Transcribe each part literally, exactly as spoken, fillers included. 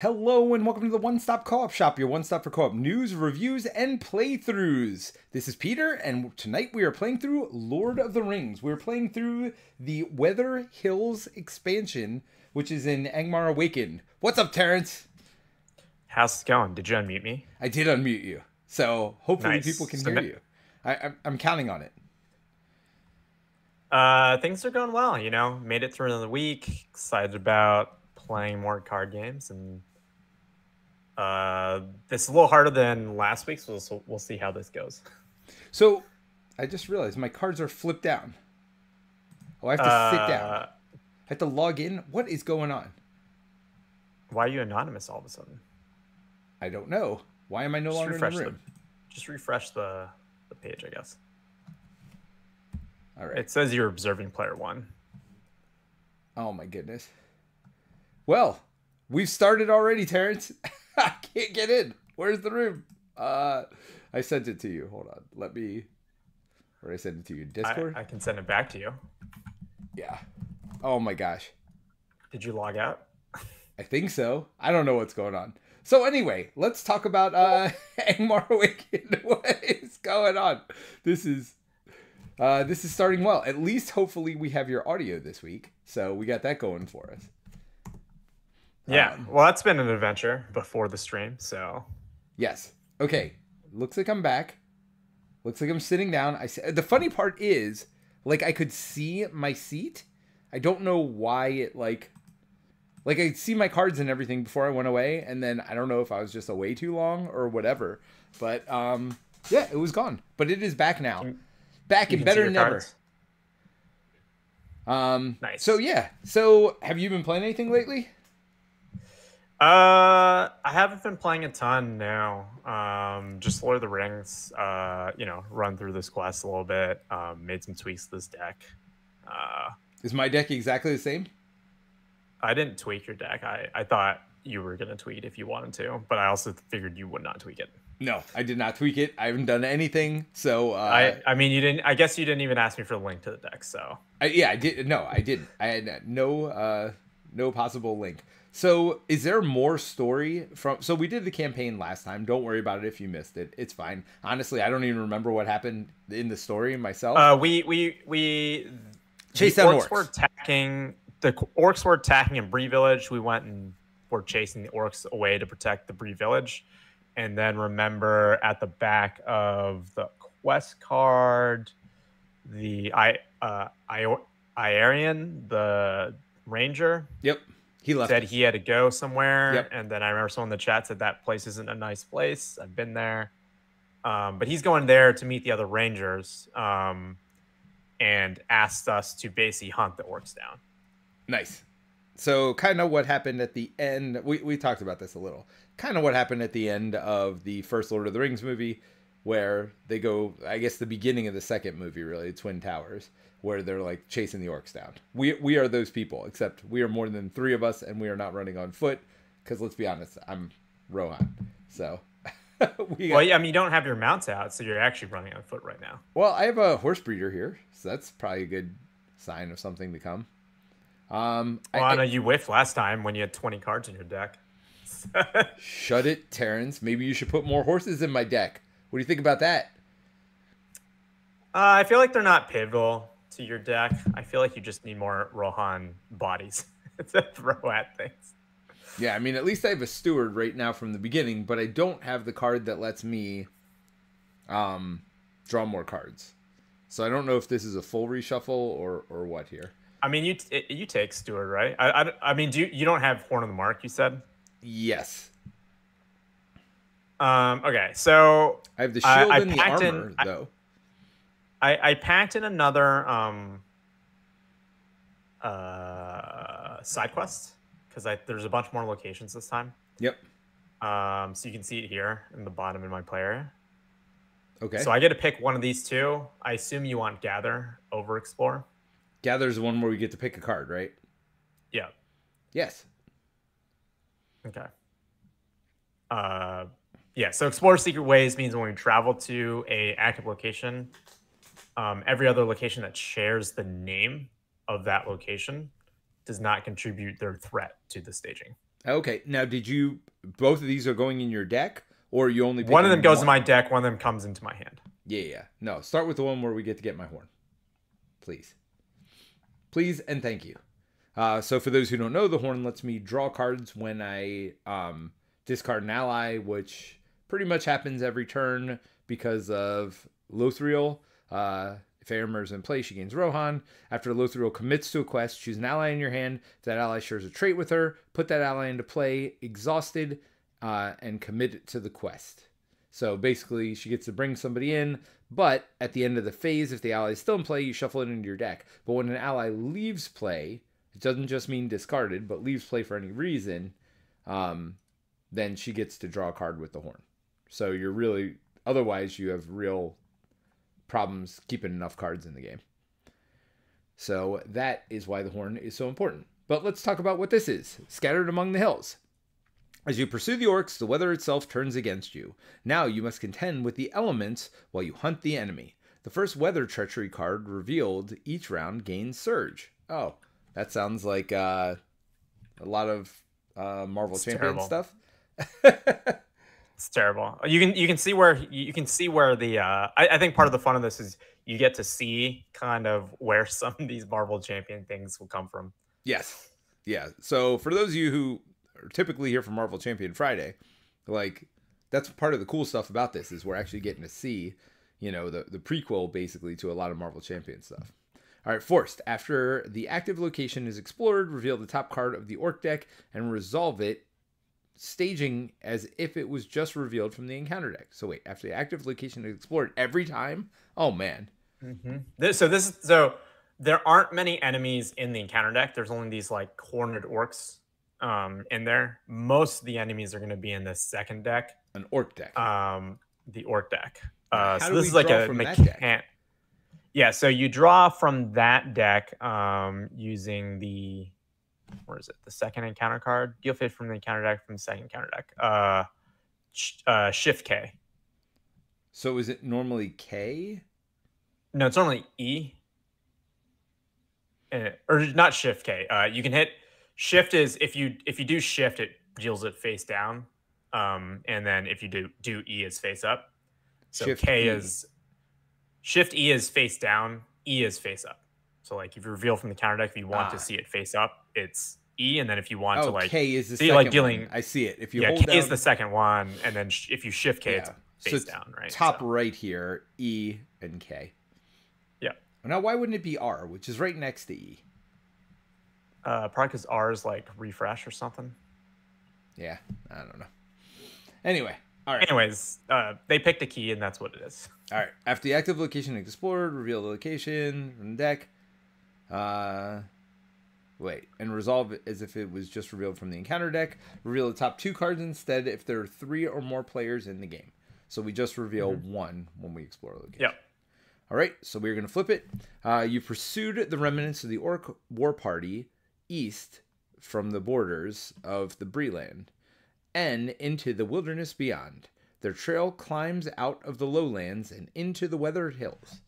Hello and welcome to the One-Stop Co-op Shop, your one-stop for co-op news, reviews, and playthroughs. This is Peter, and tonight we are playing through Lord of the Rings. We're playing through the Weather Hills expansion, which is in Angmar Awakened. What's up, Terrence? How's it going? Did you unmute me? I did unmute you, so hopefully nice. People can so hear you. I, I'm, I'm counting on it. Uh, things are going well, you know. Made it through another week. Excited about playing more card games and... Uh, it's a little harder than last week's, so we'll, we'll see how this goes. So, I just realized my cards are flipped down. Oh, I have to uh, sit down. I have to log in. What is going on? Why are you anonymous all of a sudden? I don't know. Why am I no just longer in the room? The, just refresh the, the page, I guess. All right. It says you're observing player one. Oh, my goodness. Well, we've started already, Terrence. I can't get in. Where's the room? Uh, I sent it to you. Hold on. Let me... Or I sent it to you. Discord? I, I can send it back to you. Yeah. Oh, my gosh. Did you log out? I think so. I don't know what's going on. So, anyway, let's talk about uh, Angmar Awakened. What is going on? This is... Uh, this is starting well. At least, hopefully, we have your audio this week. So, we got that going for us. Yeah, um, well, that's been an adventure before the stream, so. Yes. Okay. Looks like I'm back. Looks like I'm sitting down. I the funny part is, like, I could see my seat. I don't know why it, like, like I could see my cards and everything before I went away, and then I don't know if I was just away too long or whatever. But um, yeah, it was gone. But it is back now. Can, back and better than ever. Um. Nice. So yeah. So have you been playing anything lately? Uh, I haven't been playing a ton now. Um, just Lord of the Rings. Uh, you know, run through this quest a little bit. Um, made some tweaks to this deck. Uh, is my deck exactly the same? I didn't tweak your deck. I I thought you were gonna tweak if you wanted to, but I also figured you would not tweak it. No, I did not tweak it. I haven't done anything. So uh, I I mean, you didn't. I guess you didn't even ask me for the link to the deck. So I, yeah, I did. No, I didn't. I had no uh no possible link. So is there more story from, so we did the campaign last time. Don't worry about it if you missed it. It's fine. Honestly, I don't even remember what happened in the story myself. Uh, we, we, we chased out orcs. orcs. Were attacking, the orcs were attacking in Bree Village. We went and were chasing the orcs away to protect the Bree Village. And then remember at the back of the quest card, the I, uh, I, Iarian, the ranger. Yep. He left said us. He had to go somewhere, yep. And then I remember someone in the chat said that place isn't a nice place. I've been there, um, but he's going there to meet the other rangers, um, and asked us to basically hunt the orcs down. Nice. So kind of what happened at the end. We we talked about this a little. Kind of what happened at the end of the first Lord of the Rings movie, where they go. I guess the beginning of the second movie, really, Twin Towers. Where they're like chasing the orcs down. We we are those people, except we are more than three of us, and we are not running on foot. Because let's be honest, I'm Rohan, so. we well, yeah, I mean, you don't have your mounts out, so you're actually running on foot right now. Well, I have a horse breeder here, so that's probably a good sign of something to come. Um, well, I, I know you whiffed last time when you had twenty cards in your deck. Shut it, Terrence. Maybe you should put more horses in my deck. What do you think about that? Uh, I feel like they're not pivotal. To your deck, I feel like you just need more Rohan bodies to throw at things. Yeah, I mean, at least I have a steward right now from the beginning, but I don't have the card that lets me um, draw more cards. So I don't know if this is a full reshuffle or or what here. I mean, you t you take steward, right? I, I I mean, do you you don't have Horn of the Mark? You said yes. Um. Okay, so I have the shield uh, and the armor in, though. I, I, I packed in another um, uh, side quest because there's a bunch more locations this time. Yep. Um, so you can see it here in the bottom in my player. Okay. So I get to pick one of these two. I assume you want Gather over Explore. Gather is the one where we get to pick a card, right? Yeah. Yes. Okay. Uh, yeah, so Explore Secret Ways means when we travel to a active location... Um, every other location that shares the name of that location does not contribute their threat to the staging. Okay. Now, did you... Both of these are going in your deck, or are you only... One of them goes in my deck. One of them comes into my hand. Yeah, yeah. No, start with the one where we get to get my horn. Please. Please and thank you. Uh, so for those who don't know, the horn lets me draw cards when I um, discard an ally, which pretty much happens every turn because of Lothíriel. Uh, if Éomer is in play, she gains Rohan. After Lothíriel commits to a quest, choose an ally in your hand. If that ally shares a trait with her, put that ally into play, exhausted, uh, and commit it to the quest. So basically, she gets to bring somebody in, but at the end of the phase, if the ally is still in play, you shuffle it into your deck. But when an ally leaves play... It doesn't just mean discarded, but leaves play for any reason, um, then she gets to draw a card with the horn. So you're really, otherwise you have real problems keeping enough cards in the game. So that is why the horn is so important. But let's talk about what this is. Scattered among the hills. As you pursue the orcs, the weather itself turns against you. Now you must contend with the elements while you hunt the enemy. The first weather treachery card revealed each round gains surge. Oh. That sounds like uh, a lot of uh, Marvel Champions stuff. It's terrible. You can you can see where you can see where the uh, I, I think part of the fun of this is you get to see kind of where some of these Marvel Champion things will come from. Yes, yeah. So for those of you who are typically here for Marvel Champion Friday, like that's part of the cool stuff about this is we're actually getting to see, you know, the the prequel basically to a lot of Marvel Champion stuff. All right, forced. After the active location is explored, reveal the top card of the orc deck and resolve it, staging as if it was just revealed from the encounter deck. So wait, after the active location is explored every time? Oh, man. Mm-hmm. This, so this, so there aren't many enemies in the encounter deck. There's only these, like, horned orcs um, in there. Most of the enemies are going to be in the second deck. An orc deck. Um, the orc deck. Uh, so this is like a mechanic. Yeah, so you draw from that deck um, using the, where is it, the second encounter card? You'll fit from the encounter deck from the second encounter deck. Uh, sh uh, shift K. So is it normally K? No, it's normally E. And it, or not shift K. Uh, you can hit, shift is, if you if you do shift, it deals it face down. Um, and then if you do, do E, it's face up. So shift K E. is... Shift E is face down, E is face up. So like if you reveal from the counter deck, if you want ah. to see it face up, it's E. And then if you want oh, to like K is the so second like dealing, one. I see it. If you yeah, hold K down, is the second one, and then sh if you shift K, yeah. it's face so down, right? Top so. right here, E and K. Yeah. Now why wouldn't it be R, which is right next to E? Uh, probably because R is like refresh or something. Yeah, I don't know. Anyway. All right. Anyways, uh, they picked a key, and that's what it is. All right. After the active location explored, reveal the location from the deck. Uh, wait. And resolve it as if it was just revealed from the encounter deck. Reveal the top two cards instead if there are three or more players in the game. So we just reveal mm-hmm. one when we explore the location. Yep. All right. So we're going to flip it. Uh, you pursued the remnants of the Orc War Party east from the borders of the Bree-land and into the wilderness beyond. Their trail climbs out of the lowlands and into the weathered hills.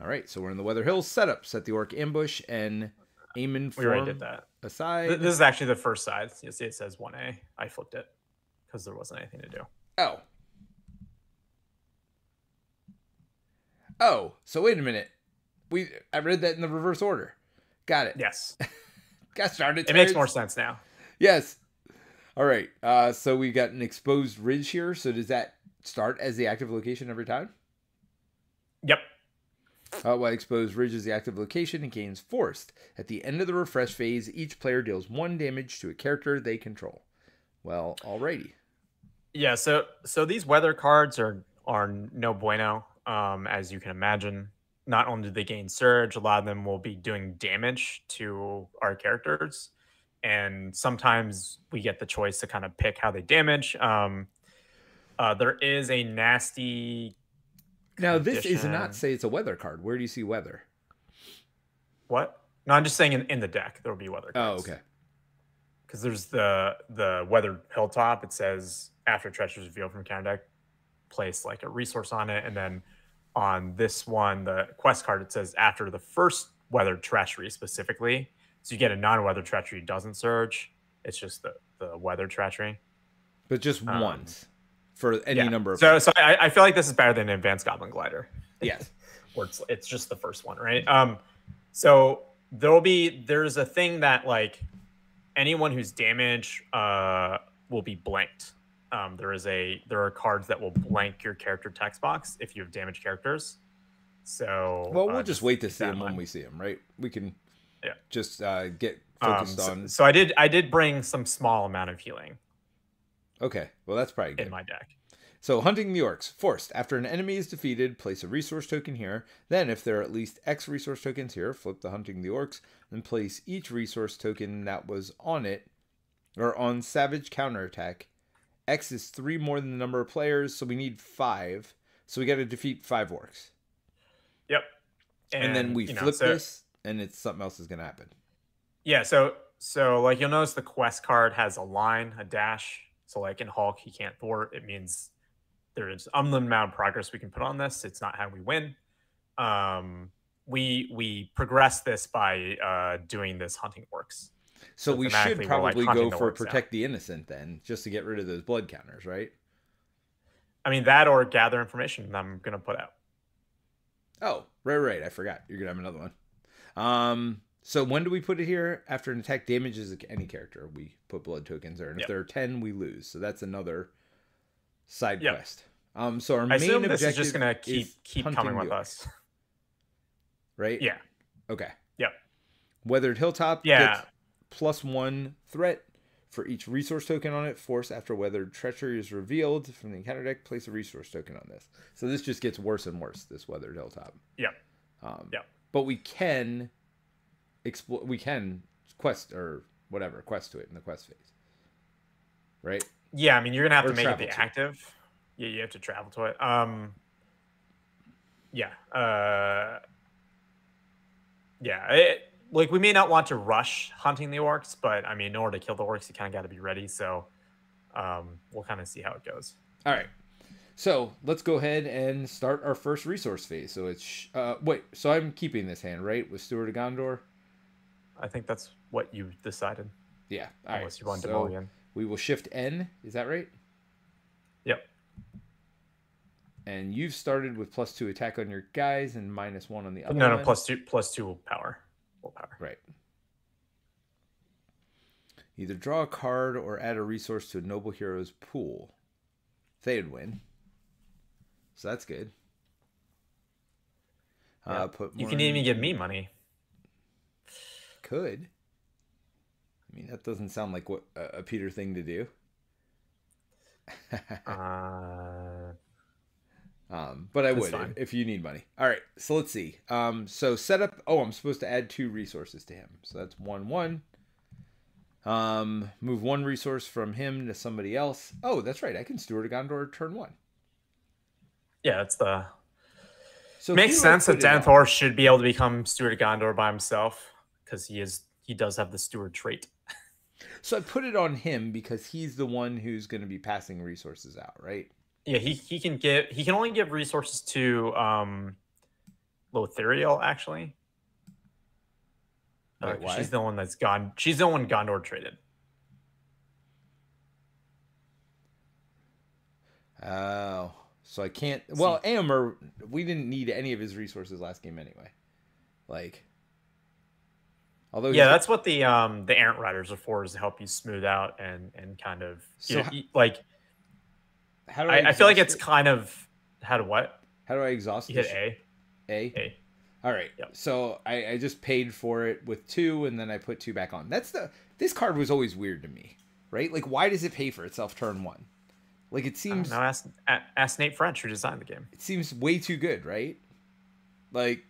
All right, so we're in the weather hills setup. Set the orc ambush and Amon Fron. We already did that. Aside. This is actually the first side. You see it says one A. I flipped it because there wasn't anything to do. Oh. Oh, so wait a minute. We I read that in the reverse order. Got it. Yes. Got started. It tired. makes more sense now. Yes. All right, uh, so we got an exposed ridge here. So does that start as the active location every time? Yep. Uh, while exposed ridge is the active location, it gains forced. At the end of the refresh phase, each player deals one damage to a character they control. Well, alrighty. Yeah. So, so these weather cards are are no bueno, um, as you can imagine. Not only do they gain surge, a lot of them will be doing damage to our characters. And sometimes we get the choice to kind of pick how they damage. Um, uh, there is a nasty. Now, this is not say it's a weather card. Where do you see weather? What? No, I'm just saying in, in the deck there will be weather cards. Oh, okay. Because there's the the weather hilltop. It says after treacherous reveal from counter deck, place like a resource on it, and then on this one, the quest card, it says after the first weather treachery specifically. So you get a non-weather treachery doesn't surge. It's just the, the weather treachery. But just um, once for any yeah. number of So, so I, I feel like this is better than Advanced Goblin Glider. Yes. Or it's, it's just the first one, right? Um, so there'll be, there's a thing that like anyone who's damaged uh, will be blanked. Um, there is a, there are cards that will blank your character text box if you have damaged characters. So, well, we'll uh, just wait to see them when we see them, right? We can yeah. just uh, get focused um, so, on. So I did, I did bring some small amount of healing. Okay, well, that's probably good. In my deck. So, Hunting the Orcs. Forced. After an enemy is defeated, place a resource token here. Then, if there are at least X resource tokens here, flip the Hunting the Orcs and place each resource token that was on it, or on Savage Counterattack. X is three more than the number of players, so we need five. So, we got to defeat five Orcs. Yep. And, and then we flip know, so, this, and it's something else is going to happen. Yeah, so, so, like, you'll notice the quest card has a line, a dash. So, like, in Hulk, he can't thwart. It means... there's unlimited amount of progress we can put on this. It's not how we win. Um, we we progress this by uh, doing this Hunting Orcs. So, so we should probably like go for Protect the Innocent then, just to get rid of those blood counters, right? I mean, that or Gather Information I'm going to put out. Oh, right, right. I forgot. You're going to have another one. Um, so when do we put it here? After an attack damages any character, we put blood tokens there. And yep. if there are ten, we lose. So that's another... side yep. quest. Um, so our main objective this is just gonna keep keep coming with us, right? Yeah. Okay. Yep. Weathered Hilltop. Yeah. Gets plus one threat for each resource token on it. Force after Weathered Treachery is revealed from the encounter deck. Place a resource token on this. So this just gets worse and worse. This Weathered Hilltop. Yep. Um, yep. But we can explore. We can quest or whatever quest to it in the quest phase, right? Yeah, I mean, you're going to have to make it the active. Yeah, you have to travel to it. Um, yeah. Uh, yeah. It, like, we may not want to rush Hunting the Orcs, but, I mean, in order to kill the Orcs, you kind of got to be ready. So um, we'll kind of see how it goes. All right. So let's go ahead and start our first resource phase. So it's... Uh, wait, so I'm keeping this hand, right? With Steward of Gondor? I think that's what you decided. Yeah. All right. Unless you want Demolian. We will shift N. Is that right? Yep. And you've started with plus two attack on your guys and minus one on the other. No, no, one. plus two, plus two willpower. Willpower. Right. Either draw a card or add a resource to a noble hero's pool. Théodwyn. So that's good. Yeah. Uh, put more you can even in... give me money. Could. I mean, that doesn't sound like what uh, a Peter thing to do. uh, um, but I would if, if you need money. All right, so let's see. Um, so set up. Oh, I'm supposed to add two resources to him. So that's one, one. Um, move one resource from him to somebody else. Oh, that's right. I can Steward of Gondor turn one. Yeah, that's the. So makes sense that Denethor should be able to become Steward of Gondor by himself because he is. He does have the steward trait. So I put it on him because he's the one who's going to be passing resources out, right? Yeah, he, he can give he can only give resources to um Lothíriel, actually. Wait, uh, why? She's the one that's gone she's the one Gondor traded. Oh. Uh, so I can't well See. Éomer, we didn't need any of his resources last game anyway. Like Although yeah, that's what the um, the errant riders are for, is to help you smooth out and and kind of so you know, how, like. How do I? I, I feel like it's it? kind of how to what? How do I exhaust? You hit A, A, A. All right. Yep. So I, I just paid for it with two, and then I put two back on. That's the this card was always weird to me, right? Like, why does it pay for itself turn one? Like it seems. Now ask ask Nate French, who designed the game. It seems way too good, right? Like,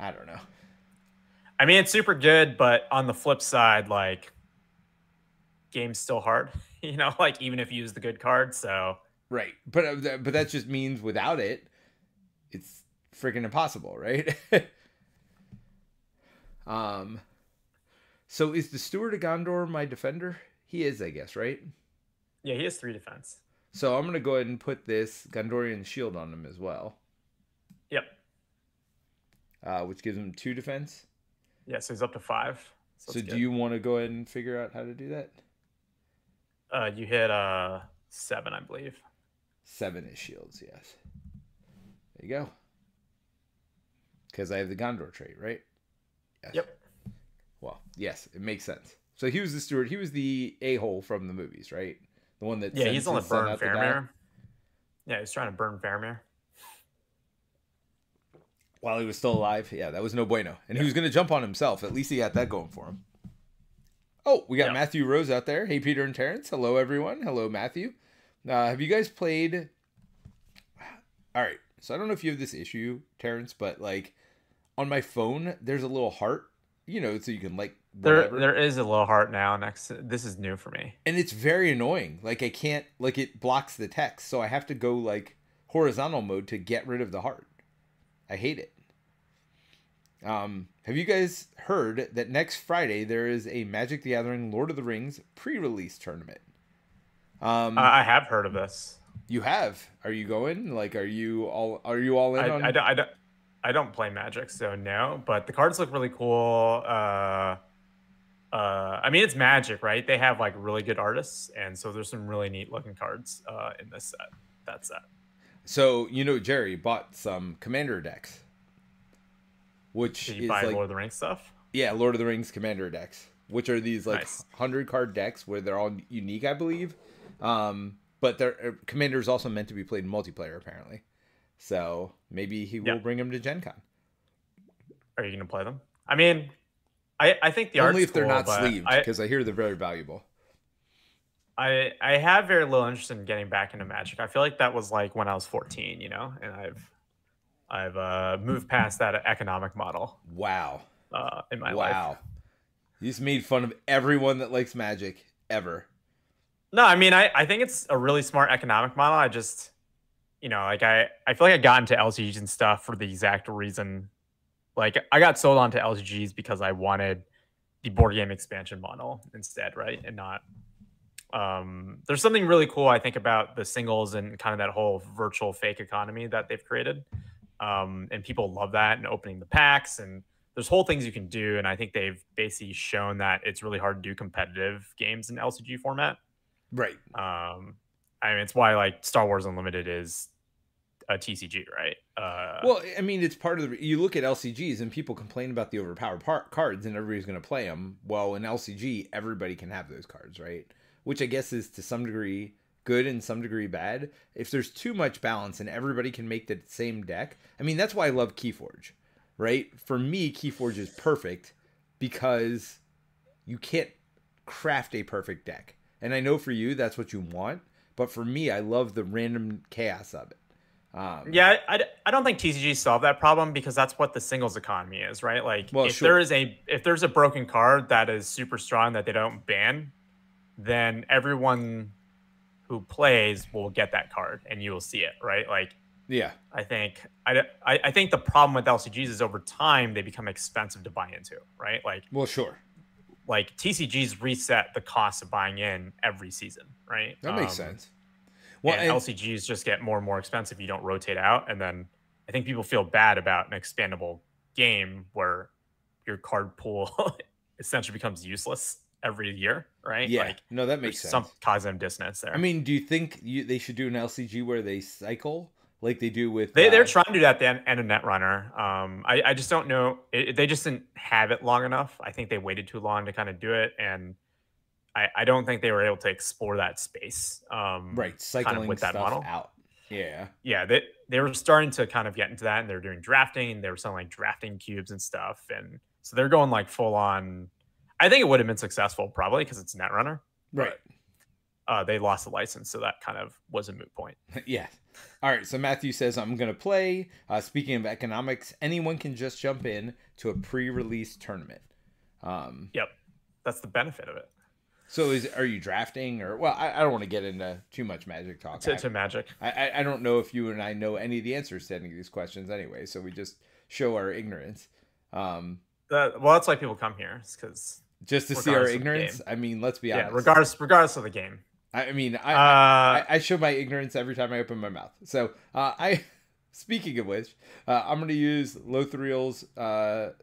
I don't know. I mean, it's super good, but on the flip side, like, game's still hard, you know, like, even if you use the good card, so. Right, but but that just means without it, it's freaking impossible, right? um, So is the Steward of Gondor my defender? He is, I guess, right? Yeah, he has three defense. So I'm going to go ahead and put this Gondorian Shield on him as well. Yep. Uh, which gives him two defense. Yeah, so he's up to five. So, so do good. you want to go ahead and figure out how to do that? Uh, you hit uh seven, I believe. Seven is shields, yes. There you go. Because I have the Gondor trait, right? Yes. Yep. Well, yes, it makes sense. So he was the steward. He was the a-hole from the movies, right? The one that yeah, he's on the burn Faramir. Yeah, he's trying to burn Faramir while he was still alive. Yeah, that was no bueno. And yeah. he was going to jump on himself. At least he got that going for him. Oh, we got yeah. Matthew Rose out there. Hey, Peter and Terrence. Hello, everyone. Hello, Matthew. Uh, have you guys played? All right. So I don't know if you have this issue, Terrence, but like on my phone, there's a little heart, you know, so you can like whatever. There, there is a little heart now. Next, this is new for me, and it's very annoying. Like I can't, like it blocks the text, so I have to go like horizontal mode to get rid of the heart. I hate it. Um, have you guys heard that next Friday there is a Magic: The Gathering Lord of the Rings pre-release tournament? Um, I have heard of this. You have? Are you going? Like, are you all? Are you all in? I, on... I, don't, I don't. I don't play Magic, so no. But the cards look really cool. Uh, uh, I mean, it's Magic, right? They have like really good artists, and so there's some really neat looking cards uh, in this set. That set. So you know, Jerry bought some Commander decks, which Did you is buy like Lord of the Rings stuff. Yeah, Lord of the Rings Commander decks, which are these like nice. hundred card decks where they're all unique, I believe. Um, but their Commander is also meant to be played in multiplayer, apparently. So maybe he yep. will bring them to Gen Con. Are you going to play them? I mean, I I think the only if they're cool, not sleeved, because I, I hear they're very valuable. I I have very little interest in getting back into Magic. I feel like that was like when I was fourteen, you know, and I've I've uh, moved past that economic model. Wow. Uh, in my wow. life. Wow. You just made fun of everyone that likes Magic ever. No, I mean, I, I think it's a really smart economic model. I just, you know, like I, I feel like I got into L C Gs and stuff for the exact reason. Like I got sold onto L C Gs because I wanted the board game expansion model instead, right? And not, um, there's something really cool, I think, about the singles and kind of that whole virtual fake economy that they've created. Um, and people love that and opening the packs and there's whole things you can do. And I think they've basically shown that it's really hard to do competitive games in L C G format. Right. Um, I mean, it's why like Star Wars Unlimited is a T C G, right? Uh, well, I mean, it's part of the. You look at L C Gs and people complain about the overpowered part, cards, and everybody's going to play them. Well, in L C G, everybody can have those cards, right? Which I guess is to some degree good and some degree bad. If there's too much balance and everybody can make the same deck, I mean, that's why I love Keyforge, right? For me, Keyforge is perfect because you can't craft a perfect deck. And I know for you, that's what you want. But for me, I love the random chaos of it. Um, yeah, I, I don't think T C G solved that problem because that's what the singles economy is, right? Like, well, if sure. there is a if there's a broken card that is super strong that they don't ban, then everyone who plays will get that card and you will see it, right? Like, yeah, I think I, I, I think the problem with L C Gs is over time they become expensive to buy into, right? Like, well, sure. Like T C Gs reset the cost of buying in every season, right? That makes um, sense. Well, and, and L C Gs just get more and more expensive. You don't rotate out. And then I think people feel bad about an expandable game where your card pool essentially becomes useless every year, right? Yeah. Like, no, that makes sense. Some cognitive dissonance there. I mean, do you think you, they should do an L C G where they cycle? Like they do with... They, uh, they're trying to do that then and a Netrunner. Um, I, I just don't know. It, they just didn't have it long enough. I think they waited too long to kind of do it. And I, I don't think they were able to explore that space. Um, right. Cycling kind of with that stuff model. out. Yeah. Yeah. They, they were starting to kind of get into that. And they were doing drafting. And they were selling like drafting cubes and stuff. And so they're going like full on... I think it would have been successful probably because it's Netrunner. Right. But, Uh, they lost the license, so that kind of was a moot point. Yeah. All right, so Matthew says, I'm going to play. Uh, speaking of economics, anyone can just jump in to a pre-release tournament. Um, yep, that's the benefit of it. So is are you drafting? or Well, I, I don't want to get into too much Magic talk. To, I, to Magic. I, I don't know if you and I know any of the answers to any of these questions anyway, so we just show our ignorance. Um, uh, well, that's why people come here. because Just to see our ignorance? I mean, let's be yeah, honest. Regardless, regardless of the game. I mean, I, uh, I I show my ignorance every time I open my mouth. So uh, I, speaking of which, uh, I'm going to use Lothriel's uh,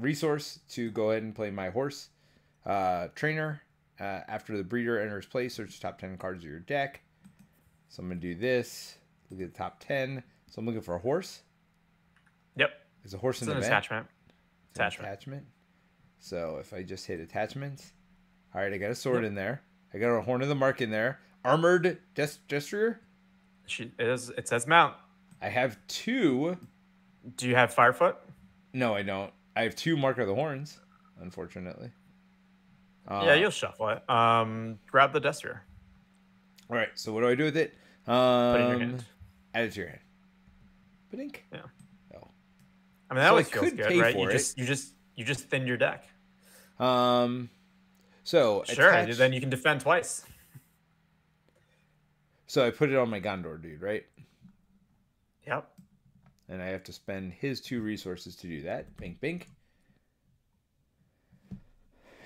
resource to go ahead and play my horse. Uh, trainer, uh, after the breeder enters play, search the top ten cards of your deck. So I'm going to do this. Look at the top ten. So I'm looking for a horse. Yep. There's a horse it's in the an attachment. It's attachment. An attachment. So if I just hit attachments. All right, I got a sword yep. in there. I got a Horn of the Mark in there. Armored Destrier? She is, it says mount. I have two. Do you have Firefoot? No, I don't. I have two Mark of the Horns, unfortunately. Uh, yeah, you'll shuffle it. Um, grab the Destrier. All right, so what do I do with it? Um, Put it in your hand. Add it to your hand. Badink. Yeah. Oh. I mean, that so always feels good, right? You just, you just you just thin your deck. Um. So sure, attach... then you can defend twice. So I put it on my Gondor dude, right? Yep. And I have to spend his two resources to do that. Bink, bink.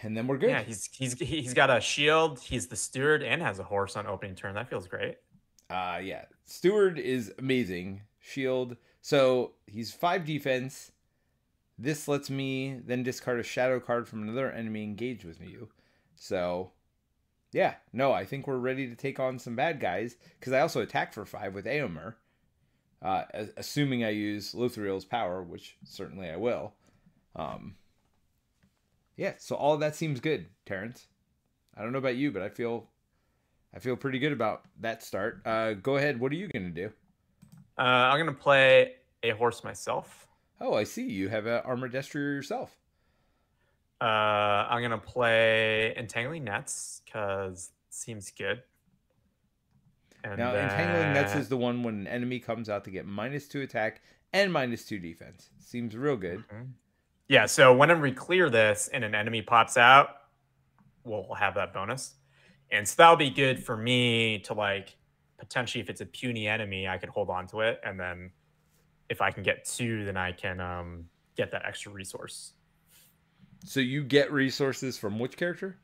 And then we're good. Yeah, he's he's he's got a shield. He's the steward and has a horse on opening turn. That feels great. Uh yeah. Steward is amazing. Shield. So he's five defense. This lets me then discard a shadow card from another enemy engaged with you. So yeah, no, I think we're ready to take on some bad guys because I also attack for five with Éomer, uh, assuming I use Lothíriel's power, which certainly I will. Um, yeah, so all of that seems good, Terrence. I don't know about you, but I feel I feel pretty good about that start. Uh, go ahead. What are you going to do? Uh, I'm going to play a horse myself. Oh, I see. You have an Armored Destrier yourself. Uh, I'm going to play Entangling Nets because it seems good. And now, then... Entangling Nets is the one when an enemy comes out to get minus two attack and minus two defense. Seems real good. Mm-hmm. Yeah, so whenever we clear this and an enemy pops out, we'll have that bonus. And so that'll be good for me to, like, potentially if it's a puny enemy, I could hold on to it and then... if I can get two, then I can um, get that extra resource. So you get resources from which character?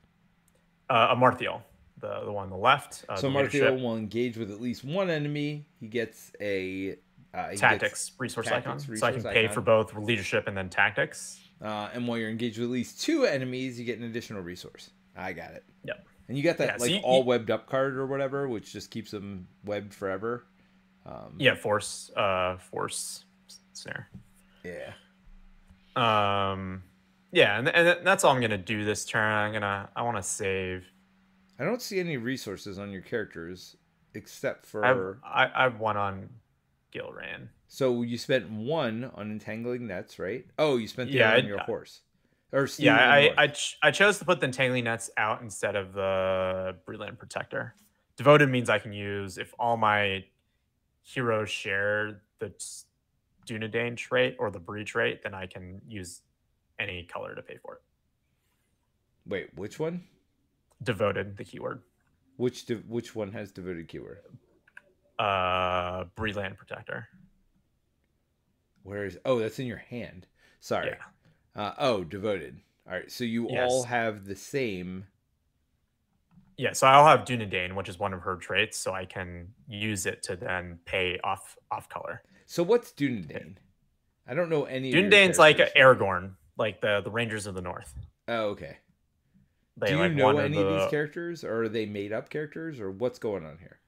Uh, Amarthiel, the, the one on the left. Uh, so Amarthiel will engage with at least one enemy. He gets a... Uh, he tactics, gets resource tactics, icon. Resource so I can icon. pay for both leadership and then tactics. Uh, and while you're engaged with at least two enemies, you get an additional resource. I got it. Yep. And you got that yeah, like so you, all webbed up card or whatever, which just keeps them webbed forever. Um, yeah, force, uh, force snare. Yeah. Um, yeah, and, and that's all I'm gonna do this turn. I'm gonna, I want to save. I don't see any resources on your characters except for I, I, I have one on Gilraen. So you spent one on Entangling Nets, right? Oh, you spent the yeah, other on I, your I, horse. Or yeah, I I, ch I chose to put the Entangling Nets out instead of the Bree-land Protector. Devoted means I can use if all my heroes share the Dunedain trait or the Bree trait, then I can use any color to pay for it. Wait, which one? Devoted, the keyword. Which de which one has devoted keyword? Uh, Bree-land Protector. Where is? Oh, that's in your hand. Sorry. Yeah. Uh, oh, devoted. All right, so you yes. all have the same. Yeah, so I'll have Dunedain, which is one of her traits, so I can use it to then pay off off color. So what's Dunedain? I don't know any. Dunedain's like Aragorn, like the the Rangers of the North. Oh, okay. They Do you like know any of, the... of these characters, or are they made up characters, or what's going on here?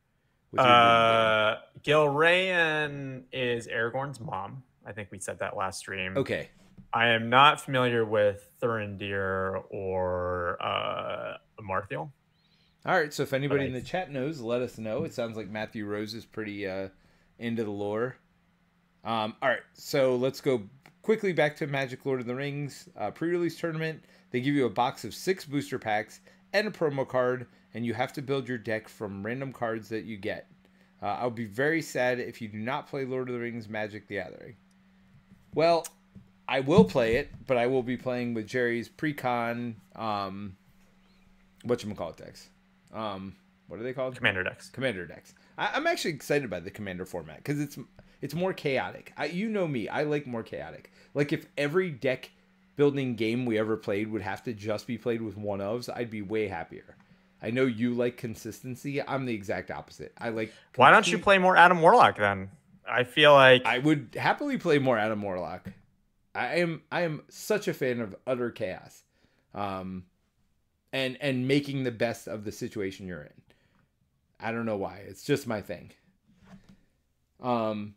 Uh, Gilraen is Aragorn's mom. I think we said that last stream. Okay. I am not familiar with Thurindir or uh, Amarthiel. All right, so if anybody in the chat knows, let us know. It sounds like Matthew Rose is pretty uh, into the lore. Um, all right, so let's go quickly back to Magic Lord of the Rings uh, pre-release tournament. They give you a box of six booster packs and a promo card, and you have to build your deck from random cards that you get. Uh, I'll be very sad if you do not play Lord of the Rings Magic: The Gathering. Well, I will play it, but I will be playing with Jerry's pre-con, um, whatchamacallit decks. Um, what are they called? Commander decks. Commander decks. I, I'm actually excited by the commander format because it's it's more chaotic. I, you know me. I like more chaotic. Like if every deck building game we ever played would have to just be played with one ofs, I'd be way happier. I know you like consistency. I'm the exact opposite. I like. Why don't you play more Adam Warlock then? I feel like I would happily play more Adam Warlock. I am I am such a fan of utter chaos, um, and and making the best of the situation you're in. I don't know why. It's just my thing. Um,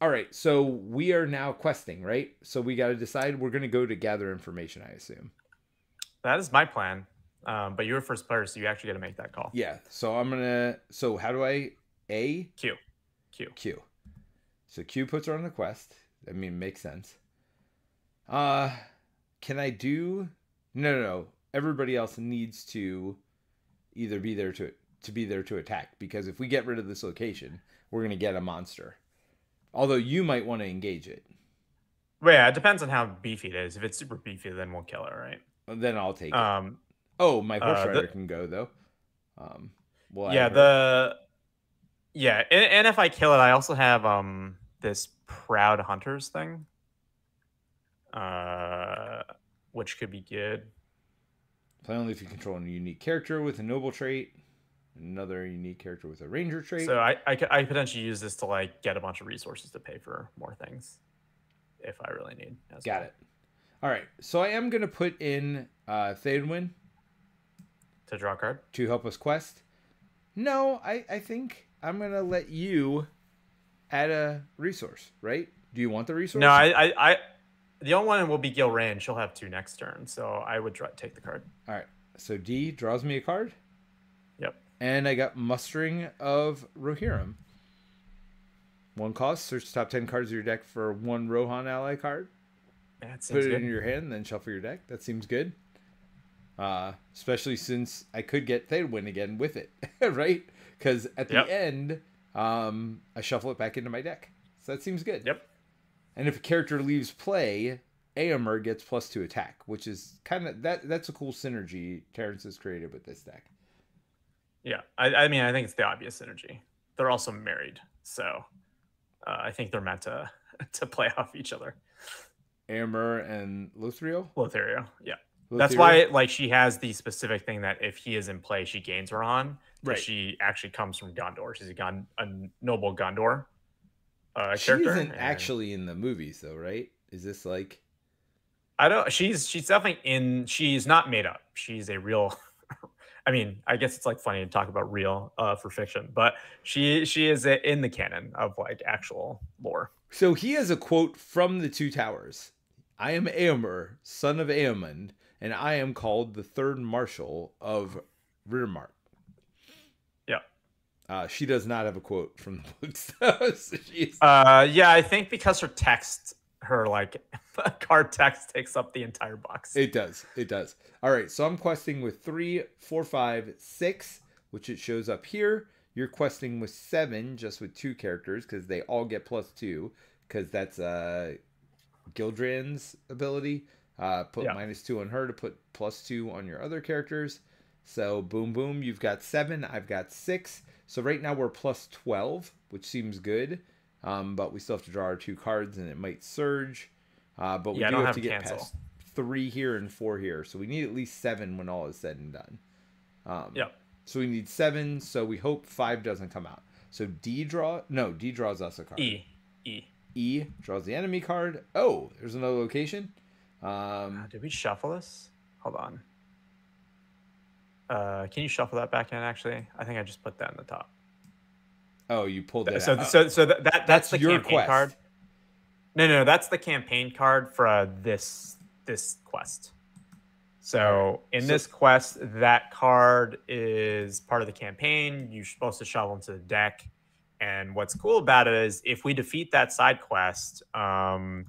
all right. So we are now questing, right? So we got to decide. We're going to go to gather information, I assume. That is my plan. Um, but you're a first player, so you actually got to make that call. Yeah. So I'm going to. So how do I? A? Q. Q. Q. So Q puts her on the quest. I mean, makes sense. Uh, can I do? No, no, no. Everybody else needs to either be there to to be there to attack, because if we get rid of this location, we're gonna get a monster. Although you might want to engage it. Well, yeah, it depends on how beefy it is. If it's super beefy, then we'll kill it, right? Well, then I'll take um, it. Oh, my horse uh, rider the... can go though. Um, well, yeah, the yeah, and, and if I kill it, I also have um this Proud Hunters thing. Uh, which could be good. Play only if you control a unique character with a noble trait, another unique character with a ranger trait. So I, I, I potentially use this to like get a bunch of resources to pay for more things if I really need. Got well. it. All right. So I am going to put in uh, Théodwyn. To draw a card? To help us quest. No, I, I think I'm going to let you add a resource, right? Do you want the resource? No, I... I, I The only one will be Gilraen. She'll have two next turn, so I would draw, take the card. All right. So D draws me a card. Yep. And I got Mustering of Rohirrim. One cost. Search the top ten cards of your deck for one Rohan ally card. That seems Put it good. in your hand, then shuffle your deck. That seems good. Uh, especially since I could get Théodwyn again with it, right? Because at the yep. end, um, I shuffle it back into my deck. So that seems good. Yep. And if a character leaves play, Éomer gets plus two attack, which is kind of that. That's a cool synergy Terrence has created with this deck. Yeah, I, I mean, I think it's the obvious synergy. They're also married, so uh, I think they're meant to to play off each other. Éomer and Lothíriel. Lothíriel, yeah. Lothíriel? That's why, like, she has the specific thing that if he is in play, she gains Rohan. Right. She actually comes from Gondor. She's a, Gon a noble Gondor. Uh, she character isn't and... actually in the movies though, right? Is this like I don't she's she's definitely in she's not made up. She's a real I mean, I guess it's like funny to talk about real uh for fiction, but she she is in the canon of like actual lore. So he has a quote from the Two Towers. I am Éomer, son of Éamund, and I am called the third marshal of Riddermark. Uh, she does not have a quote from the books. So uh, yeah, I think because her text, her like card text takes up the entire box. It does. It does. All right. So I'm questing with three, four, five, six, which it shows up here. You're questing with seven, just with two characters because they all get plus two because that's uh, Gildraen's ability. Uh, put yeah. minus two on her to put plus two on your other characters. So boom, boom. You've got seven. I've got six. So right now we're plus twelve, which seems good, um, but we still have to draw our two cards, and it might surge. Uh, but we yeah, do have, have to get cancel. past three here and four here, so we need at least seven when all is said and done. Um, yeah. So we need seven, so we hope five doesn't come out. So D draw no D draws us a card. E E E draws the enemy card. Oh, there's another location. Um, Did we shuffle this? Hold on. Uh, can you shuffle that back in? Actually, I think I just put that in the top. Oh, you pulled that. So, out. so, so that, that that's, that's the your campaign quest. card. No, no, that's the campaign card for uh, this this quest. So, in so, this quest, that card is part of the campaign. You're supposed to shuffle into the deck. And what's cool about it is, if we defeat that side quest, um,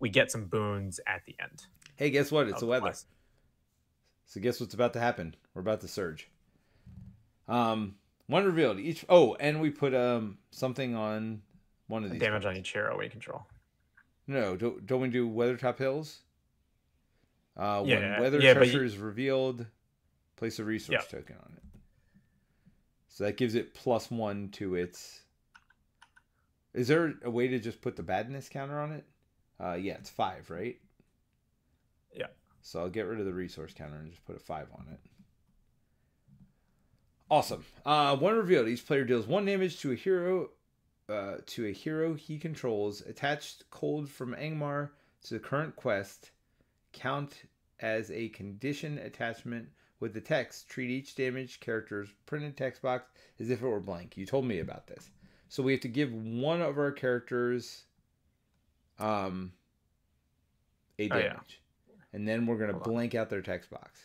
we get some boons at the end. Hey, guess what? It's a weather. Quest. So guess what's about to happen? We're about to surge. Um, one revealed each. Oh, and we put um something on one of these. Damage cards. On each hero we control. No, don't don't we do Weathertop Hills? Uh, yeah, when yeah, weather yeah, treasure you... is revealed, place a resource yeah. token on it. So that gives it plus one to its. Is there a way to just put the badness counter on it? Uh, yeah, it's five, right? Yeah. So I'll get rid of the resource counter and just put a five on it. Awesome. Uh, one revealed. Each player deals one damage to a hero, uh, to a hero he controls. Attached cold from Angmar to the current quest count as a condition attachment with the text. Treat each damaged character's printed text box as if it were blank. You told me about this. So we have to give one of our characters um, a damage. Oh, yeah. And then we're going to blank out their text box.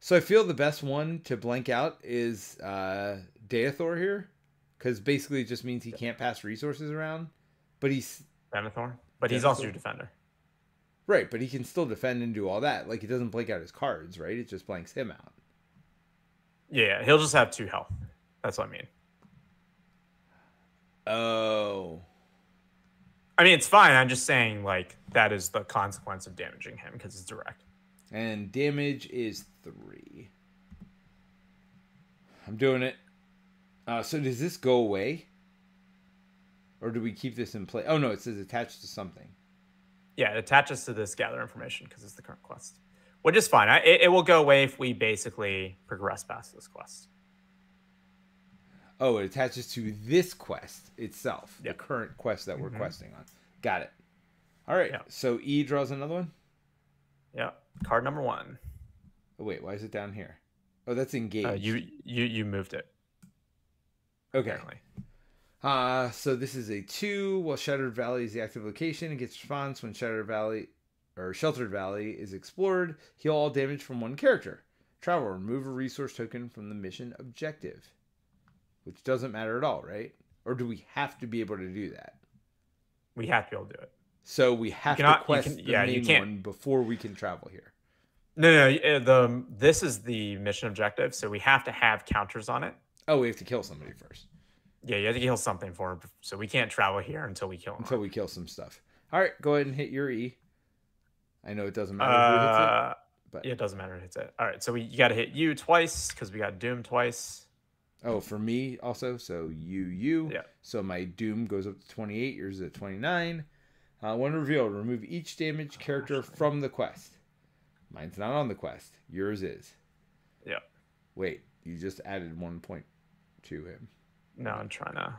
So I feel the best one to blank out is uh, Denethor here. Because basically it just means he can't pass resources around. But he's... Denethor? But Denethor. He's also your defender. Right, but he can still defend and do all that. Like, he doesn't blank out his cards, right? It just blanks him out. Yeah, he'll just have two health. That's what I mean. Oh. I mean, it's fine. I'm just saying, like, that is the consequence of damaging him because it's direct. And damage is three. I'm doing it. Uh, so does this go away? Or do we keep this in play? Oh, no, it says attached to something. Yeah, it attaches to this gather information because it's the current quest, which is fine. I, it, it will go away if we basically progress past this quest. Oh, it attaches to this quest itself, yep. The current quest that we're mm-hmm. questing on. Got it. All right, yep. So E draws another one? Yeah, card number one. Oh, wait, why is it down here? Oh, that's engaged. Uh, you, you, you moved it. Okay. Apparently. Uh, so this is a two. Well, Shattered Valley is the active location. It gets response when Shattered Valley or Sheltered Valley is explored. Heal all damage from one character. Travel. Remove a resource token from the mission objective. Which doesn't matter at all, right? Or do we have to be able to do that? We have to be able to do it. So we have cannot, to quest can, the yeah, main one before we can travel here. No, no, the this is the mission objective, so we have to have counters on it. Oh, we have to kill somebody first. Yeah, you have to kill something for him, so we can't travel here until we kill him. Until we kill some stuff. All right, go ahead and hit your E. I know it doesn't matter uh, who hits it. But... Yeah, it doesn't matter who hits it. All right, so we, you got to hit U twice because we got Doom twice. Oh, for me also, so U, U. Yeah. So my Doom goes up to twenty-eight, yours is at twenty-nine. Uh, one reveal, remove each damaged character oh, from the quest. Mine's not on the quest. Yours is. Yeah. Wait, you just added one point to him. No, I'm trying to.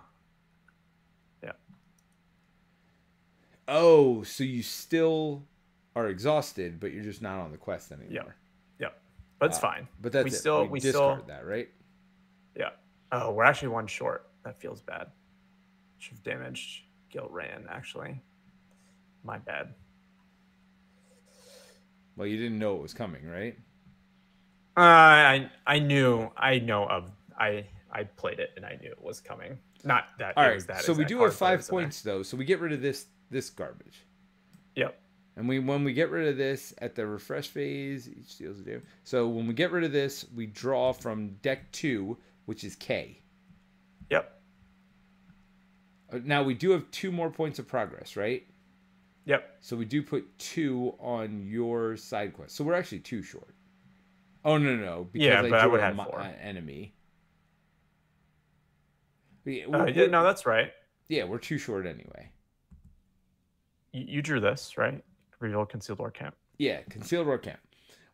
Yeah. Oh, so you still are exhausted, but you're just not on the quest anymore. Yeah. Yeah. But it's uh, fine. But that's we it. still we, we discard still, that, right? Yeah. Oh, we're actually one short. That feels bad. Should have damaged Gilraen, actually. My bad. Well, you didn't know it was coming, right? Uh, I I knew I know of I. I played it and I knew it was coming. Not that All it right. was that. So we do have five points though. So we get rid of this this garbage. Yep. And we when we get rid of this at the refresh phase, each deals a damage. So when we get rid of this, we draw from deck two, which is K. Yep. Now we do have two more points of progress, right? Yep. So we do put two on your side quest. So we're actually two short. Oh no no, no because yeah, I, but I would have my four. enemy. Uh, yeah, no, that's right. Yeah, we're too short anyway. You, you drew this, right? Reveal Concealed Orc Camp. Yeah, Concealed Orc Camp.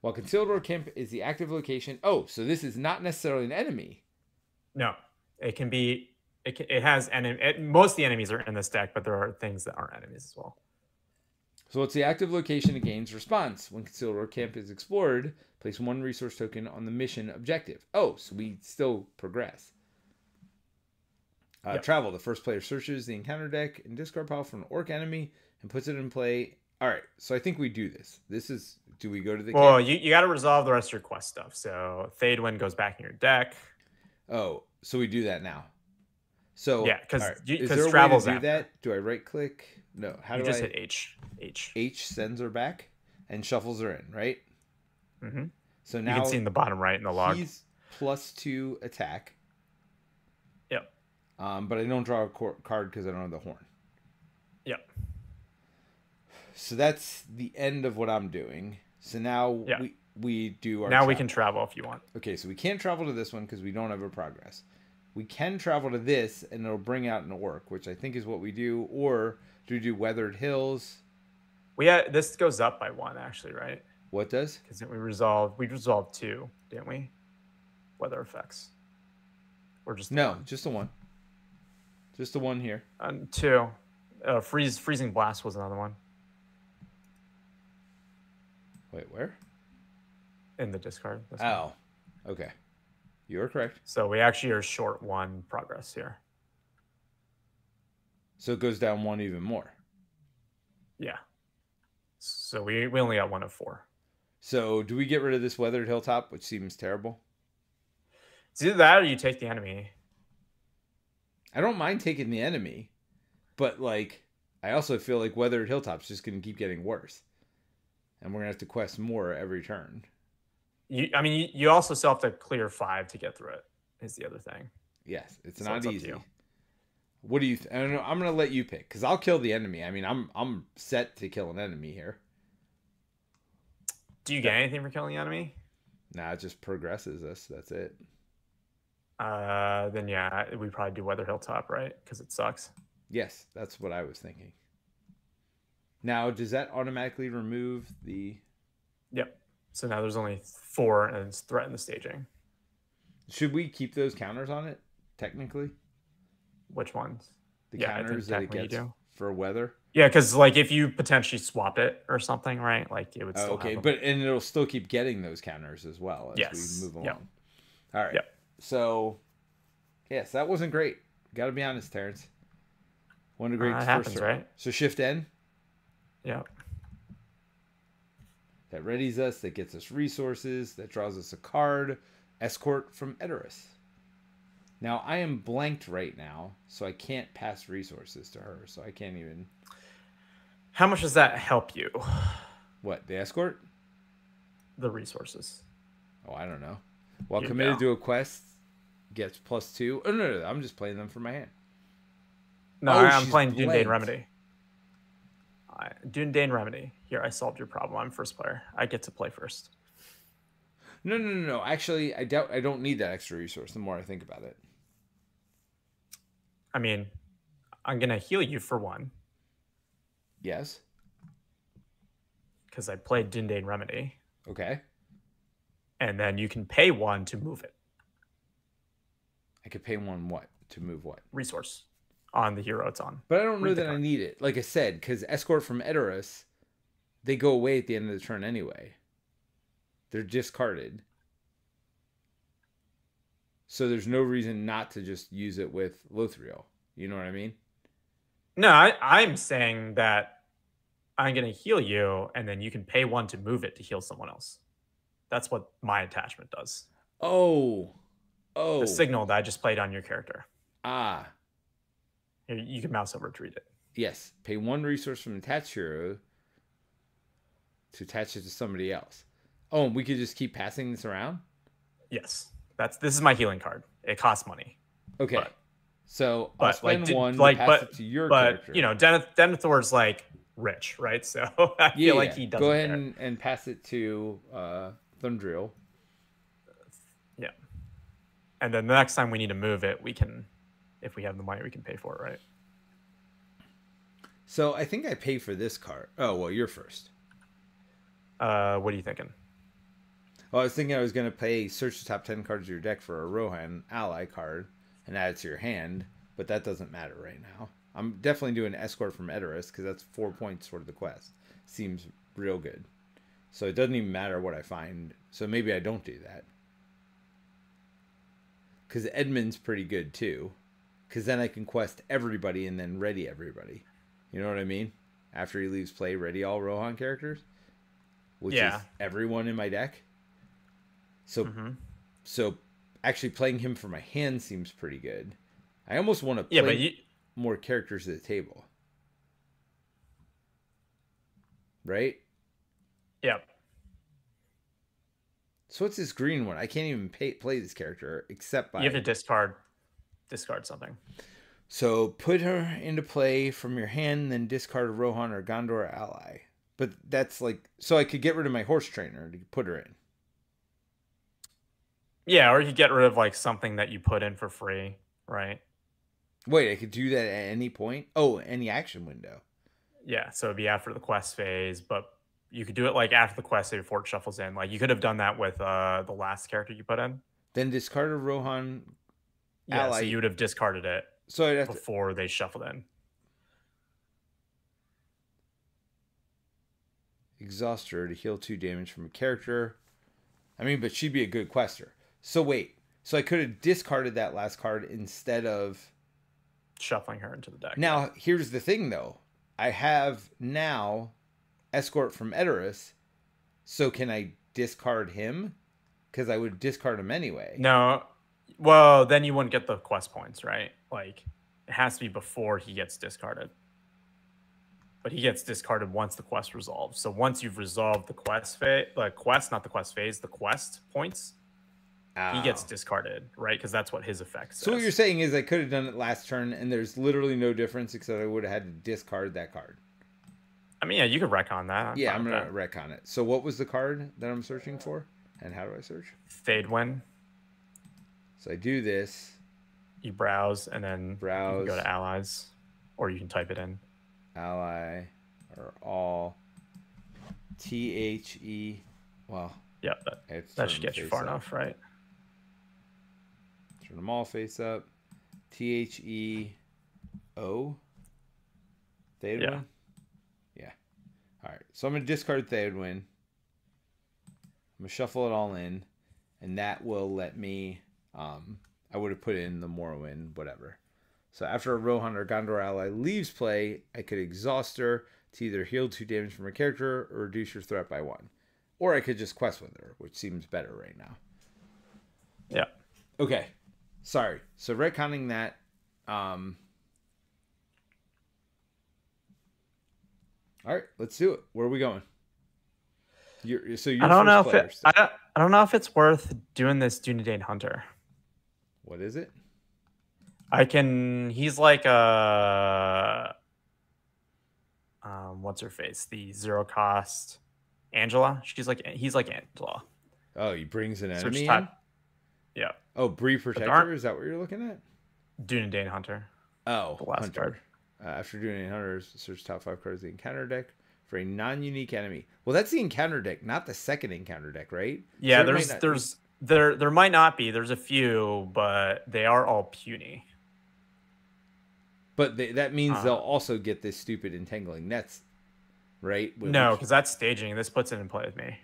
Well, Concealed Orc Camp is the active location. Oh, so this is not necessarily an enemy. No, it can be. It, can, it has enemy. It, most of the enemies are in this deck, but there are things that aren't enemies as well. So it's the active location that gains response. When Concealed Orc Camp is explored, place one resource token on the mission objective. Oh, so we still progress. Uh, yep. Travel. The first player searches the encounter deck and discard pile from an orc enemy and puts it in play. All right. So I think we do this. This is... Do we go to the... Well, camp? you, you got to resolve the rest of your quest stuff. So Théodwyn goes back in your deck. Oh, so we do that now. So... Yeah, because right. Is there a travel's way to do after. that? Do I right-click? No. How you do I... You just hit H. H. H sends her back and shuffles her in, right? Mm-hmm. So now... You can see in the bottom right in the log. He's plus two attack. Um, but I don't draw a card because I don't have the horn. Yep. So that's the end of what I'm doing. So now yeah. we, we do our Now travel. we can travel if you want. Okay, so we can't travel to this one because we don't have a progress. We can travel to this, and it'll bring out an orc, which I think is what we do. Or do we do Weathered Hills? We had, This goes up by one, actually, right? What does? Because we resolved, we resolved two, didn't we? Weather effects. Or just No, one. just the one. Just the one here. Um, two. Uh, freeze, freezing blast was another one. Wait, where? In the discard. Oh, one. Okay. You are correct. So we actually are short one progress here. So it goes down one even more. Yeah. So we, we only got one of four. So do we get rid of this weathered hilltop, which seems terrible? It's either that or you take the enemy. I don't mind taking the enemy, but like I also feel like weathered hilltop's just going to keep getting worse, and we're going to have to quest more every turn. You, I mean, you, you also still have to clear five to get through it. Is the other thing? Yes, it's so not it's easy. What do you? Th I don't know. I'm going to let you pick because I'll kill the enemy. I mean, I'm I'm set to kill an enemy here. Do you get anything for killing the enemy? Nah, it just progresses us. That's it. Uh, then yeah, we probably do weather hilltop, right? Because it sucks. Yes, that's what I was thinking. Now, does that automatically remove the? Yep. So now there's only four, and it's threaten the staging. Should we keep those counters on it? Technically. Which ones? The yeah, counters that it gets for weather. Yeah, because like if you potentially swap it or something, right? Like it would. Still oh, okay, have them. But and it'll still keep getting those counters as well as yes. we move along. Yep. All right. Yep. So, yes, that wasn't great. Got to be honest, Terrence. One of the greatest uh, happens, turn. Right? So shift N. Yeah. That readies us. That gets us resources. That draws us a card. Escort from Edoras. Now, I am blanked right now, so I can't pass resources to her, so I can't even... How much does that help you? What, the escort? The resources. Oh, I don't know. While you committed know. to a quest, gets plus two. Oh, no, no, no, I'm just playing them for my hand. No, oh, I'm playing Dune Dane Remedy. Uh, Dune Dane Remedy. Here, I solved your problem. I'm first player. I get to play first. No, no, no, no. Actually, I doubt I don't need that extra resource the more I think about it. I mean, I'm going to heal you for one. Yes. Because I played Dune Dane Remedy. Okay. And then you can pay one to move it. I could pay one what? To move what? Resource on the hero it's on. But I don't Read know that card. I need it. Like I said, because Escort from Edoras, they go away at the end of the turn anyway. They're discarded. So there's no reason not to just use it with Lothriel. You know what I mean? No, I, I'm saying that I'm going to heal you, and then you can pay one to move it to heal someone else. That's what my attachment does. Oh, oh. The signal that I just played on your character. Ah. You can mouse over to read it. Yes. Pay one resource from attached hero to attach it to somebody else. Oh, and we could just keep passing this around? Yes. That's This is my healing card. It costs money. Okay. But, so I'll but, spend like, one like, to pass but, it to your but, character. But, you know, Deneth Denethor's like rich, right? So I feel yeah, like he doesn't Go ahead care. And, and pass it to... Uh, Thundrill. Yeah. And then the next time we need to move it, we can, if we have the money, we can pay for it, right? So I think I pay for this card. Oh, well, you're first. Uh, what are you thinking? Well, I was thinking I was going to pay search the top ten cards of your deck for a Rohan ally card and add it to your hand, but that doesn't matter right now. I'm definitely doing Escort from Edoras because that's four points toward the quest. Seems real good. So it doesn't even matter what I find. So maybe I don't do that. Because Edmund's pretty good too. Because then I can quest everybody and then ready everybody. You know what I mean? After he leaves play, ready all Rohan characters. Which yeah. is everyone in my deck. So, mm-hmm. so actually playing him for my hand seems pretty good. I almost want to play yeah, but you... more characters at the table. Right? Yep. So what's this green one? I can't even pay, play this character except by... You have to discard discard something. So put her into play from your hand, then discard a Rohan or Gondor ally. But that's like... So I could get rid of my horse trainer to put her in. Yeah, or you could get rid of like something that you put in for free, right? Wait, I could do that at any point? Oh, any action window. Yeah, so it'd be after the quest phase, but... You could do it like after the quest, say before it shuffles in. Like you could have done that with uh, the last character you put in. Then discard a Rohan ally. Yeah, so you would have discarded it so I'd have before to... they shuffled in. Exhaust her to heal two damage from a character. I mean, but she'd be a good quester. So wait. So I could have discarded that last card instead of shuffling her into the deck. Now, here's the thing, though. I have now Escort from Edoras. So can I discard him? Because I would discard him anyway. No. Well, then you wouldn't get the quest points, right? Like, it has to be before he gets discarded. But he gets discarded once the quest resolves. So once you've resolved the quest phase, the quest, not the quest phase, the quest points, oh. he gets discarded, right? Because that's what his effect says. So what you're saying is I could have done it last turn, and there's literally no difference except I would have had to discard that card. I mean, yeah, you could retcon that. I'm yeah, I'm gonna retcon it. So what was the card that I'm searching for, and how do I search? Théodwyn. So I do this. You browse, and then browse. You can go to allies, or you can type it in. Ally or all T H E. Well, yeah, that, that should get you far up. enough, right? Turn them all face up. T H E O. They'd yeah. win. Yeah. All right. So I'm going to discard They'd win. I'm going to shuffle it all in, and that will let me. Um, I would have put in the Morrowind, whatever. So after a Rohan or Gondor ally leaves play, I could exhaust her to either heal two damage from her character or reduce your threat by one. Or I could just quest with her, which seems better right now. Yeah. Okay. Sorry. So retconning that. Um... All right, let's do it. Where are we going? You're, so you're I don't know if it, I don't. I don't know if it's worth doing this Dunedain Hunter. What is it? I can. He's like a. Um, what's her face? The zero cost, Angela. She's like he's like Angela. Oh, he brings an enemy. So type, yeah. Oh, Bree Protector. Is that what you're looking at? Dunedain Hunter. Oh, the last Hunter. Card. Uh, after Dunedain Hunters, search top five cards of the encounter deck for a non-unique enemy. Well, that's the encounter deck, not the second encounter deck, right? Yeah, so there there's there's there there might not be. There's a few, but they are all puny. But they, that means uh, they'll also get this stupid Entangling Nets, right? With no, because that's staging. This puts it in play with me.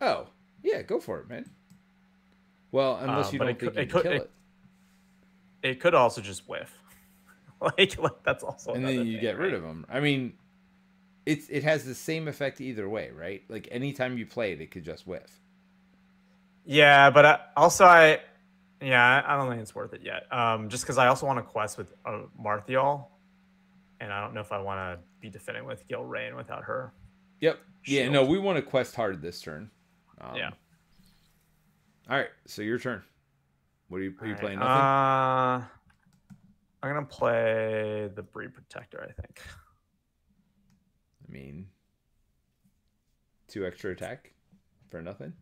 Oh, yeah, go for it, man. Well, unless uh, you don't it think could, you it can could, kill it, it. It could also just whiff. like, like, that's also And then you thing, get right? rid of them. I mean, it's it has the same effect either way, right? Like, anytime you play it, it could just whiff. Yeah, but I, also I... Yeah, I don't think it's worth it yet. Um, just because I also want to quest with uh, Amarthiel, and I don't know if I want to be defending with Gilraen without her. Yep. Shield. Yeah, no, we want to quest hard this turn. Um, yeah. All right, so your turn. What are you, are you right. playing? Nothing? Uh, I'm going to play the Bree Protector, I think. I mean, two extra attack for nothing.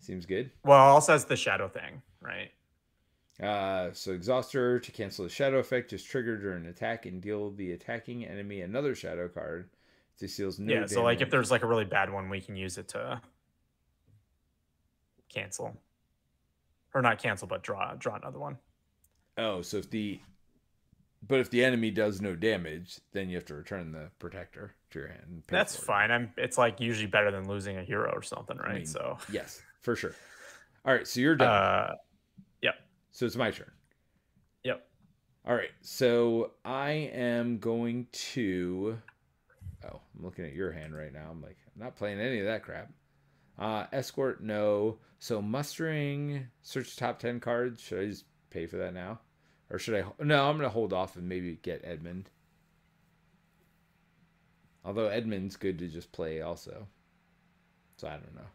Seems good. Well, it also has the shadow thing, right? Uh, so exhaust her to cancel the shadow effect, just trigger during an attack and deal the attacking enemy another shadow card. This deals no damage. Yeah, so like if there's like a really bad one, we can use it to cancel, or not cancel, but draw draw another one. Oh, so if the but if the enemy does no damage, then you have to return the protector to your hand. That's fine. I'm. It's like usually better than losing a hero or something, right? I mean, so yes, for sure. All right, so you're done. Uh, So it's my turn. Yep. All right. So I am going to. Oh, I'm looking at your hand right now. I'm like, I'm not playing any of that crap. Uh, escort, no. So mustering, search top ten cards. Should I just pay for that now, or should I? No, I'm going to hold off and maybe get Edmund. Although Edmund's good to just play also. So I don't know.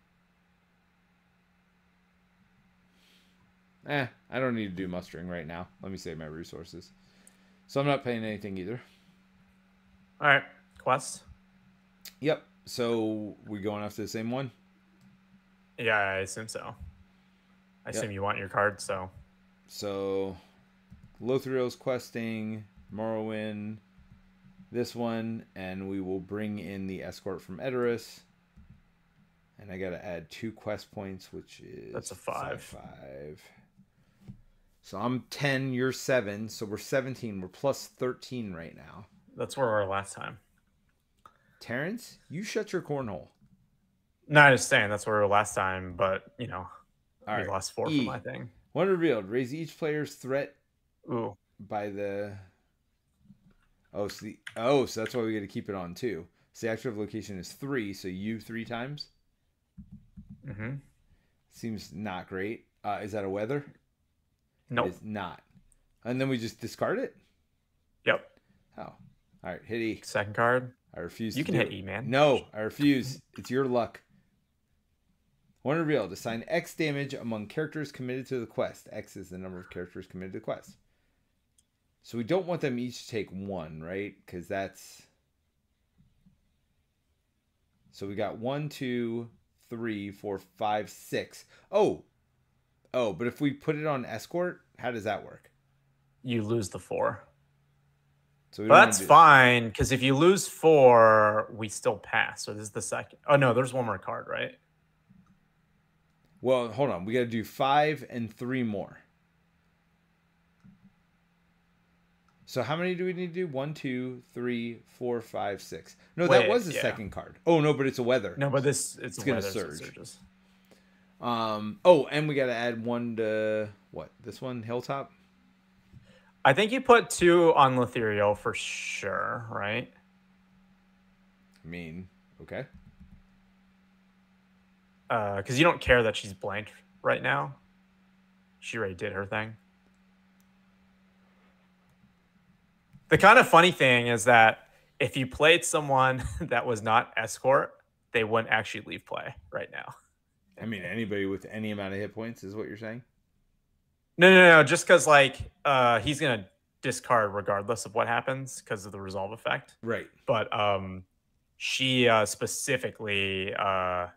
Eh, I don't need to do mustering right now. Let me save my resources. So I'm not paying anything either. All right. Quest? Yep. So we going after the same one? Yeah, I assume so. I yep. assume you want your card, so. So Lothriel's questing, Morrowind, this one, and we will bring in the Escort from Edoras. And I got to add two quest points, which is... That's a five. Five. So I'm ten, you're seven, so we're seventeen. We're plus thirteen right now. That's where we were last time. Terrence, you shut your cornhole. No, I understand. That's where we were last time, but, you know, All we right. lost four e. from my thing. One revealed. Raise each player's threat Ooh. by the... Oh so, the... oh, so that's why we got to keep it on, too. So the active location is three, so you three times. Mm-hmm. Seems not great. Uh, is that a weather? Nope. It's not. And then we just discard it? Yep. Oh. All right, hit E. Second card. I refuse you to You can hit it. E, man. No, I refuse. It's your luck. One revealed. Assign X damage among characters committed to the quest. X is the number of characters committed to the quest. So we don't want them each to take one, right? Because that's... So we got one, two, three, four, five, six. Oh! Oh, but if we put it on escort, how does that work? You lose the four. So that's fine, because if you lose four, we still pass. So this is the second. Oh, no, there's one more card, right? Well, hold on. We got to do five and three more. So how many do we need to do? One, two, three, four, five, six. No, Wait, that was the yeah. second card. Oh, no, but it's a weather. No, but this it's, it's going to surge. Surges. Um. Oh, and we got to add one to what? This one, Hilltop? I think you put two on Lothíriel for sure, right? I mean, okay. Uh, because you don't care that she's blank right now. She already did her thing. The kind of funny thing is that if you played someone that was not escort, they wouldn't actually leave play right now. I mean, anybody with any amount of hit points is what you're saying? No, no, no. Just because, like, uh, he's going to discard regardless of what happens because of the resolve effect. Right. But um, she uh, specifically... Uh,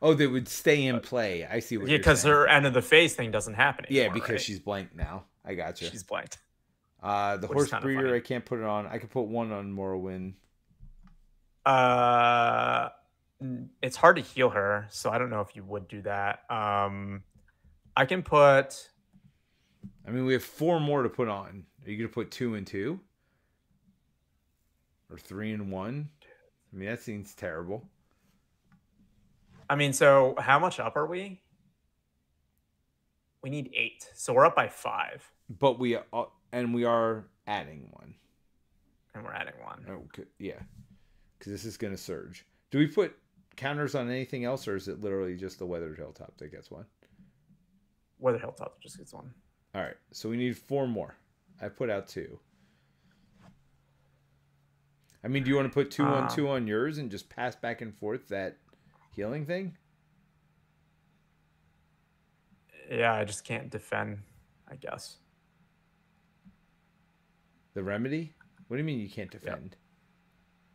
oh, they would stay in play. I see what yeah, you're saying. Yeah, because her end of the phase thing doesn't happen anymore. Yeah, because right? she's blanked now. I got you. She's blanked. Uh, the Horse Breeder, I can't put it on. I could put one on Morrowind. Uh, it's hard to heal her, so I don't know if you would do that. Um... I can put... I mean, we have four more to put on. Are you going to put two and two? Or three and one? I mean, that seems terrible. I mean, so how much up are we? We need eight. So we're up by five. But we are, and we are adding one. And we're adding one. Okay, yeah. Because this is going to surge. Do we put counters on anything else, or is it literally just the weathered hilltop that gets one? Weather Hilltop just gets one. All right, so we need four more. I put out two. I mean, do you want to put two uh, on two on yours and just pass back and forth that healing thing? Yeah, I just can't defend, I guess. The remedy? What do you mean you can't defend?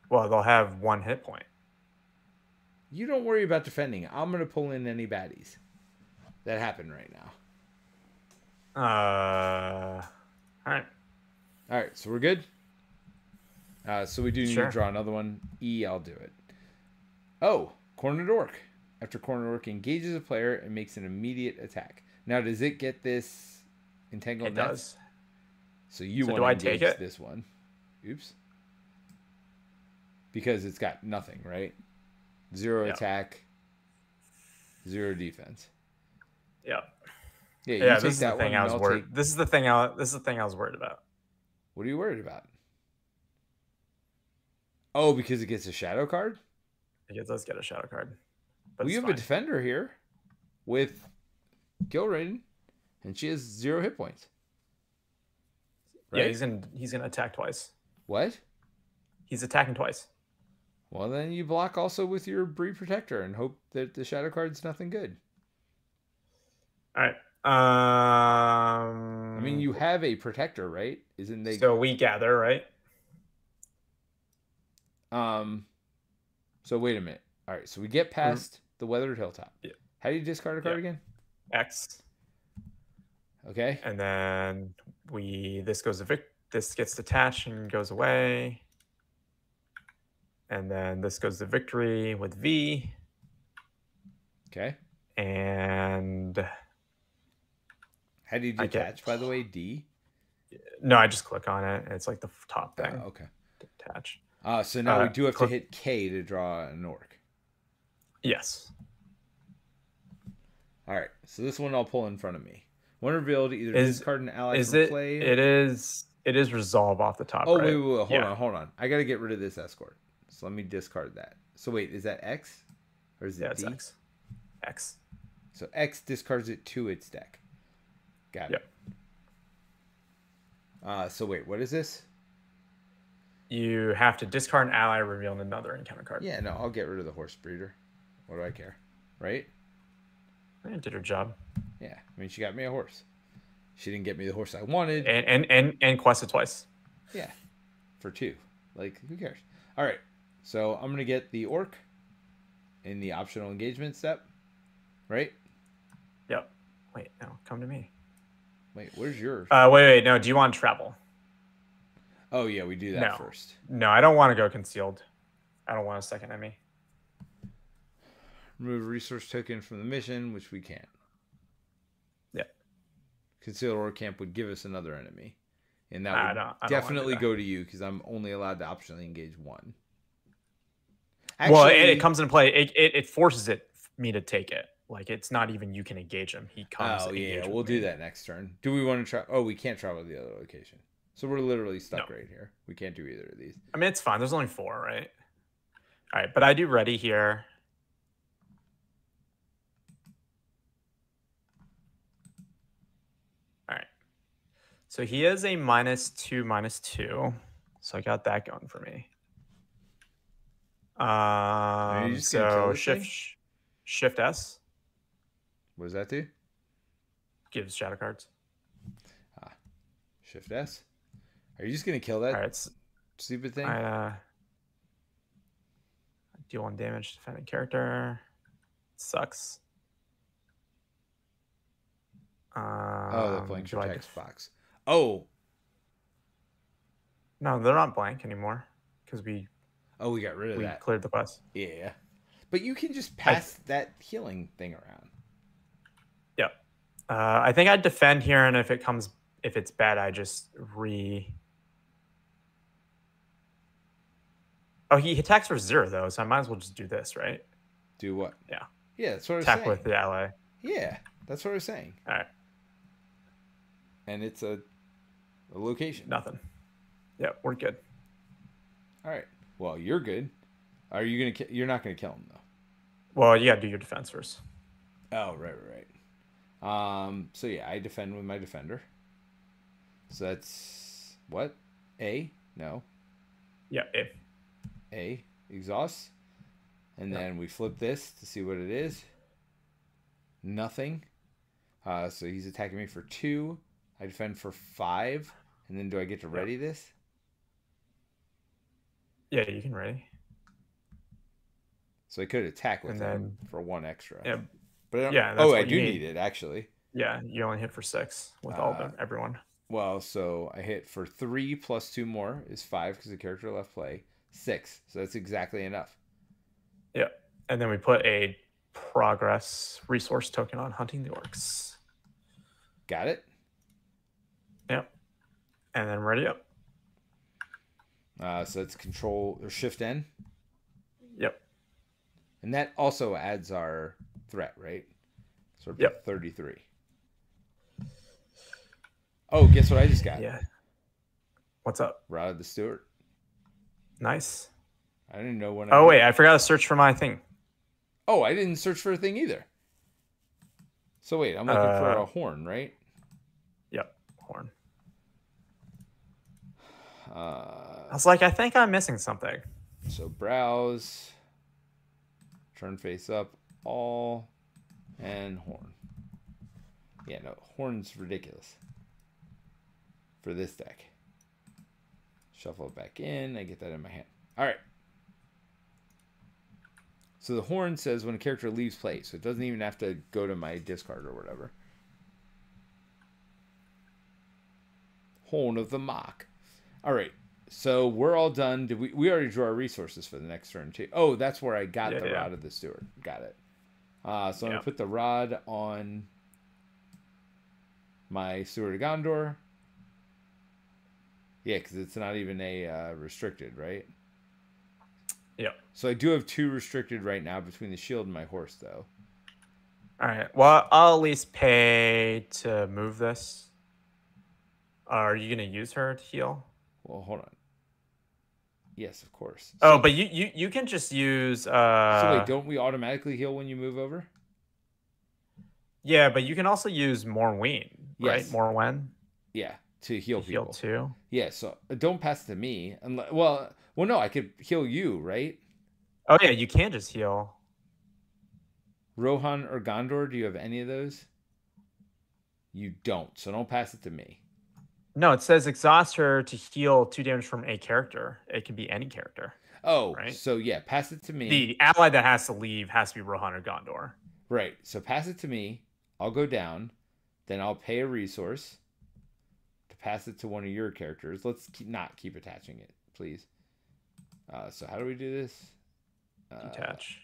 Yep. Well, they'll have one hit point. You don't worry about defending. I'm going to pull in any baddies. That happened right now. Uh, all right. All right, so we're good. Uh, so we do need sure. to draw another one. E, I'll do it. Oh, Cornered Orc. After Cornered Orc engages a player and makes an immediate attack. Now, does it get this Entangled It Nets? Does. So you so want to engage take it? This one. Oops. Because it's got nothing, right? Zero yep. attack, zero defense. Yeah, yeah. You yeah take this is that the thing I was worried. Take... This is the thing. I this is the thing I was worried about. What are you worried about? Oh, because it gets a shadow card. It does get a shadow card. But we well, have fine. a defender here with Gilraen, and she has zero hit points. Right? Yeah, he's gonna he's gonna attack twice. What? He's attacking twice. Well, then you block also with your Bree Protector and hope that the shadow card's nothing good. All right. Um, I mean, you have a protector, right? Isn't they? So we gather, right? Um. So wait a minute. All right. So we get past mm-hmm. the Weathered Hilltop. Yeah. How do you discard a card yeah. again? X. Okay. And then we this goes to Vic. This gets detached and goes away. And then this goes to Victory with V. Okay. And how do you detach, by the way? D? No, I just click on it, and it's like the top thing. Oh, okay. Detach. Uh, so now uh, we do have click. to hit K to draw an orc. Yes. All right. So this one I'll pull in front of me. When revealed, either is, discard an ally is from it, play. It is it is resolve off the top. Oh right? wait, wait, wait, hold yeah. on, hold on. I gotta get rid of this escort. So let me discard that. So wait, is that X or is it yeah, D? It's X. X. So X discards it to its deck. Got it. Yep. Uh, so wait, what is this? You have to discard an ally, reveal another encounter card. Yeah, no, I'll get rid of the horse breeder. What do I care, right? I did her job. Yeah, I mean, she got me a horse. She didn't get me the horse I wanted. And and and, and quested twice. Yeah, for two. Like, who cares? All right, so I'm going to get the orc in the optional engagement step, right? Yep. Wait, no, come to me. Wait, where's yours? Uh, wait, wait, no, do you want travel? Oh, yeah, we do that no. first. No, I don't want to go concealed. I don't want a second enemy. Remove resource token from the mission, which we can't. Yeah. Concealed Orc Camp would give us another enemy. And that would I don't, I definitely don't go to you because I'm only allowed to optionally engage one. Actually, well, it, it comes into play. It, it, it forces it me to take it. Like, it's not even you can engage him. He comes. Oh, yeah, we'll do that next turn. Do we want to try? Oh, we can't travel to the other location. So we're literally stuck no. right here. We can't do either of these. I mean, it's fine. There's only four, right? All right, but I do ready here. So he is a minus two, minus two. So I got that going for me. Um, so shift, sh shift S. What does that do? Gives shadow cards. Ah, shift S. Are you just going to kill that All right, stupid thing? I, uh, deal one damage to defending character. Sucks. Um, oh, they're playing your text box. Oh. No, they're not blank anymore because we. Oh, we got rid of we that. We cleared the bus. Yeah. But you can just pass I, that healing thing around. Yep. Yeah. Uh, I think I'd defend here, and if it comes, if it's bad, I just re. Oh, he attacks for zero, though, so I might as well just do this, right? Do what? Yeah. Yeah, that's what I was saying. Attack with the ally. Yeah, that's what I was saying. All right. And it's a. A location. Nothing. Yeah, we're good. All right. Well, you're good. Are you gonna? You're not gonna kill him though. Well, you gotta do your defense first. Oh right, right, right. Um. So yeah, I defend with my defender. So that's what? A? No. Yeah. A. A. Exhaust. And yeah. then we flip this to see what it is. Nothing. Uh. So he's attacking me for two. I defend for five. And then do I get to ready this? Yeah, you can ready. So I could attack with him for one extra. Yeah, but I don't, yeah, oh, I do need. need it actually. Yeah, you only hit for six with uh, all of them, everyone. Well, so I hit for three plus two more is five because the character left play six. So that's exactly enough. Yeah, and then we put a progress resource token on hunting the orcs. Got it. Yep. And then ready up. Uh, so that's control or shift N. Yep. And that also adds our threat, right? So we're yep. thirty-three. Oh, guess what I just got? Yeah. What's up? Route of the Steward. Nice. I didn't know when. Oh, I wait. I forgot to search for my thing. Oh, I didn't search for a thing either. So wait, I'm looking uh, for a horn, right? Yep. Horn. Uh, I was like, I think I'm missing something. So browse, turn face up, all, and horn. Yeah, no, horn's ridiculous for this deck. Shuffle it back in. I get that in my hand. All right. So the horn says when a character leaves play, so it doesn't even have to go to my discard or whatever. Horn of the Mark. All right, so we're all done. Did we, we already drew our resources for the next turn, too. Oh, that's where I got yeah, the yeah. Rod of the Steward. Got it. Uh, so yeah. I'm going to put the rod on my Steward of Gondor. Yeah, because it's not even a uh, restricted, right? Yeah. So I do have two restricted right now between the shield and my horse, though. All right. Well, I'll at least pay to move this. Are you going to use her to heal? Well, hold on. Yes, of course. So, oh, but you, you, you can just use... Uh, so wait, don't we automatically heal when you move over? Yeah, but you can also use Morwen, right? Yes. Morwen? Yeah, to heal to people. Heal too? Yeah, so don't pass to me. Unless, well, well, no, I could heal you, right? Oh, yeah, you can just heal. Rohan or Gondor, do you have any of those? You don't, so don't pass it to me. No, it says exhaust her to heal two damage from a character. It can be any character. Oh, right? So yeah, pass it to me. The ally that has to leave has to be Rohan or Gondor. Right, so pass it to me. I'll go down. Then I'll pay a resource to pass it to one of your characters. Let's keep, not keep attaching it, please. Uh, so how do we do this? Uh, Detach.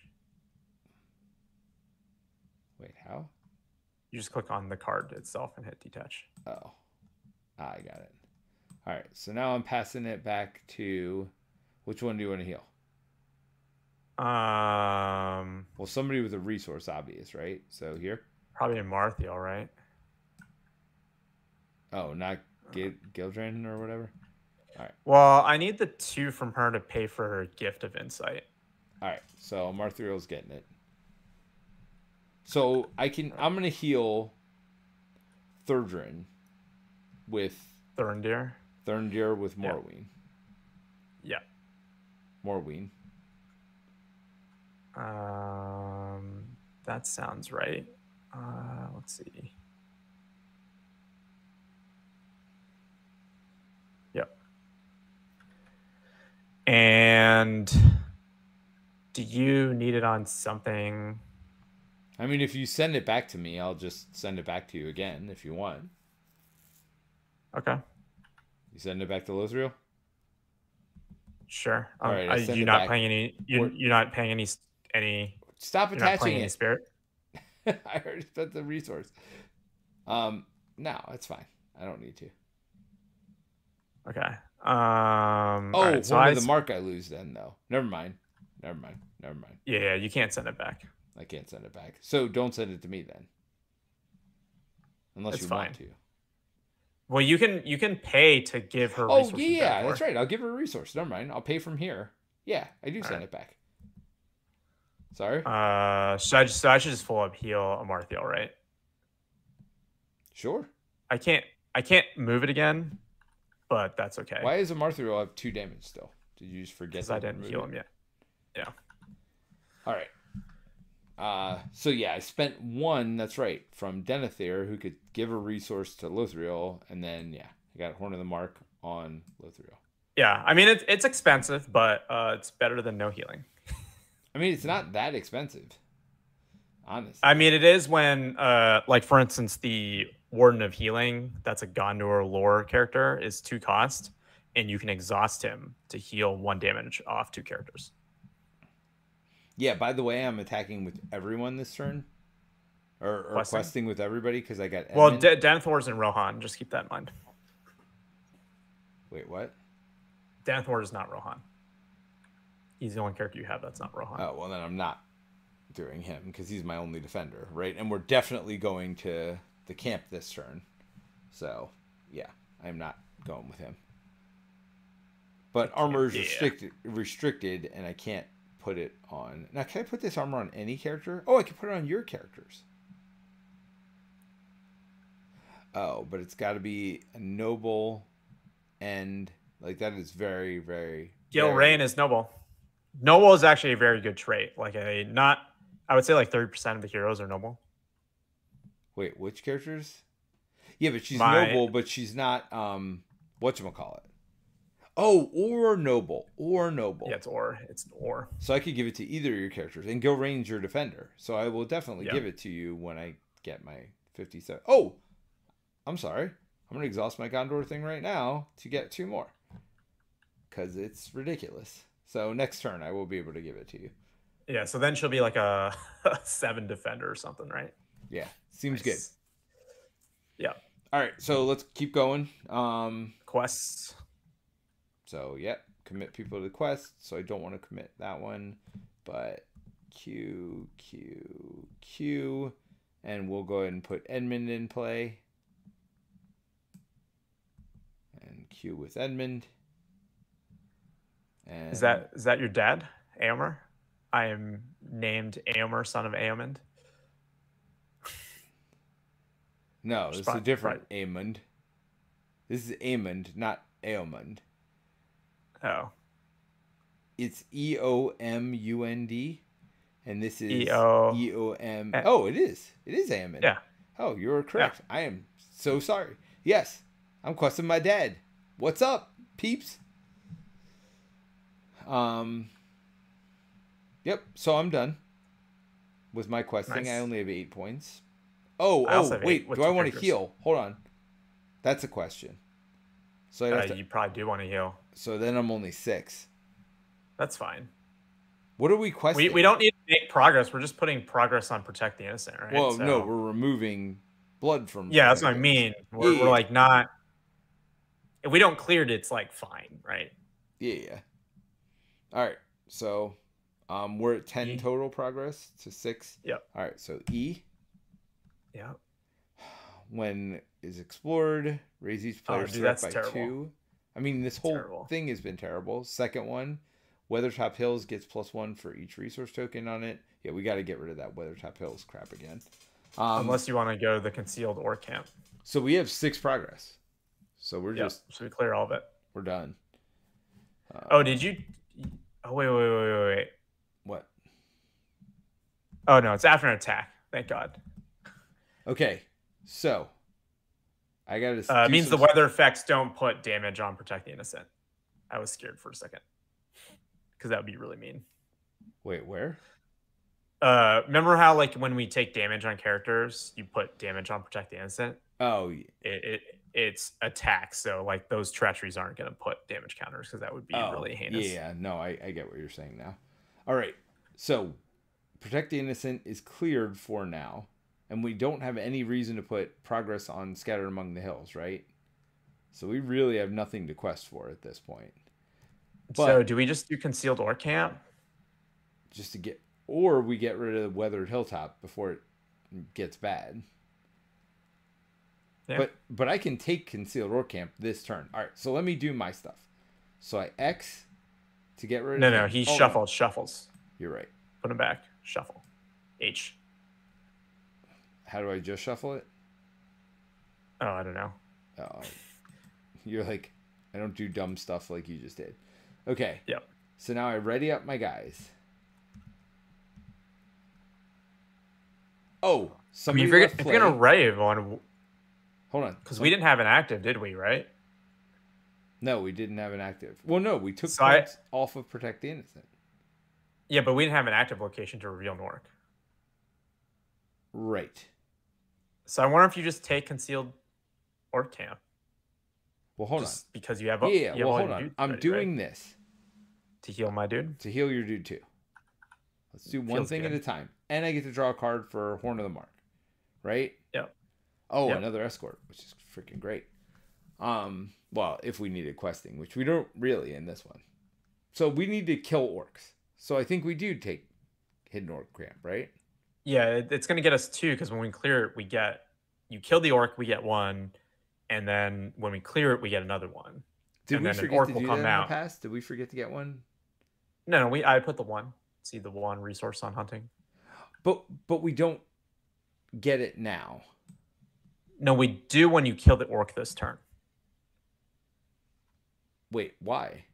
Wait, how? You just click on the card itself and hit detach. Oh. Ah, I got it. All right, so now I'm passing it back to... Which one do you want to heal? Um. Well, somebody with a resource, obvious, right? So here? Probably Amarthiel, right? Oh, not Gil Gildrain or whatever? All right. Well, I need the two from her to pay for her gift of insight. All right, so Amarthiel's getting it. So I can, I'm going to heal Thurdrin with Thurindir. Thurindir with Morwen. Yeah. Morwen. Um, that sounds right. Uh, let's see. Yep. And do you need it on something? I mean, if you send it back to me, I'll just send it back to you again if you want. Okay. You send it back to Lothriel? Sure. Um, All right. I, you're not back. paying any. You're, you're not paying any. Any. Stop attaching not playing it. Any spirit. I already spent the resource. Um. No, it's fine. I don't need to. Okay. Um. Oh, right, so one I, of the mark I lose then though. Never mind. Never mind. Never mind. Yeah, yeah. You can't send it back. I can't send it back. So don't send it to me then. Unless it's you fine. want to. Well, you can you can pay to give her. Oh resources yeah, back that's her. right. I'll give her a resource. Never mind. I'll pay from here. Yeah, I do All send right. it back. Sorry. Uh, so I just so I should just full up heal Amarthiel, right? Sure. I can't I can't move it again, but that's okay. Why is Amarthiel have two damage still? Did you just forget? Because I didn't heal him yet. Yeah. All right. Uh, so yeah, I spent one, that's right, from Denethor, who could give a resource to Lothriel, and then, yeah, I got Horn of the Mark on Lothriel. Yeah, I mean, it's, it's expensive, but uh, it's better than no healing. I mean, it's not that expensive, honestly. I mean, it is when, uh, like, for instance, the Warden of Healing, that's a Gondor lore character, is two cost, and you can exhaust him to heal one damage off two characters. Yeah, by the way, I'm attacking with everyone this turn. Or, or questing. questing with everybody because I got... Edmund. Well, De Denethor's and Rohan. Just keep that in mind. Wait, what? Denethor is not Rohan. He's the only character you have that's not Rohan. Oh, well, then I'm not doing him because he's my only defender, right? And we're definitely going to the camp this turn. So, yeah, I'm not going with him. But armor is yeah. restricted, restricted, and I can't... Put it on now. Can I put this armor on any character? Oh, I can put it on your characters. Oh, but it's got to be a noble, and like that is very, very. Gilraen is noble. Noble is actually a very good trait. Like a not, I would say like thirty percent of the heroes are noble. Wait, which characters? Yeah, but she's My... noble, but she's not. Um, whatchamacallit. Oh, or noble, or noble. Yeah, it's or. It's an or. So I could give it to either of your characters, and Gilraen's your defender. So I will definitely yeah. give it to you when I get my fifty-seven. Oh, I'm sorry. I'm gonna exhaust my Gondor thing right now to get two more, cause it's ridiculous. So next turn I will be able to give it to you. Yeah. So then she'll be like a seven defender or something, right? Yeah. Seems nice. good. Yeah. All right. So let's keep going. Um, Quests. So, yeah, commit people to the quest, so I don't want to commit that one. But Q, Q, Q. And we'll go ahead and put Edmund in play. And Q with Edmund. And is that is that your dad, Éomer? I am named Éomer, son of Éamund. No, this Spot, is a different right. Éamund. This is Éamund, not Éomund. Oh. It's E O M U N D. And this is E O M. Oh, it is. It is Éamund. Yeah. Oh, you're correct. Yeah. I am so sorry. Yes, I'm questing my dad. What's up, peeps? Um. Yep, so I'm done with my questing. Nice. I only have eight points. Oh, oh, wait. Do I want to heal? Hold on. That's a question. So I have uh, to... You probably do want to heal. So then I'm only six. That's fine. What are we questing? We, we don't need to make progress. We're just putting progress on Protect the Innocent, right? Well, so... no, we're removing blood from... Yeah, that's what I mean. We're, yeah. we're like not... If we don't clear it, it's like fine, right? Yeah, yeah. All right, so um, we're at ten e. total progress to six. Yep. All right, so E. Yeah. When is explored, raise each player's oh, dude, threat by terrible. two. I mean, this that's whole terrible. thing has been terrible. Second one. Weathertop Hills gets plus one for each resource token on it. Yeah, we got to get rid of that Weathertop Hills crap again. Um, Unless you want to go to the Concealed Orc Camp. So we have six progress. So we're yeah, just... So we clear all of it. We're done. Uh, oh, did you... Oh, wait, wait, wait, wait, wait. What? Oh, no, it's after an attack. Thank God. Okay, so... I got to... Uh, it means the weather effects don't put damage on Protect the Innocent. I was scared for a second. Because that would be really mean. Wait, where? Uh, remember how, like, when we take damage on characters, you put damage on Protect the Innocent? Oh, yeah. It, it, it's attacks, so, like, those treacheries aren't going to put damage counters, because that would be oh, really heinous. Yeah, no, I, I get what you're saying now. All right, so Protect the Innocent is cleared for now, and we don't have any reason to put progress on Scattered Among the Hills, right? So we really have nothing to quest for at this point. But so do we just do Concealed Orc Camp? Just to get, or we get rid of the Weathered Hilltop before it gets bad. Yeah. But but I can take Concealed Orc Camp this turn. All right, so let me do my stuff. So I X to get rid no, of. No, no, he oh, shuffled, no. shuffles. You're right. Put him back. Shuffle. H. How do I just shuffle it? Oh, I don't know. Oh, you're like, I don't do dumb stuff like you just did. Okay. Yep. So now I ready up my guys. Oh, somebody. I mean, if, you're, if you're gonna rave on, hold on, because we didn't have an active, did we? Right? No, we didn't have an active. Well, no, we took so I, off of Protect the Innocent. Yeah, but we didn't have an active location to reveal Nork. Right. So I wonder if you just take Concealed Orc Camp. Well, hold just on. Because you have a, yeah. You have well, hold on. I'm ready, doing right? this to heal my dude. To heal your dude too. Let's do one Feels thing good. at a time, and I get to draw a card for Horn of the Mark, right? Yep. Oh, yep. Another escort, which is freaking great. Um, well, if we needed questing, which we don't really in this one, so we need to kill orcs. So I think we do take Hidden Orc Camp, right? Yeah, it's going to get us two because when we clear it, we get you kill the orc, we get one. And then when we clear it, we get another one. Did and we then forget an orc to do will come that in out. the past? Did we forget to get one? No, no. We I put the one. See the one resource on hunting. But but we don't get it now. No, we do when you kill the orc this turn. Wait, why?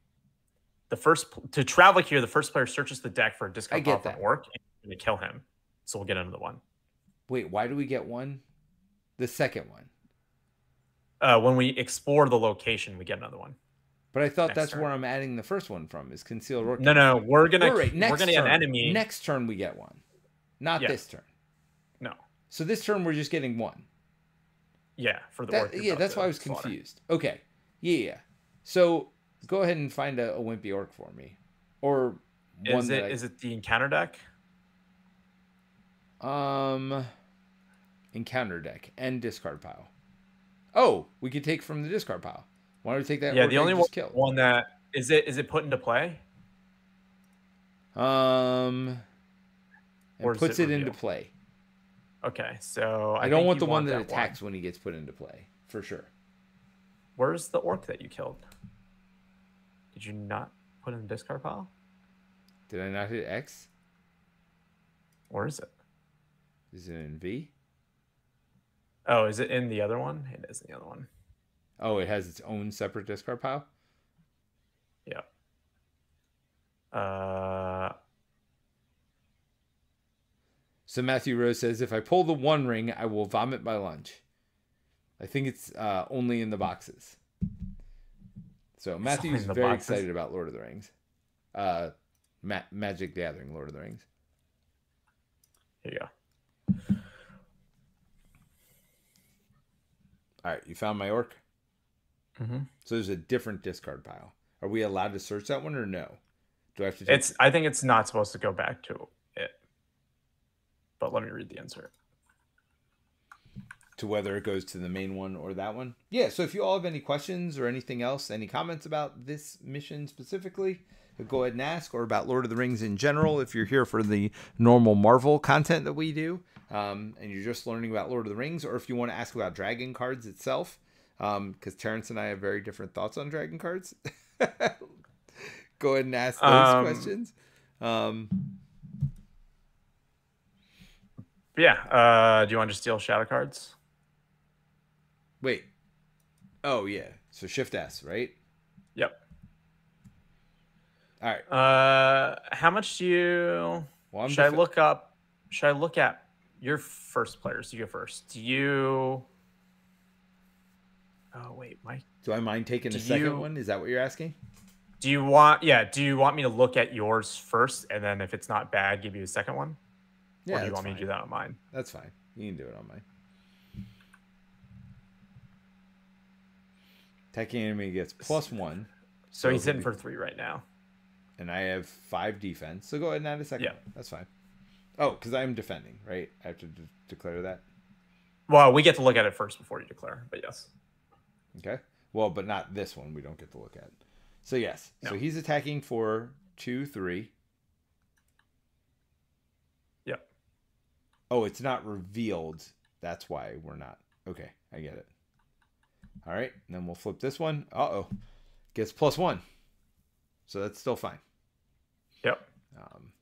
The first to travel here, the first player searches the deck for a discard off an orc and to kill him. So we'll get another one. Wait, why do we get one? The second one. Uh, when we explore the location, we get another one. But I thought that's turn. where I'm adding the first one from is Concealed Orc. No, no, we're gonna oh, right. next we're gonna turn, get an enemy. Next turn we get one, not yeah. this turn. No. So this turn we're just getting one. Yeah, for the that, orc. Yeah, that's why I was slaughter. confused. Okay, yeah, yeah. So go ahead and find a, a wimpy orc for me, or one is it that I... is it the encounter deck? Um, encounter deck and discard pile. Oh, we could take from the discard pile. Why don't we take that? Yeah, the only one, one that Is it is it put into play? Um, it puts it, it into play. Okay, so I, I don't want the want one that, that attacks one. When he gets put into play, for sure. Where's the orc that you killed? Did you not put in the discard pile? Did I not hit X? Where is it? Is it in V? Oh, is it in the other one? It is in the other one. Oh, it has its own separate discard pile? Yeah. Uh... So Matthew Rose says, if I pull the one ring, I will vomit my lunch. I think it's uh, only in the boxes. So Matthew's very boxes. excited about Lord of the Rings. Uh, Ma Magic Gathering, Lord of the Rings. Here you go. All right, you found my orc? Mm-hmm. So there's a different discard pile. Are we allowed to search that one or no? Do I have to? Take it's. I think it's not supposed to go back to it. But let me read the insert. To whether it goes to the main one or that one. Yeah, so if you all have any questions or anything else, any comments about this mission specifically, go ahead and ask, or about Lord of the Rings in general if you're here for the normal Marvel content that we do, um, and you're just learning about Lord of the Rings, or if you want to ask about Dragon Cards itself, because um, Terrence and I have very different thoughts on Dragon Cards. Go ahead and ask those um, questions. Um Yeah. Uh, do you want to steal shadow cards? Wait. Oh, yeah. So shift S, right? Yep. All right. Uh, how much do you... Well, should I look up... Should I look at your first players? You go first. Do you... Oh, wait, Mike. Do I mind taking the second one? Is that what you're asking? Do you want... Yeah. Do you want me to look at yours first, and then if it's not bad, give you the second one? Yeah, or do you want me to do that on mine? That's fine. You can do it on mine. Attacking enemy gets plus one. So, so he's hitting for three right now. And I have five defense. So go ahead and add a second. Yeah. That's fine. Oh, because I'm defending, right? I have to de declare that? Well, we get to look at it first before you declare, but yes. Okay. Well, but not this one. We don't get to look at it. So yes. No. So he's attacking for two, three. Oh, it's not revealed. That's why we're not. Okay, I get it. All right, and then we'll flip this one. Uh-oh. Gets plus one. So that's still fine. Yep. Um,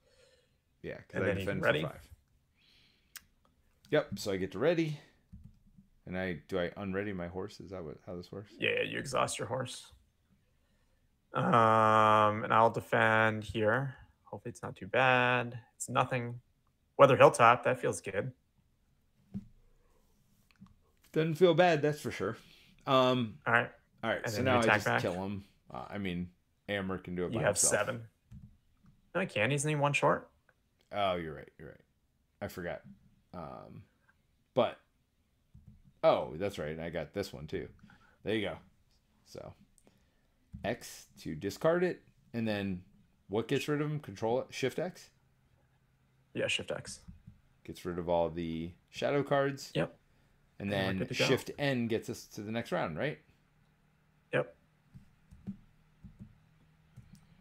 yeah, because I defend for five. Yep, so I get to ready. And I do I unready my horse? Is that what, how this works? Yeah, you exhaust your horse. Um, and I'll defend here. Hopefully it's not too bad. It's nothing... Weather Hilltop, that feels good. Doesn't feel bad, that's for sure. Um, all right. All right, and so now I just back. kill him. Uh, I mean, Éomer can do it you by himself. You have seven. No, I can't. Isn't he one short? Oh, you're right. You're right. I forgot. Um, but, oh, that's right. I got this one, too. There you go. So, X to discard it. And then what gets rid of him? Control it. Shift X? Yeah, shift X. Gets rid of all the shadow cards. Yep. And then shift N gets us to the next round, right? Yep.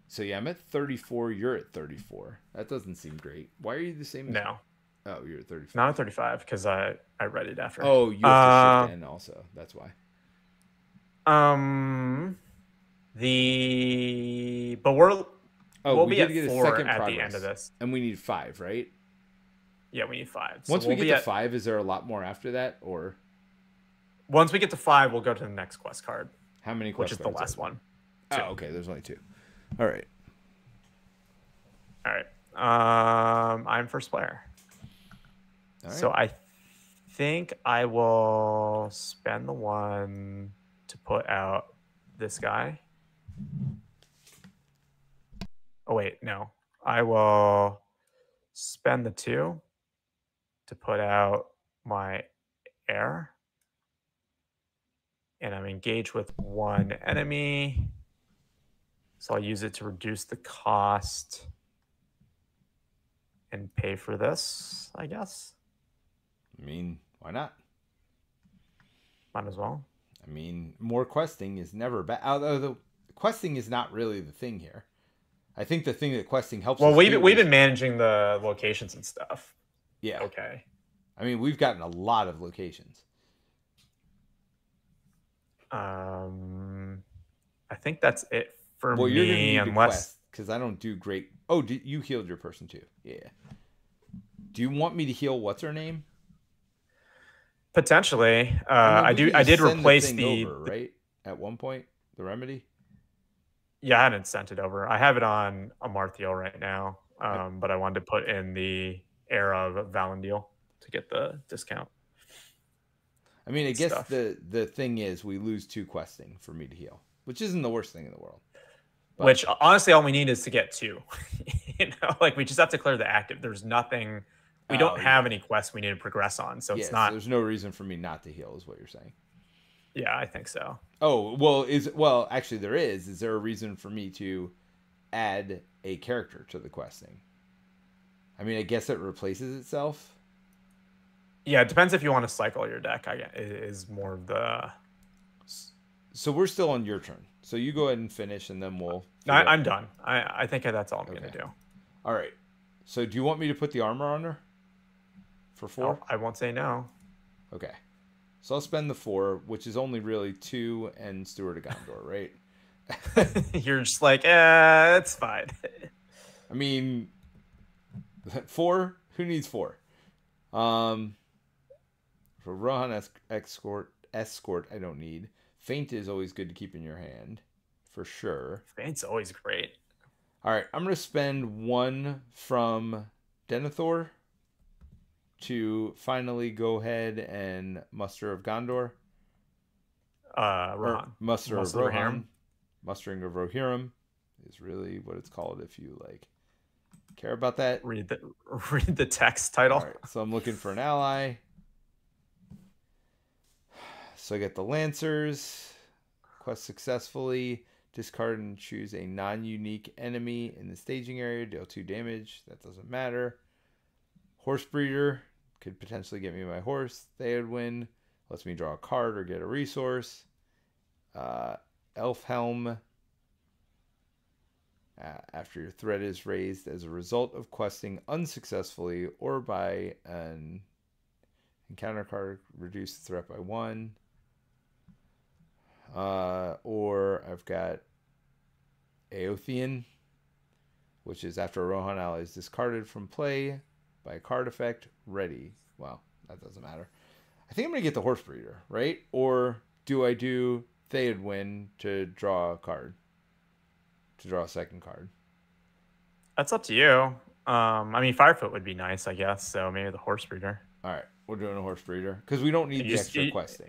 So, yeah, I'm at thirty-four. You're at thirty-four. That doesn't seem great. Why are you the same? No. Oh, you're at thirty-five. Not at thirty-five because I, I read it after. Oh, you have to uh, shift N also. That's why. Um, the... But we're... Oh, we'll we be at get four a second at progress. the end of this. And we need five, right? Yeah, we need five. So Once we'll we get to at... five, is there a lot more after that? Or Once we get to five, we'll go to the next quest card. How many quest cards? Which is the last one. Two. Oh, okay. There's only two. All right. All right. Um, I'm first player. All right. So I think I will spend the one to put out this guy. Oh, wait, no. I will spend the two to put out my heir. And I'm engaged with one enemy. So I'll use it to reduce the cost and pay for this, I guess. I mean, why not? Might as well. I mean, more questing is never bad. Although the questing is not really the thing here. I think the thing that questing helps. Well, we've we've been managing the locations and stuff. Yeah. Okay. I mean, we've gotten a lot of locations. Um, I think that's it for well, me. You're gonna need unless to quest, because I don't do great. Oh, did, you healed your person too. Yeah. Do you want me to heal? What's her name? Potentially, uh, I, mean, I do. I did replace the, the, over, the right at one point the remedy. Yeah, I haven't sent it over. I have it on Amarthiel right now, um, okay. But I wanted to put in the heir of Valandiel to get the discount. I mean, I guess stuff. the the thing is we lose two questing for me to heal, which isn't the worst thing in the world. But... Which honestly, all we need is to get two. You know, like we just have to clear the active. There's nothing. We don't oh, have yeah. any quests we need to progress on, so yeah, it's not. So there's no reason for me not to heal, is what you're saying. Yeah, I think so. Oh well, is well actually there is. Is there a reason for me to add a character to the questing? I mean, I guess it replaces itself. Yeah, it depends if you want to cycle your deck. I guess it is more of the. So we're still on your turn. So you go ahead and finish, and then we'll. No, I, I'm done. I I think that's all I'm okay. gonna do. All right. So do you want me to put the armor on her? For four? No, I won't say no. Okay. So I'll spend the four, which is only really two and Steward of Gondor, right? You're just like, eh, it's fine. I mean, four? Who needs four? Um, for Rohan esc escort, escort, I don't need. Feint is always good to keep in your hand, for sure. Feint's always great. All right, I'm going to spend one from Denethor to finally go ahead and muster of Gondor. Uh, Rohan. Muster, muster of Rohan. Rohan. Mustering of Rohirrim is really what it's called if you like care about that. Read the, read the text title. All right, so I'm looking for an ally. So I get the Lancers. Quest successfully. Discard and choose a non-unique enemy in the staging area. Deal two damage. That doesn't matter. Horse Breeder. Could potentially get me my horse. Théodwyn lets me draw a card or get a resource. Uh, Elf Helm. Uh, after your threat is raised as a result of questing unsuccessfully or by an encounter card, reduce the threat by one. Uh, or I've got Aeothean, which is after a Rohan ally is discarded from play by a card effect, ready. Well, that doesn't matter. I think I'm going to get the Horse Breeder, right? Or do I do Théodwyn to draw a card? To draw a second card? That's up to you. Um, I mean, Firefoot would be nice, I guess. So maybe the Horse Breeder. All right. We're doing a Horse Breeder because we don't need you the just, extra you, questing.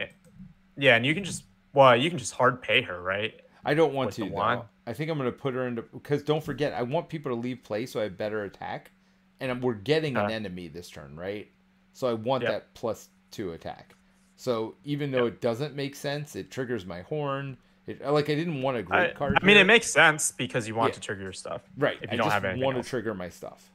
Yeah, and you can just... Well, you can just hard pay her, right? I don't want to, though. I think I'm going to put her into... Because don't forget, I want people to leave play so I have better attack. And we're getting uh, an enemy this turn, right? So I want yep. that plus two attack. So even though yep. it doesn't make sense, it triggers my horn. It, like, I didn't want a great I, card. I mean, here. It makes sense because you want yeah. to trigger your stuff. Right. If you I don't just have anything want else. to trigger my stuff.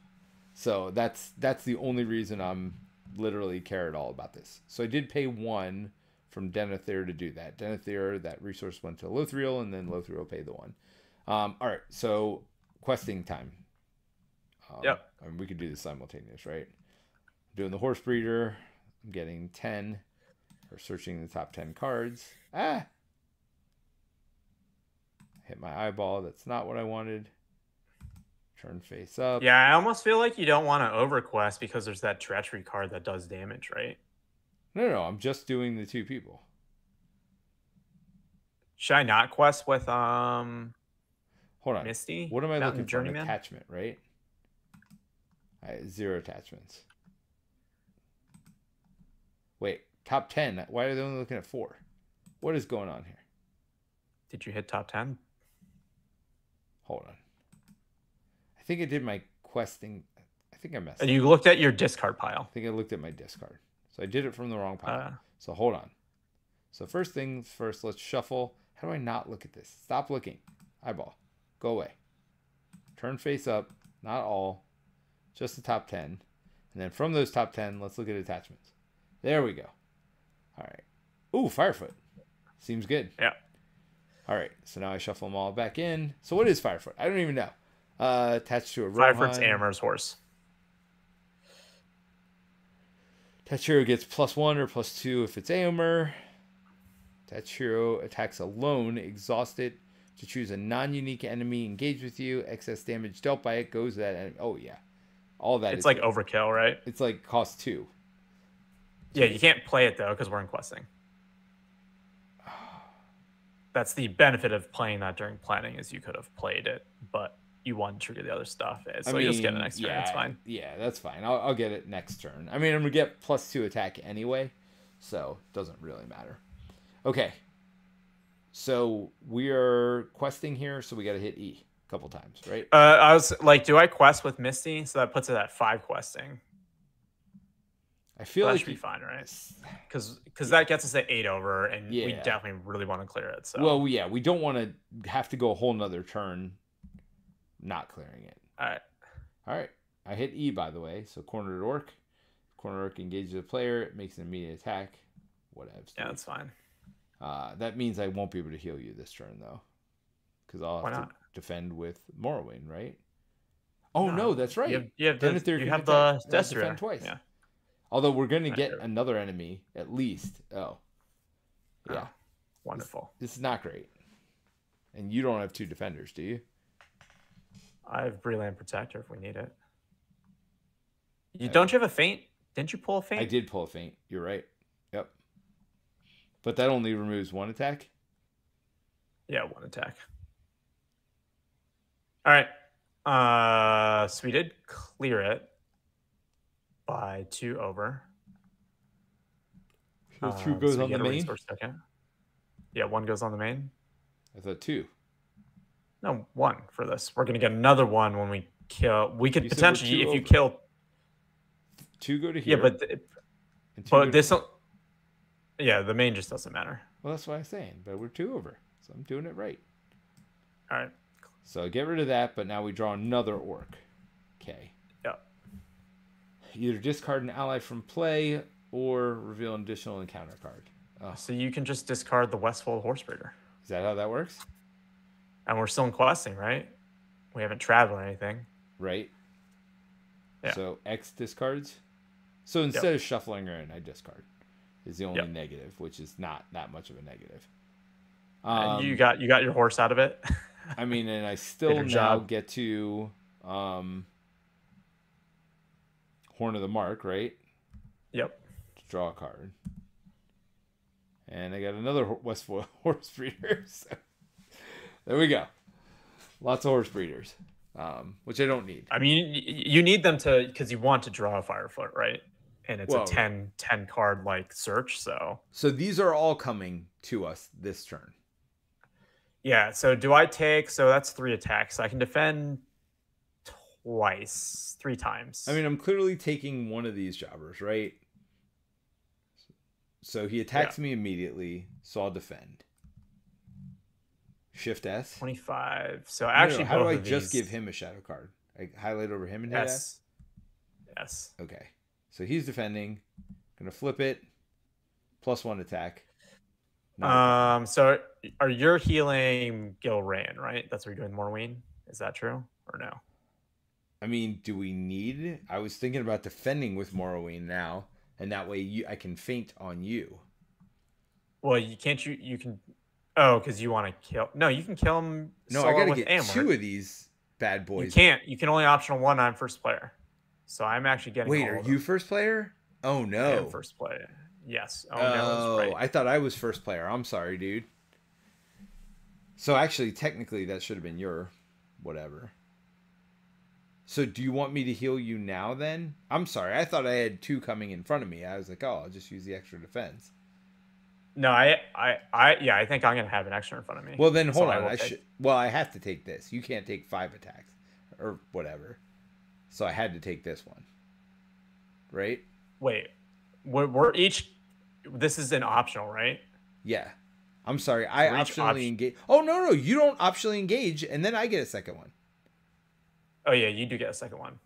So that's, that's the only reason I'm literally care at all about this. So I did pay one... from Denethor to do that. Denethor, that resource went to Lothíriel, and then Lothíriel paid the one. Um, all right, so questing time. Um, yep. I mean, we could do this simultaneous, right? I'm doing the Horse Breeder. I'm getting ten. Or searching the top ten cards. Ah! Hit my eyeball. That's not what I wanted. Turn face up. Yeah, I almost feel like you don't want to overquest because there's that treachery card that does damage, right? No, no, I'm just doing the two people. Should I not quest with um? Hold on, Misty. What am I Mountain looking for? An attachment, right? Right? Zero attachments. Wait, top ten. Why are they only looking at four? What is going on here? Did you hit top ten? Hold on. I think I did my questing. I think I messed. And up. You looked at your discard pile. I think I looked at my discard. So I did it from the wrong pile. Uh, so hold on. So first things first, let's shuffle. How do I not look at this? Stop looking. Eyeball. Go away. Turn face up. Not all. Just the top ten. And then from those top ten, let's look at attachments. There we go. All right. Ooh, Firefoot. Seems good. Yeah. All right, so now I shuffle them all back in. So what is Firefoot? I don't even know. Uh, attached to a Rohan. Firefoot's Amar's horse. Attached hero gets plus one or plus two if it's Éomer. Attached hero attacks alone, exhaust it to choose a non-unique enemy engaged with you. Excess damage dealt by it goes to that enemy. Oh, yeah. All that. It's like good. Overkill, right? It's like cost two. Yeah, you can't play it, though, because we're in questing. That's the benefit of playing that during planning, is you could have played it, but you want to trigger the other stuff. So I mean, you'll just get it next turn. Yeah, it's fine. Yeah, that's fine. I'll, I'll get it next turn. I mean, I'm going to get plus two attack anyway, so it doesn't really matter. Okay. So we are questing here, so we got to hit E a couple times, right? Uh, I was like, do I quest with Misty? So that puts it at five questing. I feel so that like should be you... fine, right? Because because that gets us at eight over, and yeah. we definitely really want to clear it. So well, yeah, we don't want to have to go a whole nother turn not clearing it. All right, all right. I hit E, by the way. So cornered orc, cornered orc engages a player, it makes an immediate attack. Whatevs. Yeah, that's fine. Uh, that means I won't be able to heal you this turn though, because I'll have Why not? to defend with Morrowind, right? Oh no, no that's right. You have, you have, the, you you have the Destrier twice. Yeah. Although we're going to get another enemy, at least. Oh. Yeah. Oh, wonderful. This, this is not great. And you don't have two defenders, do you? I have Bree-land Protector if we need it. You, don't you have a feint? Didn't you pull a feint? I did pull a feint. You're right. Yep. But that only removes one attack? Yeah, one attack. All right. Uh, so we did clear it. By two over. So two um, goes so on the main? Yeah, one goes on the main. I thought two. No, one for this. We're going to get another one when we kill. We could you potentially, if over. you kill... Two go to here. Yeah, but, the, but this... Here. Yeah, the main just doesn't matter. Well, that's what I'm saying. But we're two over. So I'm doing it right. All right. So get rid of that, but now we draw another orc. Okay. Either discard an ally from play or reveal an additional encounter card. Oh. So you can just discard the Westfold Horse Breeder. Is that how that works? And we're still in questing, right? We haven't traveled or anything. Right. Yeah. So X discards. So instead yep. of shuffling her in, I discard. Is the only yep. negative, which is not that much of a negative. Um, and you got you got your horse out of it. I mean, and I still now job. get to... Um, Horn of the Mark, right? Yep. Draw a card. And I got another Westfold Horse Breeder. So. There we go. Lots of horse breeders, um, which I don't need. I mean, you need them to, because you want to draw a Firefoot, right? And it's well, a ten, ten card like search. So. so these are all coming to us this turn. Yeah. So do I take, so that's three attacks. I can defend. Twice, three times. I mean, I'm clearly taking one of these jobbers, right? So he attacks yeah. me immediately, so I'll defend. Shift S. twenty-five. So actually, no, no, how do I these... just give him a shadow card? I highlight over him and hit S. Yes. Okay. So he's defending. Gonna flip it. Plus one attack. Not um. Attack. So are you healing Gilraen, right? That's what you're doing, Morwen. Is that true or no? I mean, do we need it? I was thinking about defending with Morrowind now, and that way you, I can feint on you. Well, you can't. You you can. Oh, because you want to kill. No, you can kill him. No, I gotta get Amor. two of these bad boys. You can't. You can only optional one. I'm first player, so I'm actually getting. Wait, all are of you them. first player? Oh no, I am first player. Yes. Oh, oh no, right. I thought I was first player. I'm sorry, dude. So actually, technically, that should have been your whatever. So do you want me to heal you now then? I'm sorry. I thought I had two coming in front of me. I was like, oh, I'll just use the extra defense. No, I, I, I yeah, I think I'm going to have an extra in front of me. Well, then hold so on. I, I should. Well, I have to take this. You can't take five attacks or whatever. So I had to take this one. Right? Wait. We're, we're each... This is an optional, right? Yeah. I'm sorry. I we're optionally op engage. Oh, no, no. You don't optionally engage, and then I get a second one. Oh, yeah, you do get a second one.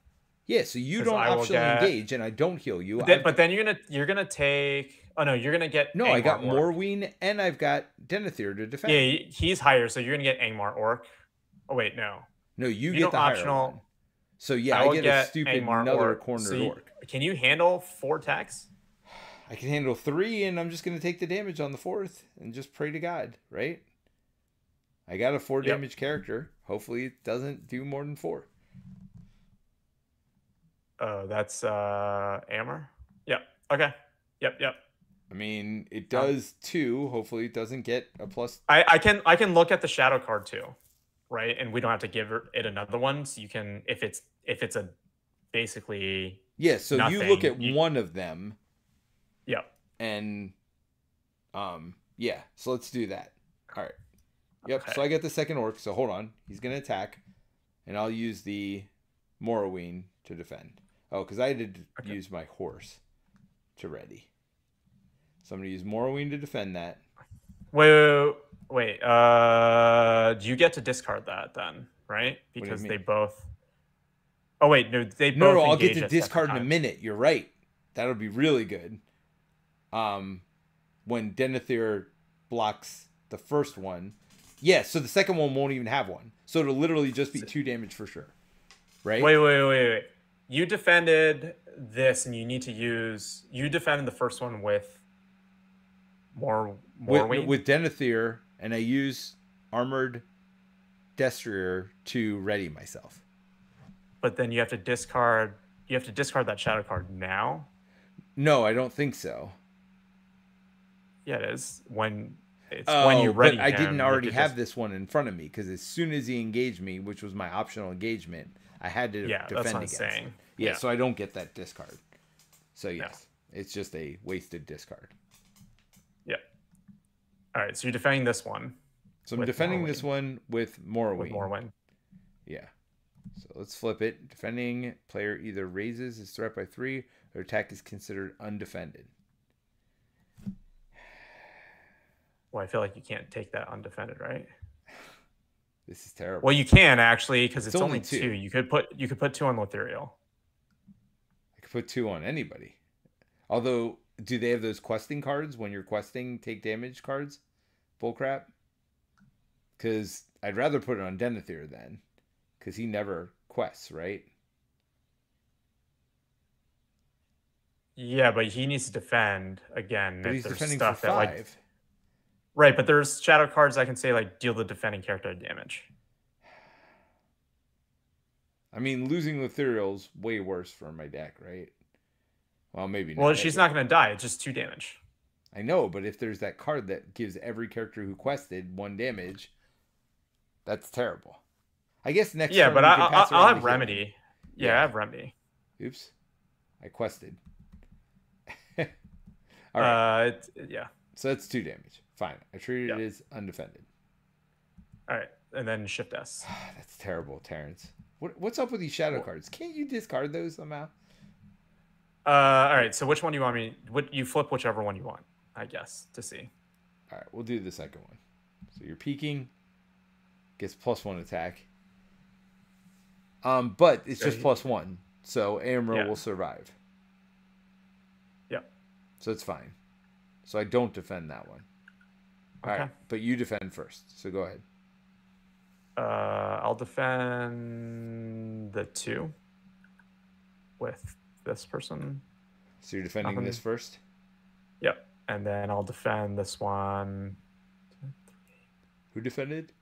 Yeah, so you don't optionally get... engage, and I don't heal you. But then, but then you're going to you're gonna take... Oh no, you're gonna get no. Angmar I got Morwen, and I've got Denethor to defend. Yeah, he's higher, so you're gonna get Angmar Orc. Oh wait, no. No, you, you get the optional. Higher one. So yeah, I, I get, get a stupid Angmar another Orc. cornered so you, Orc. Can you handle four attacks? I can handle three, and I'm just gonna take the damage on the fourth and just pray to God, right? I got a four yep. damage character. Hopefully, it doesn't do more than four. Oh, that's uh, Amor. Yep. Okay. Yep. Yep. I mean, it does um, two. Hopefully, it doesn't get a plus. I, I can I can look at the shadow card too, right? And we don't have to give it another one. So you can, if it's if it's a basically yeah. So nothing, you look at you, one of them. Yep. And, um, yeah. So let's do that. All right. Yep. Okay. So I get the second Orc. So hold on, he's gonna attack, and I'll use the Morrowind to defend. Oh, because I did okay. use my horse to ready. So I'm going to use Morrowind to defend that. Wait, wait, wait. Uh, do you get to discard that then, right? Because they both... Oh, wait, no, they both No, no I'll get to discard in a minute. You're right. That'll be really good. Um, when Denethor blocks the first one. Yeah, so the second one won't even have one. So it'll literally just be two damage for sure. Right? Wait, wait, wait, wait. You defended this, and you need to use... You defended the first one with... More, more with, with Denethor, and I use Armored Destrier to ready myself. But then you have to discard. You have to discard that shadow card now. No, I don't think so. Yeah, it is when it's oh, when you ready. But I didn't already have just... this one in front of me because as soon as he engaged me, which was my optional engagement, I had to yeah, defend that's what against. I'm saying. Yeah, yeah, so I don't get that discard. So yes, no. It's just a wasted discard. All right, so you're defending this one. So I'm defending Morrowind. this one with Morrowind. With Morrowind. Yeah. So let's flip it. Defending player either raises his threat by three or attack is considered undefended. Well, I feel like you can't take that undefended, right? This is terrible. Well, you can actually because it's, it's only, only two. two. You could put you could put two on Lothíriel. I could put two on anybody. Although. Do they have those questing cards when you're questing take damage cards? Bullcrap. Because I'd rather put it on Denethor then. Because he never quests, right? Yeah, but he needs to defend again. But he's defending for five. That, like, right, but there's shadow cards I can say like deal the defending character damage. I mean, losing Lothíriel's way worse for my deck, right? Well, maybe not. Well, she's not going to die. It's just two damage. I know, but if there's that card that gives every character who quested one damage, that's terrible. I guess next yeah, turn... Yeah, but I, I, I'll have Remedy. Yeah, yeah, I have Remedy. Oops. I quested. All right. Uh, it's, yeah. So that's two damage. Fine. I treated yep. it as undefended. All right. And then Shift S. That's terrible, Terrence. What, what's up with these shadow well, cards? Can't you discard those somehow? Uh, all right, so which one do you want me... What, you flip whichever one you want, I guess, to see. All right, we'll do the second one. So you're peeking, gets plus one attack. Um, But it's just plus one, so Amra yeah. will survive. Yeah. So it's fine. So I don't defend that one. All okay. right, but you defend first, so go ahead. Uh, I'll defend the two with... this person. So you're defending um, this first? Yep. And then I'll defend this one. Who defended?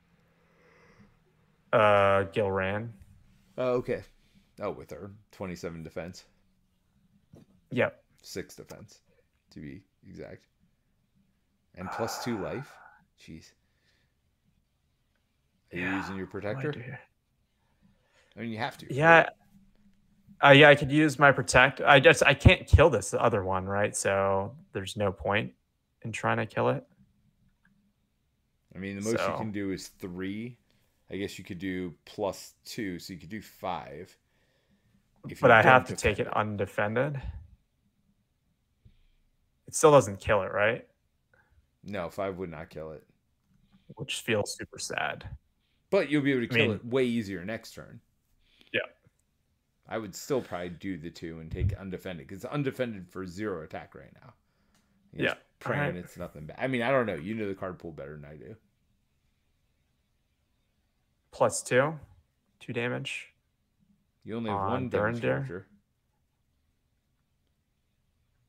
Uh, Gilraen. Oh, okay. Oh, with her. twenty-seven defense. Yep. six defense, to be exact. And plus two life. Jeez. Are yeah, you using your protector? I, I mean, you have to. Yeah. Right? Uh, yeah, I could use my protect. I just I can't kill this other one, right? So there's no point in trying to kill it. I mean, the most so. you can do is three. I guess you could do plus two, so you could do five. But I have to take it, it undefended. It still doesn't kill it, right? No, five would not kill it. Which feels super sad. But you'll be able to kill I mean, it way easier next turn. Yeah. I would still probably do the two and take undefended because it's undefended for zero attack right now. It's yeah. praying I, it's nothing bad. I mean, I don't know. You know the card pool better than I do. Plus two. Two damage. You only have on one damage character.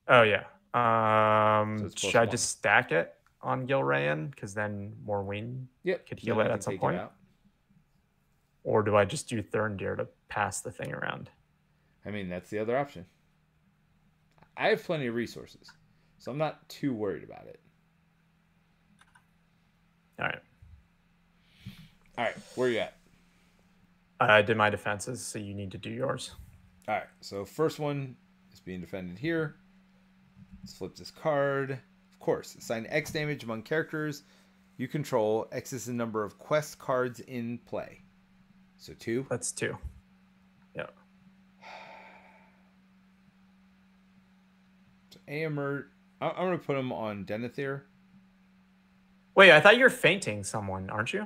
Oh, yeah. Um, so should I one. just stack it on Gilraen? Because then Morwen yep. could heal then it at some point. Or do I just do Thurindir to pass the thing around? I mean, that's the other option. I have plenty of resources, so I'm not too worried about it. All right. All right, where are you at? I did my defenses, so you need to do yours. All right, so first one is being defended here. Let's flip this card. Of course, assign X damage among characters you control. X is the number of quest cards in play. So two? That's two. Yeah. So Éomer, I'm going to put him on Denethor. Wait, I thought you were feinting someone, aren't you?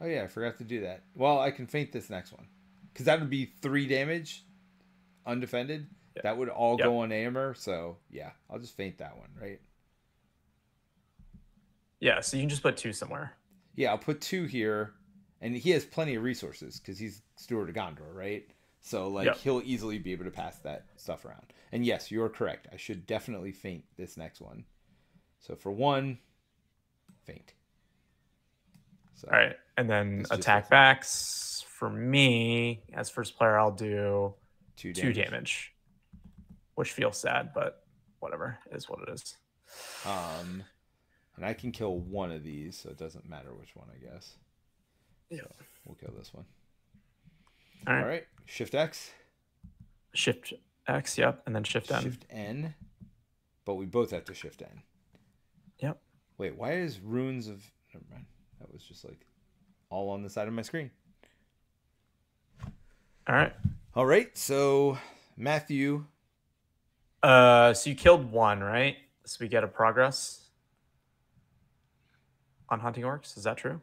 Oh, yeah, I forgot to do that. Well, I can feint this next one. Because that would be three damage, undefended. Yeah. That would all yep. go on Éomer. So, yeah, I'll just feint that one, right? Yeah, so you can just put two somewhere. Yeah, I'll put two here. And he has plenty of resources because he's Steward of Gondor, right? So, like, yep. he'll easily be able to pass that stuff around. And, yes, you're correct. I should definitely feint this next one. So, for one, feint. So, all right. And then attack backs. For me, as first player, I'll do two damage. two damage, which feels sad, but whatever. It is what it is. Um, and I can kill one of these, so it doesn't matter which one, I guess. Yeah, so we'll kill this one. All right. All right. Shift X. Shift X, yep, and then Shift N. Shift N, but we both have to Shift N. Yep. Wait, why is Runes of... Never mind. That was just like all on the side of my screen. All right. All right, so Matthew. Uh, so you killed one, right? So we get a progress on hunting orcs. Is that true?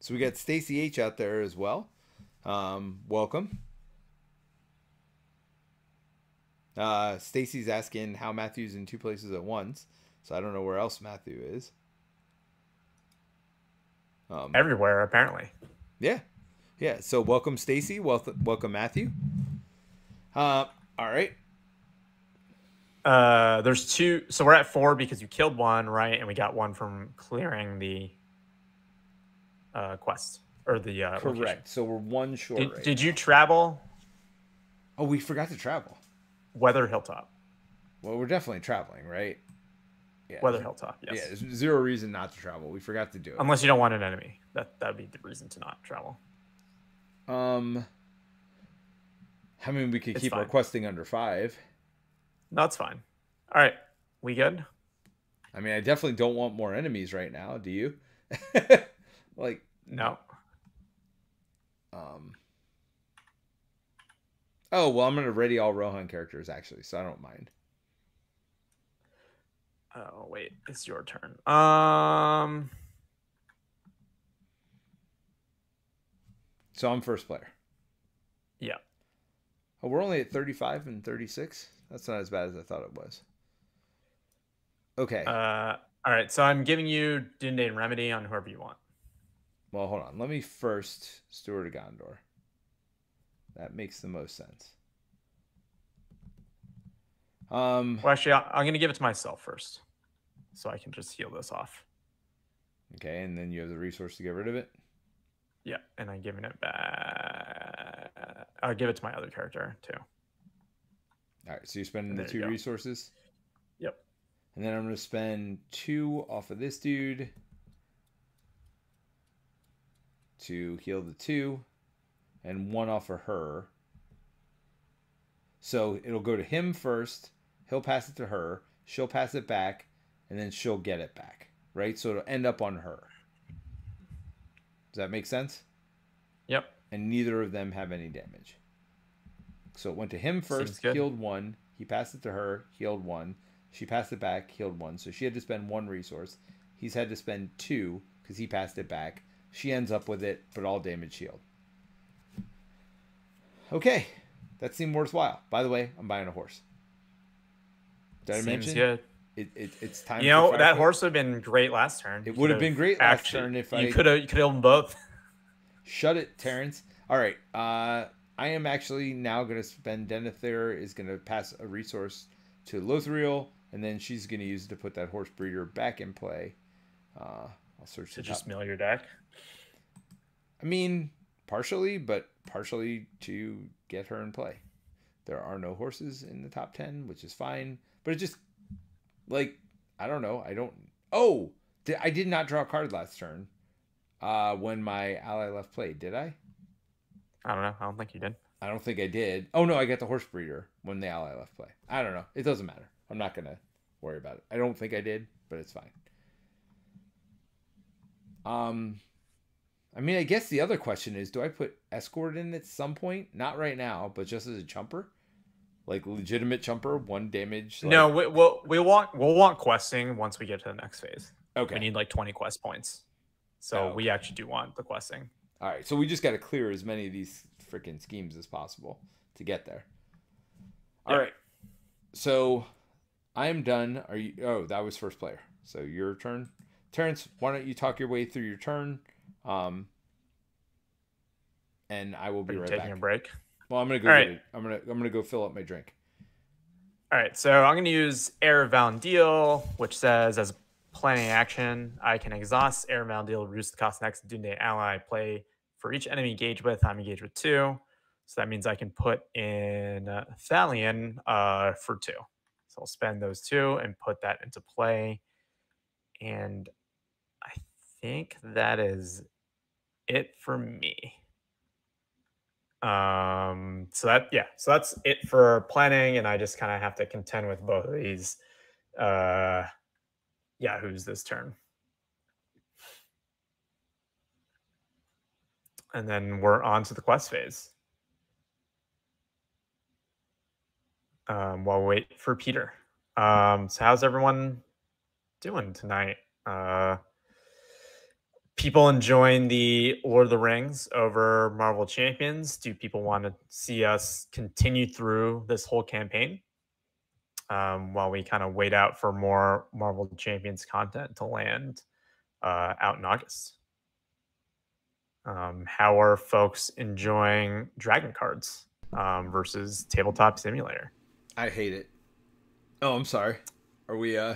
So we got Stacy H out there as well. Um, welcome. Uh, Stacy's asking how Matthew's in two places at once. So I don't know where else Matthew is. Um, Everywhere, apparently. Yeah. Yeah. So welcome, Stacy. Wel- welcome, Matthew. Uh, all right. Uh, there's two. So we're at four because you killed one, right? And we got one from clearing the... Uh, quest or the uh, correct. Location. So we're one short. Did, right did you travel? Oh, we forgot to travel. Weather Hilltop. Well, we're definitely traveling, right? Yeah. Weather Hilltop. Yes. Yeah. There's zero reason not to travel. We forgot to do it. Unless you don't want an enemy. That that'd be the reason to not travel. Um. I mean, we could it's keep fine. our questing under five. No, that's fine. All right, we good? I mean, I definitely don't want more enemies right now. Do you? Like. No. Um. Oh, well, I'm going to ready all Rohan characters, actually, so I don't mind. Oh, wait. It's your turn. Um. So I'm first player. Yeah. Oh, we're only at thirty-five and thirty-six. That's not as bad as I thought it was. Okay. Uh. All right, so I'm giving you Dindane Remedy on whoever you want. Well, hold on. Let me first Steward of Gondor. That makes the most sense. Um, well, actually, I'm going to give it to myself first. So I can just heal this off. Okay, and then you have the resource to get rid of it? Yeah, and I'm giving it back. I'll give it to my other character, too. All right, so you're spending the two resources? Yep. And then I'm going to spend two off of this dude to heal the two, and one off of her. So it'll go to him first, he'll pass it to her, she'll pass it back, and then she'll get it back, right? So it'll end up on her. Does that make sense? Yep. And neither of them have any damage. So it went to him first, healed one, he passed it to her, healed one, she passed it back, healed one. So she had to spend one resource. He's had to spend two because he passed it back. She ends up with it, but all damage shield. Okay. That seemed worthwhile. By the way, I'm buying a horse. Did I mention? Yeah. It, it, it's time. You know, that horse would have been great last turn. It would have been great last actually, turn if I... You could have you could have them both. Shut it, Terrence. All right. Uh, I am actually now going to spend... Denethor is going to pass a resource to Lothíriel, and then she's going to use it to put that horse breeder back in play. Uh, I'll search to just mill your deck? I mean, partially, but partially to get her in play. There are no horses in the top ten, which is fine. But it just... Like, I don't know. I don't... Oh! Did, I did not draw a card last turn uh, when my ally left played. Did I? I don't know. I don't think you did. I don't think I did. Oh, no. I got the horse breeder when the ally left play. I don't know. It doesn't matter. I'm not going to worry about it. I don't think I did, but it's fine. Um, I mean, I guess the other question is, do I put escort in at some point? Not right now, but just as a chumper? Like legitimate chumper, one damage. Like... No, we, we'll we want we'll want questing once we get to the next phase. Okay, we need like twenty quest points, so oh, okay. we actually do want the questing. All right, so we just got to clear as many of these freaking schemes as possible to get there. All yeah. right, so I am done. Are you? Oh, that was first player. So your turn, Terrence. Why don't you talk your way through your turn? Um, and I will be right taking back. Taking a break. Well, I'm gonna go. Right. I'm gonna I'm gonna go fill up my drink. All right, so I'm gonna use Air Valandiel, which says as planning action, I can exhaust Air Valandiel, reduce the cost next Dundee ally I play for each enemy engaged with. I'm engaged with two, so that means I can put in uh, Thalion uh, for two. So I'll spend those two and put that into play, and I think that is it for me. um so that yeah so that's it for planning, and I just kind of have to contend with both of these uh yahoos this turn, and then we're on to the quest phase um while we wait for Peter. Um so how's everyone doing tonight? uh People enjoying the Lord of the Rings over Marvel Champions? Do people want to see us continue through this whole campaign um, while we kind of wait out for more Marvel Champions content to land uh, out in August? Um, how are folks enjoying Dragon Cards um, versus Tabletop Simulator? I hate it. Oh, I'm sorry. Are we... Uh...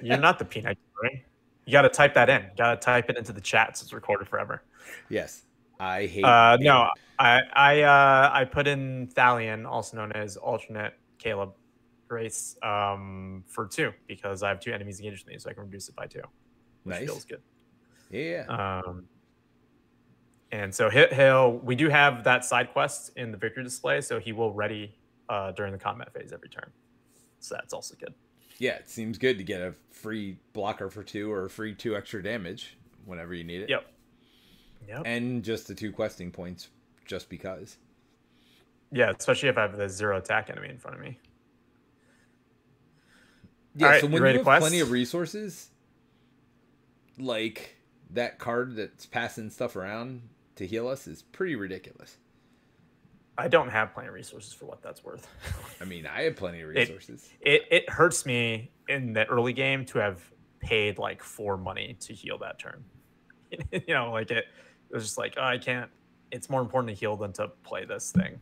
You're not the peanut, right? You got to type that in. You got to type it into the chat, so it's recorded forever. Yes. I hate uh, it. No, I I, uh, I put in Thalion, also known as alternate Caleb Grace, um, for two, because I have two enemies engaged in these, so I can reduce it by two. Which nice. Feels good. Yeah. Um, and so Hit Hill, we do have that side quest in the victory display, so he will ready uh, during the combat phase every turn. So that's also good. Yeah, it seems good to get a free blocker for two or a free two extra damage whenever you need it. Yep. Yep. And just the two questing points just because. Yeah, especially if I have the zero attack enemy in front of me. Yeah, right, so when you, you have quest? plenty of resources, like that card that's passing stuff around to heal us is pretty ridiculous. I don't have plenty of resources for what that's worth. I mean, I have plenty of resources. It, it it hurts me in the early game to have paid like four money to heal that turn. You know, like it, it was just like, oh, I can't. It's more important to heal than to play this thing.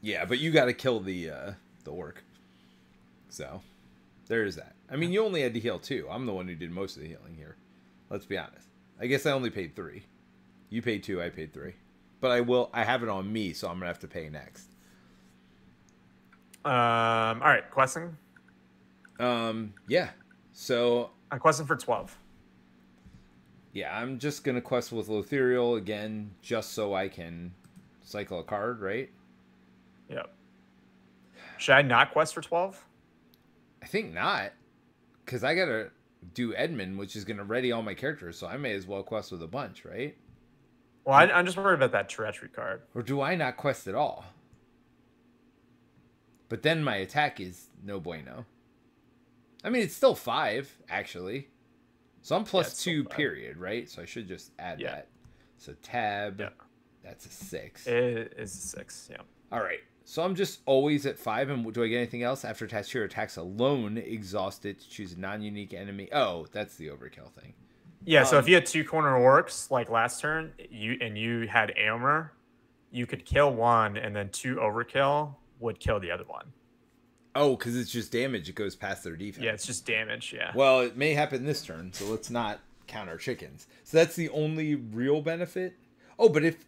Yeah, but you got to kill the uh, the orc. So there is that. I mean, you only had to heal two. I'm the one who did most of the healing here. Let's be honest. I guess I only paid three. You paid two. I paid three. But I will. I have it on me, so I'm gonna have to pay next. Um. All right, questing. Um. Yeah. So I'm questing for twelve. Yeah, I'm just gonna quest with Lothíriel again, just so I can cycle a card, right? Yep. Should I not quest for twelve? I think not, because I gotta do Edmund, which is gonna ready all my characters, so I may as well quest with a bunch, right? Well, I, I'm just worried about that treachery card. Or do I not quest at all? But then my attack is no bueno. I mean, it's still five, actually. So I'm plus yeah, two, period, right? So I should just add yeah. that. So tab, yeah. that's a six. It is a six, yeah. All right. So I'm just always at five, and do I get anything else? After attacks, your attacks alone exhaust it to choose a non-unique enemy. Oh, that's the overkill thing. Yeah, um, so if you had two corner orcs, like last turn, you and you had Éomer, you could kill one, and then two overkill would kill the other one. Oh, because it's just damage. It goes past their defense. Yeah, it's just damage, yeah. Well, it may happen this turn, so let's not count our chickens. So that's the only real benefit. Oh, but if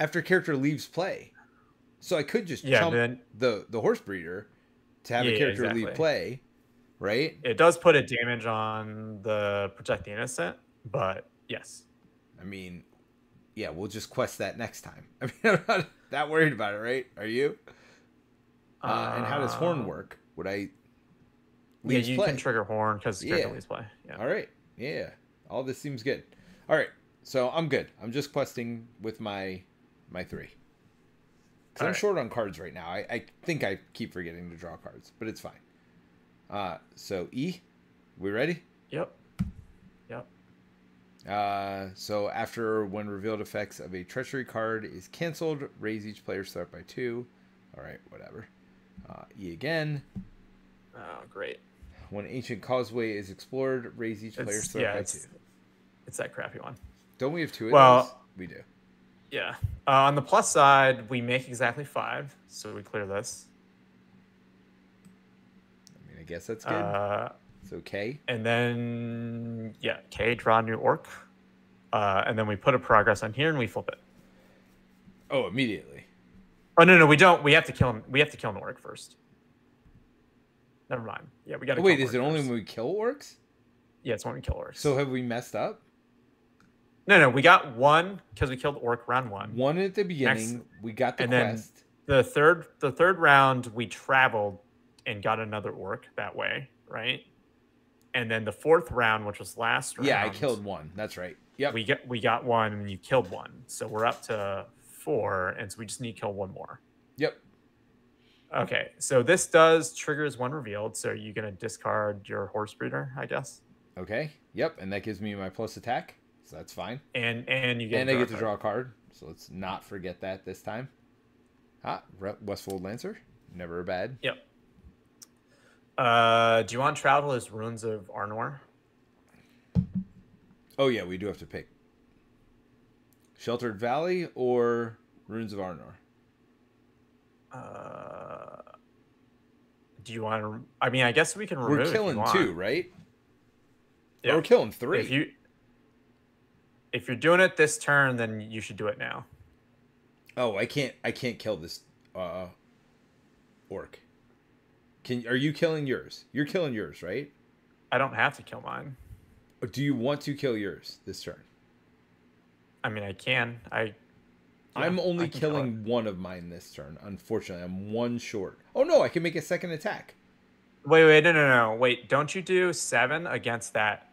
after character leaves play, so I could just yeah, jump then, the, the horse breeder to have yeah, a character exactly. leave play, right? It does put a damage on the Protect the Innocent, but yes. I mean, yeah, we'll just quest that next time. I mean, I'm not that worried about it, right? Are you? Uh, and how does Horn work? Would I leave yeah, you play? Can trigger Horn because yeah. leaves play. Yeah. All right. Yeah. All this seems good. All right. So I'm good. I'm just questing with my my three. Because I'm right. short on cards right now. I, I think I keep forgetting to draw cards, but it's fine. Uh, so E, we ready? Yep. Yep. Uh, so after when revealed effects of a treachery card is canceled, raise each player's threat by two. All right, whatever. Uh, E again. Oh, great. When Ancient Causeway is explored, raise each player's threat yeah, by it's, two. It's that crappy one. Don't we have two of well, those? We do. Yeah. Uh, on the plus side, we make exactly five, so we clear this. I mean, I guess that's good. Uh, so K. And then, yeah, K, draw a new orc. Uh, and then we put a progress on here, and we flip it. Oh, immediately. Oh, no, no, we don't. We have to kill him. We have to kill an orc first. Never mind. Yeah, we got to oh, kill wait, is it first. Only when we kill orcs? Yeah, it's when we kill orcs. So have we messed up? No, no, we got one because we killed orc round one. One at the beginning. Next, we got the and quest. Then the third, the third round, we traveled and got another orc that way, right? And then the fourth round, which was last round. Yeah, I killed one. That's right. Yep. We got, we got one and you killed one. So we're up to... four, and so we just need to kill one more. Yep. Okay, so this does triggers one revealed, so you're going to discard your horse breeder, I guess. Okay, yep, and that gives me my plus attack, so that's fine. And and you get and I get to draw a card, so let's not forget that this time. Ah, Westfold Lancer, never bad. Yep. Uh, do you want to travel as Ruins of Arnor? Oh yeah, we do have to pick. Sheltered Valley or Ruins of Arnor? Uh, do you want to... I mean, I guess we can remove We're killing if you want. Two, right? Yeah. We're killing three. If, you, if you're doing it this turn, then you should do it now. Oh, I can't I can't kill this uh, orc. Can Are you killing yours? You're killing yours, right? I don't have to kill mine. Do you want to kill yours this turn? I mean, I can. I. Yeah, I'm only I can killing one of mine this turn. Unfortunately, I'm one short. Oh no! I can make a second attack. Wait, wait, no, no, no! Wait, don't you do seven against that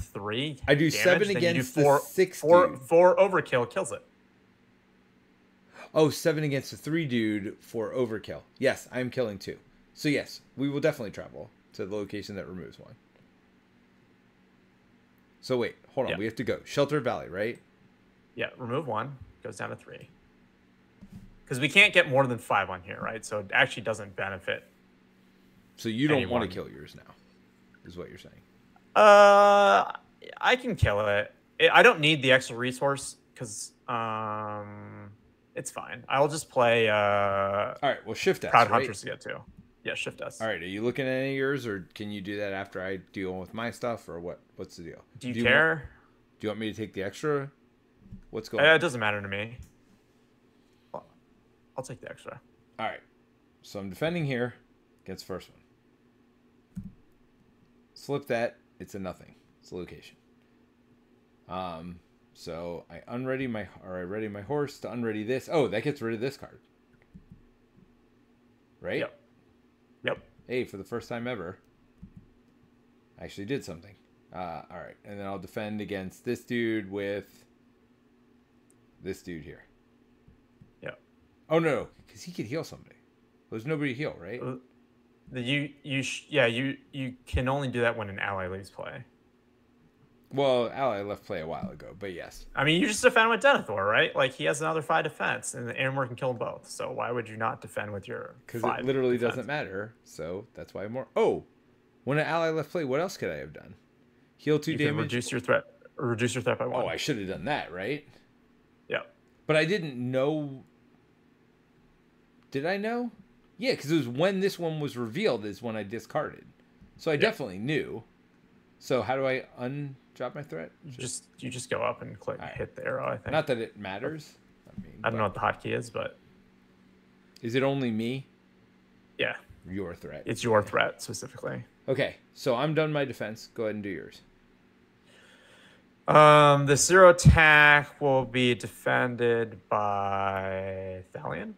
three? I do damage, seven against do four, the six. Four, dude. Four overkill kills it. Oh, seven against the three dude for overkill. Yes, I'm killing two. So yes, we will definitely travel to the location that removes one. So wait, hold on. Yeah. We have to go Sheltered Valley, right? Yeah, remove one. Goes down to three. Because we can't get more than five on here, right? So it actually doesn't benefit. So you don't anyone. want to kill yours now, is what you're saying. Uh, I can kill it. I don't need the extra resource because um, it's fine. I'll just play... Uh, All right, well, shift S, Proud Hunters to get to. Yeah, shift S. All right, are you looking at any of yours, or can you do that after I deal with my stuff, or what? What's the deal? Do you, do you care? Want, do you want me to take the extra... What's going uh, on? It doesn't matter to me. Well, I'll take the extra. All right. So I'm defending here. Gets first one. Slip that. It's a nothing. It's a location. Um. So I unready my or I ready my horse to unready this. Oh, that gets rid of this card. Right? Yep. Yep. Hey, for the first time ever, I actually did something. Uh. All right. And then I'll defend against this dude with. This dude here. Yeah. Oh no, because he could heal somebody. There's nobody to heal, right? You you sh yeah you you can only do that when an ally leaves play. Well, ally left play a while ago, but yes. I mean, you just defend with Denethor, right? Like, he has another five defense, and the Airmore can kill both. So why would you not defend with your Because it literally defense? Doesn't matter. So that's why more. Oh, when an ally left play, what else could I have done? Heal two you damage. Can reduce your threat. Reduce your threat by one. Oh, I should have done that, right? Yeah. But I didn't know. Did I know? Yeah, because it was when this one was revealed is when I discarded. So I yeah. definitely knew. So how do I un? Drop my threat? Just, just you just go up and click right. hit the arrow, I think. Not that it matters. I mean, I don't know what the hotkey is, but is it only me? Yeah. Your threat. It's your threat specifically. Okay. So I'm done my defense. Go ahead and do yours. Um the zero attack will be defended by Thalion.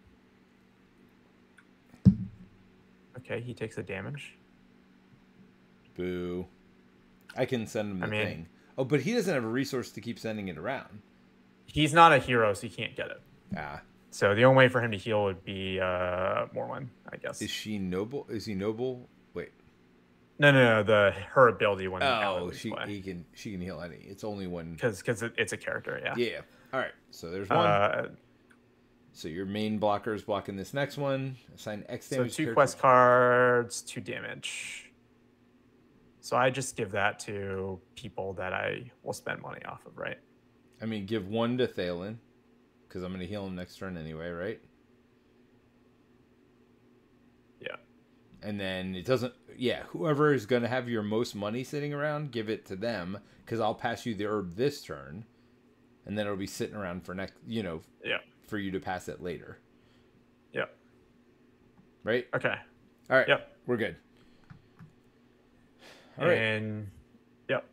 Okay, he takes the damage. Boo. I can send him the I mean, thing. Oh, but he doesn't have a resource to keep sending it around. He's not a hero, so he can't get it. Ah. So the only way for him to heal would be uh, Morwen, I guess. Is she noble? Is he noble? Wait. No, no, no. The her ability when. Oh, she play. he can she can heal any. It's only one. Because because it's a character, yeah. Yeah. All right. So there's one. Uh, so your main blocker is blocking this next one. Assign X damage. So two character. Quest cards, two damage. So I just give that to people that I will spend money off of, right? I mean, give one to Thalion, because I'm going to heal him next turn anyway, right? Yeah. And then it doesn't... Yeah, whoever is going to have your most money sitting around, give it to them, because I'll pass you the herb this turn, and then it'll be sitting around for next... You know, yeah. for you to pass it later. Yeah. Right? Okay. All right. Yep. We're good. All right. And yep.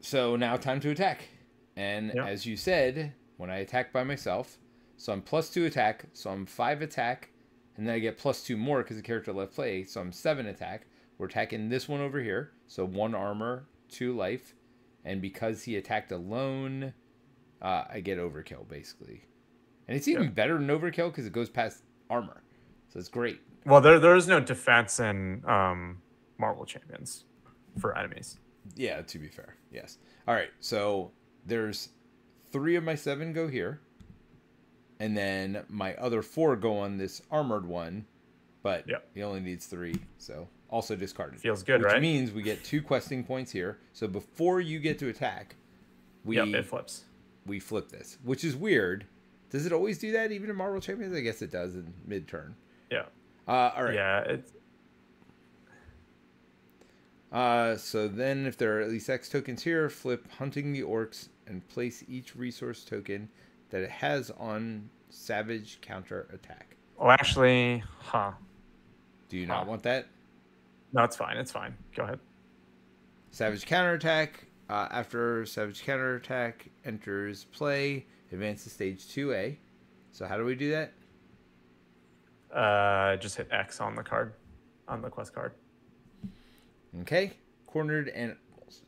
So now time to attack. And yep. as you said, when I attack by myself, so I'm plus two attack, so I'm five attack, and then I get plus two more because the character left play, so I'm seven attack. We're attacking this one over here, so one armor, two life, and because he attacked alone, uh, I get overkill basically. And it's even yep. better than overkill because it goes past armor, so it's great. Well, there there is no defense in um, Marvel Champions. For enemies. Yeah, to be fair. Yes. All right. So there's three of my seven go here. And then my other four go on this armored one. But yep. he only needs three. So also discarded. Feels good, which right? Which means we get two questing points here. So before you get to attack, we, yep, it flips. we flip this, which is weird. Does it always do that even in Marvel Champions? I guess it does in mid-turn. Yeah. Uh, all right. Yeah, it's... Uh, so then if there are at least X tokens here, flip hunting the orcs and place each resource token that it has on savage counter attack. Oh, actually, huh. Do you huh. not want that? No, it's fine. It's fine. Go ahead. Savage counter attack. Uh, after savage counter attack enters play, advance to stage two A. So how do we do that? Uh, just hit X on the card, on the quest card. Okay, cornered and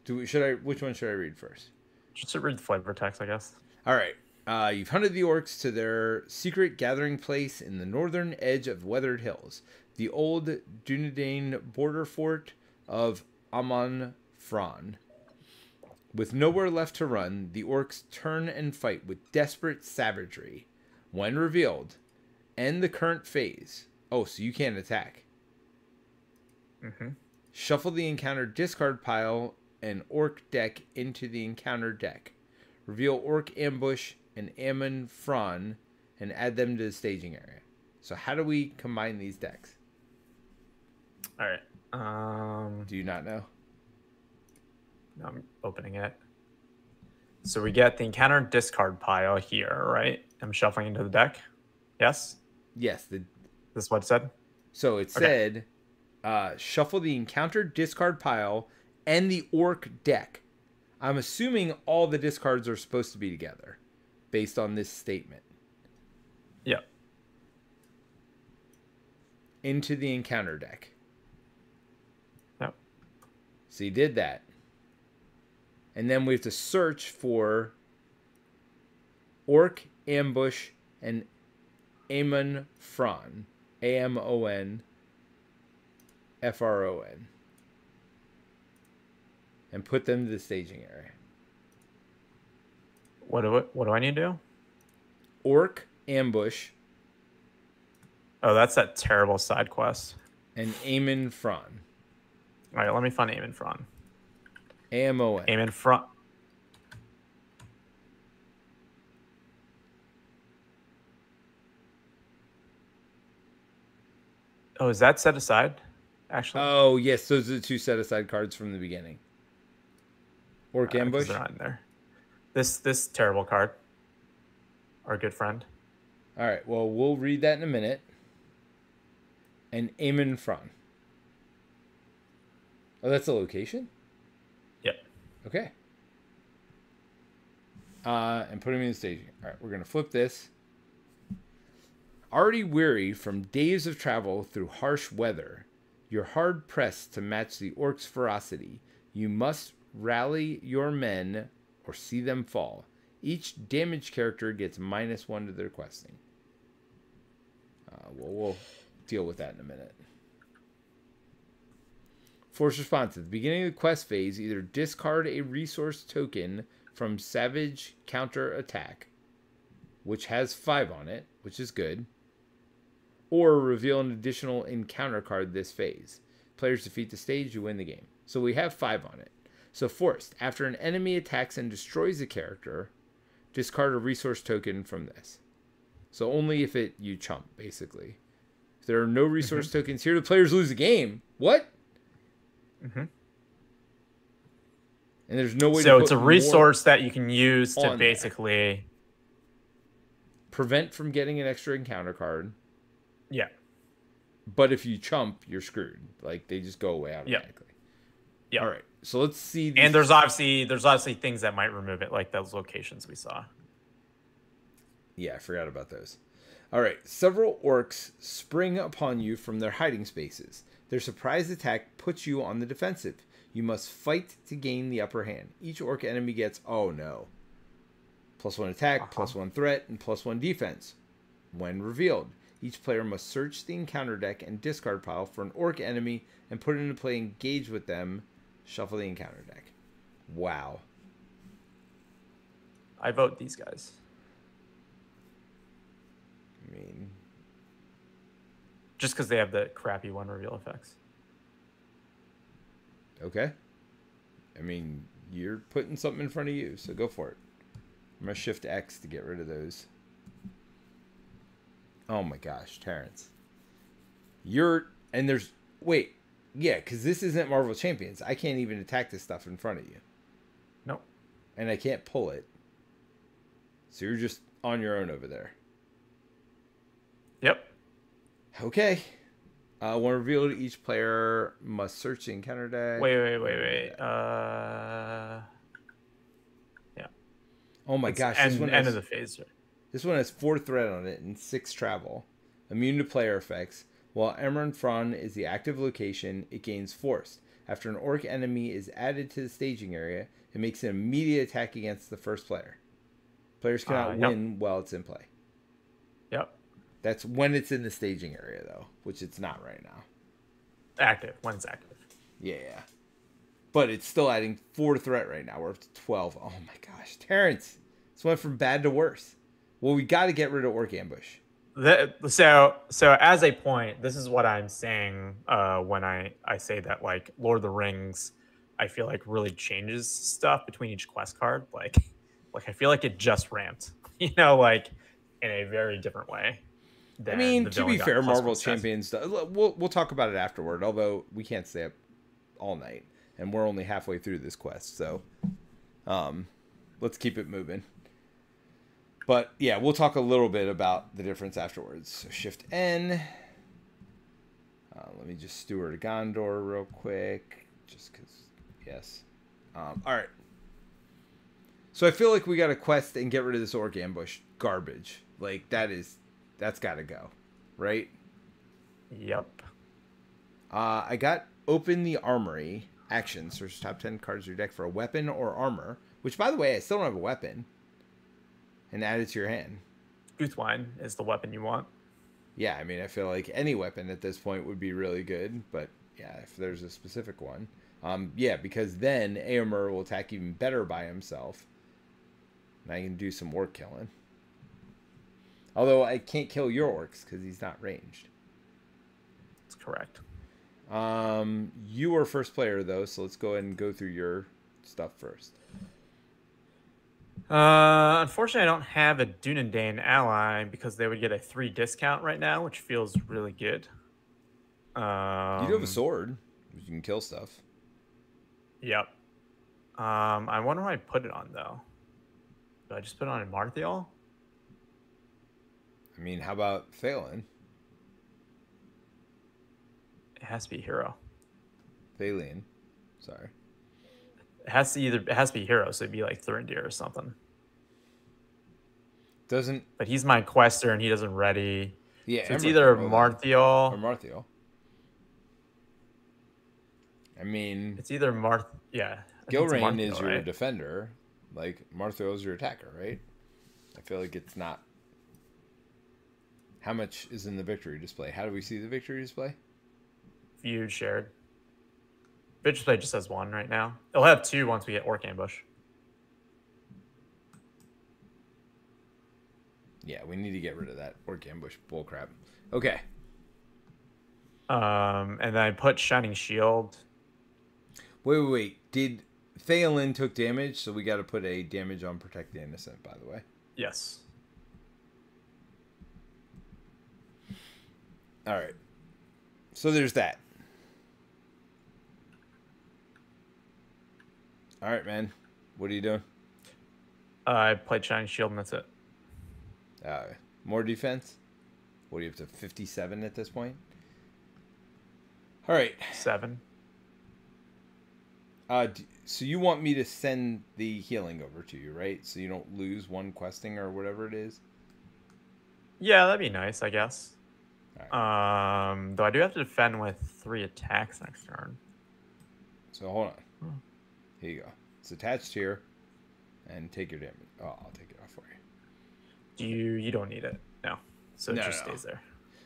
do we, should I? Which one should I read first? Just read the flavor text, I guess. All right. Uh, you've hunted the orcs to their secret gathering place in the northern edge of Weathered Hills, the old Dunedain border fort of Amon Fron. With nowhere left to run, the orcs turn and fight with desperate savagery. When revealed, end the current phase. Oh, so you can't attack. Mm-hmm. Shuffle the encounter discard pile and orc deck into the encounter deck. Reveal Orc Ambush and Amon Fron and add them to the staging area. So how do we combine these decks? All right. Um, do you not know? I'm opening it. So we get the encounter discard pile here, right? I'm shuffling into the deck. Yes? Yes. The... This is what it said? So it okay. said... Uh, shuffle the encounter discard pile and the orc deck. I'm assuming all the discards are supposed to be together based on this statement. Yeah. Into the encounter deck. Yep. So you did that. And then we have to search for Orc Ambush and Amon Fron. A M O N F R O N and put them to the staging area. What do I, what do I need to do? Orc Ambush. Oh, that's that terrible side quest. And Amon Fron. All right, let me find Amon Fron. A M O N. Amon Fron. Oh, is that set aside? Actually. Oh yes, those are the two set aside cards from the beginning. Orc uh, Ambush. They're not in there. This this terrible card. Our good friend. All right. Well, we'll read that in a minute. And Amon Fron. Oh, that's the location? Yep. Okay. Uh, and put him in the staging. All right, we're going to flip this. Already weary from days of travel through harsh weather, you're hard-pressed to match the orcs' ferocity. You must rally your men or see them fall. Each damaged character gets minus one to their questing. Uh, well, we'll deal with that in a minute. Force response. At the beginning of the quest phase, either discard a resource token from Savage Counter Attack, which has five on it, which is good, or reveal an additional encounter card this phase. Players defeat the stage, you win the game. So we have five on it. So forced. After an enemy attacks and destroys a character, discard a resource token from this. So only if it you chump, basically. If there are no resource mm-hmm. tokens here, the players lose the game. What? Mm-hmm. And there's no way so to So it's a resource that you can use to basically there. prevent from getting an extra encounter card. Yeah. But if you chump, you're screwed. Like they just go away automatically. Yeah. Yep. All right. So let's see. These. And there's obviously there's obviously things that might remove it, like those locations we saw. Yeah, I forgot about those. All right. Several orcs spring upon you from their hiding spaces. Their surprise attack puts you on the defensive. You must fight to gain the upper hand. Each orc enemy gets, oh no, plus one attack, uh-huh. plus one threat, and plus one defense. When revealed, each player must search the encounter deck and discard pile for an orc enemy and put it into play, engage with them, shuffle the encounter deck. Wow. I vote these guys. I mean... just because they have the crappy one reveal effects. Okay. I mean, you're putting something in front of you, so go for it. I'm going to shift X to get rid of those. Oh my gosh, Terrence. You're... and there's... wait. Yeah, because this isn't Marvel Champions. I can't even attack this stuff in front of you. Nope. And I can't pull it. So you're just on your own over there. Yep. Okay. Uh, when revealed, each player must search the encounter deck. Wait, wait, wait, wait. Uh, yeah. Oh my it's gosh. End, this one end has, of the phase. This one has four threat on it and six travel. Immune to player effects. While Amon Fron is the active location, it gains force. After an orc enemy is added to the staging area, it makes an immediate attack against the first player. Players cannot uh, win yep. while it's in play. Yep. That's when it's in the staging area, though, which it's not right now. Active, when it's active. Yeah, yeah. But it's still adding four threat right now. We're up to twelve. Oh, my gosh. Terrence, this went from bad to worse. Well, we got to get rid of Orc Ambush. The, so, so as a point, this is what I'm saying uh, when I, I say that, like, Lord of the Rings, I feel like really changes stuff between each quest card. Like, like I feel like it just ramped, you know, like, in a very different way. I mean, to be fair, Marvel Champions, we'll, we'll talk about it afterward, although we can't stay up all night, and we're only halfway through this quest, so um, let's keep it moving. But, yeah, we'll talk a little bit about the difference afterwards. So, Shift-N. Uh, let me just Steward of Gondor real quick, just because, yes. Um, all right. So, I feel like we got a quest and get rid of this Orc Ambush garbage. Like, that is... that's got to go, right? Yep. Uh, I got open the armory. Action. Search top ten cards of your deck for a weapon or armor. Which, by the way, I still don't have a weapon. And add it to your hand. Guthwine is the weapon you want. Yeah, I mean, I feel like any weapon at this point would be really good. But, yeah, if there's a specific one. Um, yeah, because then Éomer will attack even better by himself. And I can do some orc killing. Although I can't kill your orcs because he's not ranged. That's correct. Um, you were first player, though, so let's go ahead and go through your stuff first. Uh, unfortunately, I don't have a Dunedain ally because they would get a three discount right now, which feels really good. Um, you do have a sword, which you can kill stuff. Yep. Um, I wonder where I put it on, though. Do I just put it on Amarthiel? I mean, how about Thalion? It has to be hero. Thalion. Sorry. It has to either it has to be hero, so it'd be like Thurindir or something. Doesn't But he's my quester and he doesn't ready. Yeah, so it's either Amarthiel or Amarthiel. I mean It's either Marth yeah. Gilraen is your right? defender. Like Marthiel is your attacker, right? I feel like it's not. How much is in the victory display? How do we see the victory display? Viewed, shared. Victory display just has one right now. It'll have two once we get Orc Ambush. Yeah, we need to get rid of that Orc Ambush bullcrap. Okay. Um, and then I put Shining Shield. Wait, wait, wait. Did Thalion took damage, so we got to put a damage on Protect the Innocent, by the way. Yes. All right. So there's that. All right, man. What are you doing? Uh, I played Shining Shield, and that's it. Uh, more defense? What are you up to, fifty-seven at this point? All right. Seven. Uh, do, so you want me to send the healing over to you, right? So you don't lose one questing or whatever it is? Yeah, that'd be nice, I guess. All right. Um, though I do have to defend with three attacks next turn. So hold on. Hmm. Here you go. It's attached here. And take your damage. Oh, I'll take it off for you. Do you, you don't need it. No. So it no, just no. stays there.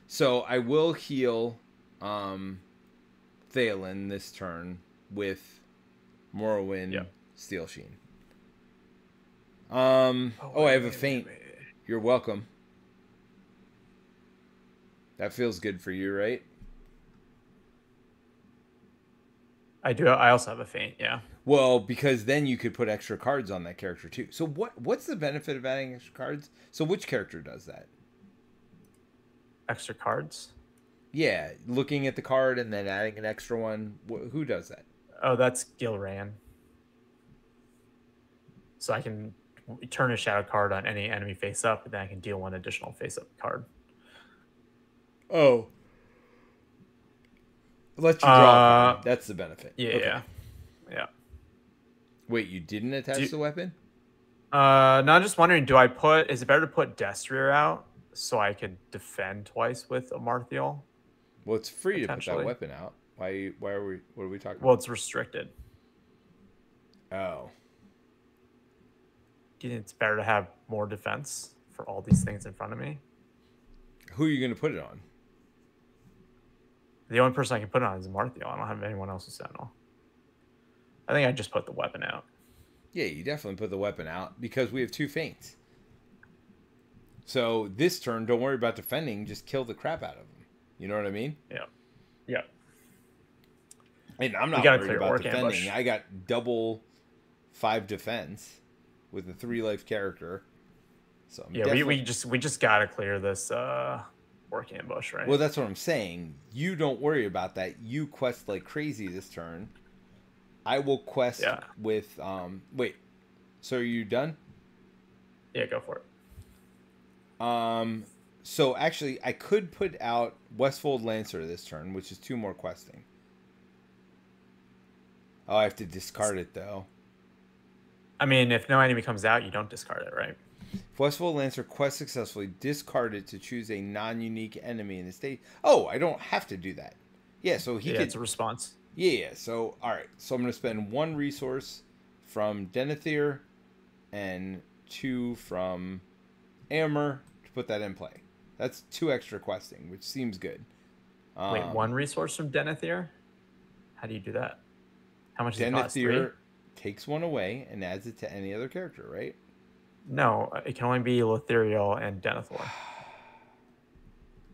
So I will heal um, Thalion this turn with Morrowind, yep. Steel Sheen. Um, oh, oh wait, I have a Feint. Wait, wait. You're welcome. That feels good for you, right? I do. I also have a Feint, yeah. Well, because then you could put extra cards on that character, too. So what? what's the benefit of adding extra cards? So which character does that? Extra cards? Yeah, looking at the card and then adding an extra one. Who does that? Oh, that's Gilraen. So I can turn a shadow card on any enemy face-up, and then I can deal one additional face-up card. Oh. Let you draw. Uh, That's the benefit. Yeah, okay. yeah. Yeah. Wait, you didn't attach do, the weapon? Uh, no, I'm just wondering, do I put... Is it better to put Destrier out so I could defend twice with Amarthiel? Well, it's free to put that weapon out. Why, why are we... What are we talking well, about? Well, it's restricted. Oh. Do you think it's better to have more defense for all these things in front of me? Who are you going to put it on? The only person I can put it on is Amarthiel. I don't have anyone else's sentinel. I think I just put the weapon out. Yeah, you definitely put the weapon out because we have two feints. So this turn, don't worry about defending. Just kill the crap out of them. You know what I mean? Yeah. Yeah. And I'm not worried about defending. Ambush. I got double five defense with a three life character. So I'm yeah, definitely... we, we just we just gotta clear this uh, Orc Ambush, right? Well, that's what I'm saying. You don't worry about that. You quest like crazy this turn. I will quest yeah. with um. Wait, so are you done? Yeah, go for it. Um. So actually, I could put out Westfold Lancer this turn, which is two more questing. Oh, I have to discard it though. I mean, if no enemy comes out, you don't discard it, right? If Westfold Lancer quests successfully, discard it to choose a non-unique enemy in the state. Oh, I don't have to do that. Yeah, so he yeah, gets a response. Yeah, yeah. So, all right. So I'm going to spend one resource from Denethor and two from Éomer to put that in play. That's two extra questing, which seems good. Um, Wait, one resource from Denethor? How do you do that? How much does it cost? Denethor takes one away and adds it to any other character, right? No, it can only be Lothíriel and Denethor.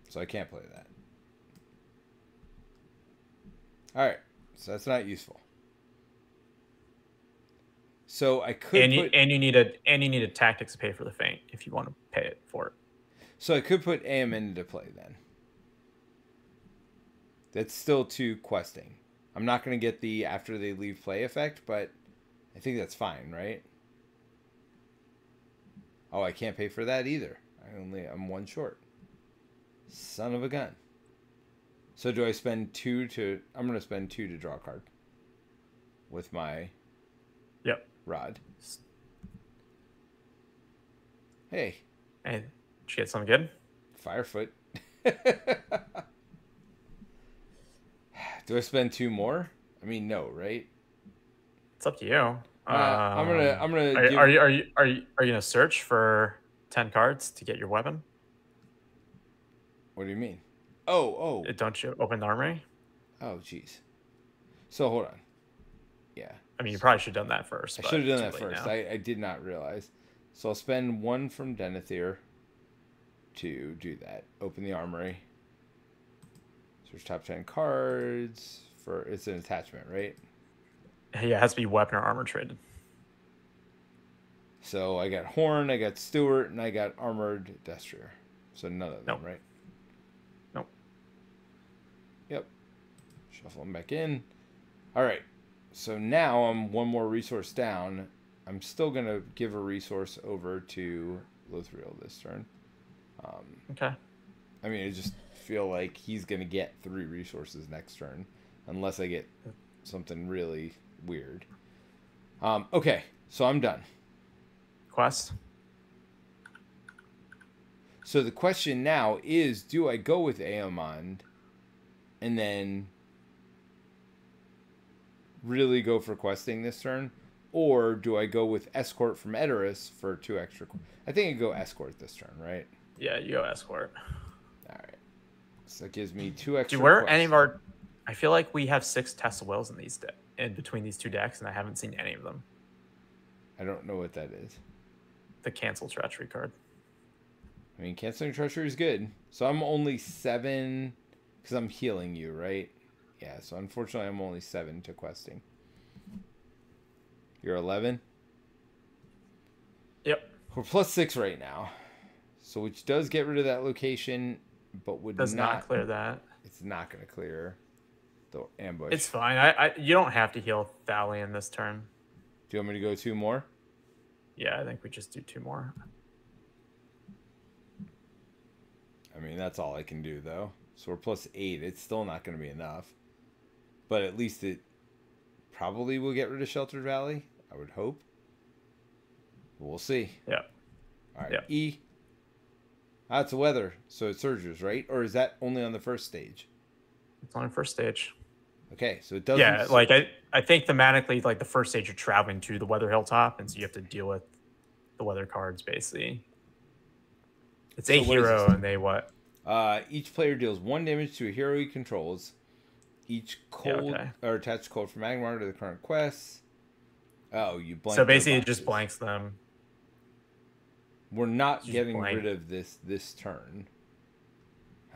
So I can't play that. All right, so that's not useful. So I could and you, put... and you need a and you need a tactics to pay for the Feint if you want to pay it for it. So I could put A M into play then. That's still too questing. I'm not going to get the after they leave play effect, but I think that's fine, right? Oh, I can't pay for that either. I only I'm one short. Son of a gun. So do I spend two to... I'm going to spend two to draw a card. With my... Yep. Rod. Hey. Hey, did you get something good? Firefoot. Do I spend two more? I mean, no, right? It's up to you. Uh, um, I'm going to... I'm gonna are, give... are you Are you, are you, are you going to search for ten cards to get your weapon? What do you mean? Oh, oh. Don't you open the armory? Oh, jeez. So, hold on. Yeah. I mean, you probably should have done that first. I should have done that first. I, I did not realize. So, I'll spend one from Denethor to do that. Open the armory. Search top ten cards. For It's an attachment, right? Yeah, it has to be weapon or armor traded. So, I got Horn, I got Steward, and I got Armored Destrier. So, none of them, nope. Right? Yep. Shuffle them back in. All right. So now I'm one more resource down. I'm still going to give a resource over to Lothriel this turn. Um, okay. I mean, I just feel like he's going to get three resources next turn. Unless I get something really weird. Um, okay. So I'm done. Quest? So the question now is, do I go with Aemond? And then really go for questing this turn? Or do I go with Escort from Edoras for two extra? I think I go Escort this turn, right? Yeah, you go Escort. All right. So that gives me two extra. Do we're quests. Any of our... I feel like we have six Tesla Wills in, these de in between these two decks, and I haven't seen any of them. I don't know what that is. The Cancel Treachery card. I mean, Canceling Treachery is good. So I'm only seven... Because I'm healing you, right? Yeah, so unfortunately I'm only seven to questing. You're eleven? Yep. We're plus six right now. So which does get rid of that location, but would does not... Does not clear that. It's not going to clear the ambush. It's fine. I, I You don't have to heal Thalion this turn. Do you want me to go two more? Yeah, I think we just do two more. I mean, that's all I can do, though. So we're plus eight. It's still not going to be enough. But at least it probably will get rid of Sheltered Valley. I would hope. We'll see. Yeah. All right. Yeah. E. Ah, it's the weather. So it surges, right? Or is that only on the first stage? It's on the first stage. Okay. So it doesn't... Yeah. Like, I, I think thematically, like, the first stage you're traveling to the weather hilltop. And so you have to deal with the weather cards, basically. It's so a hero and they what? Uh, each player deals one damage to a hero he controls. Each cold yeah, okay. or attached cold from Agmar to the current quest. Oh, you blank. So basically, it just blanks them. We're not getting blank. rid of this this turn.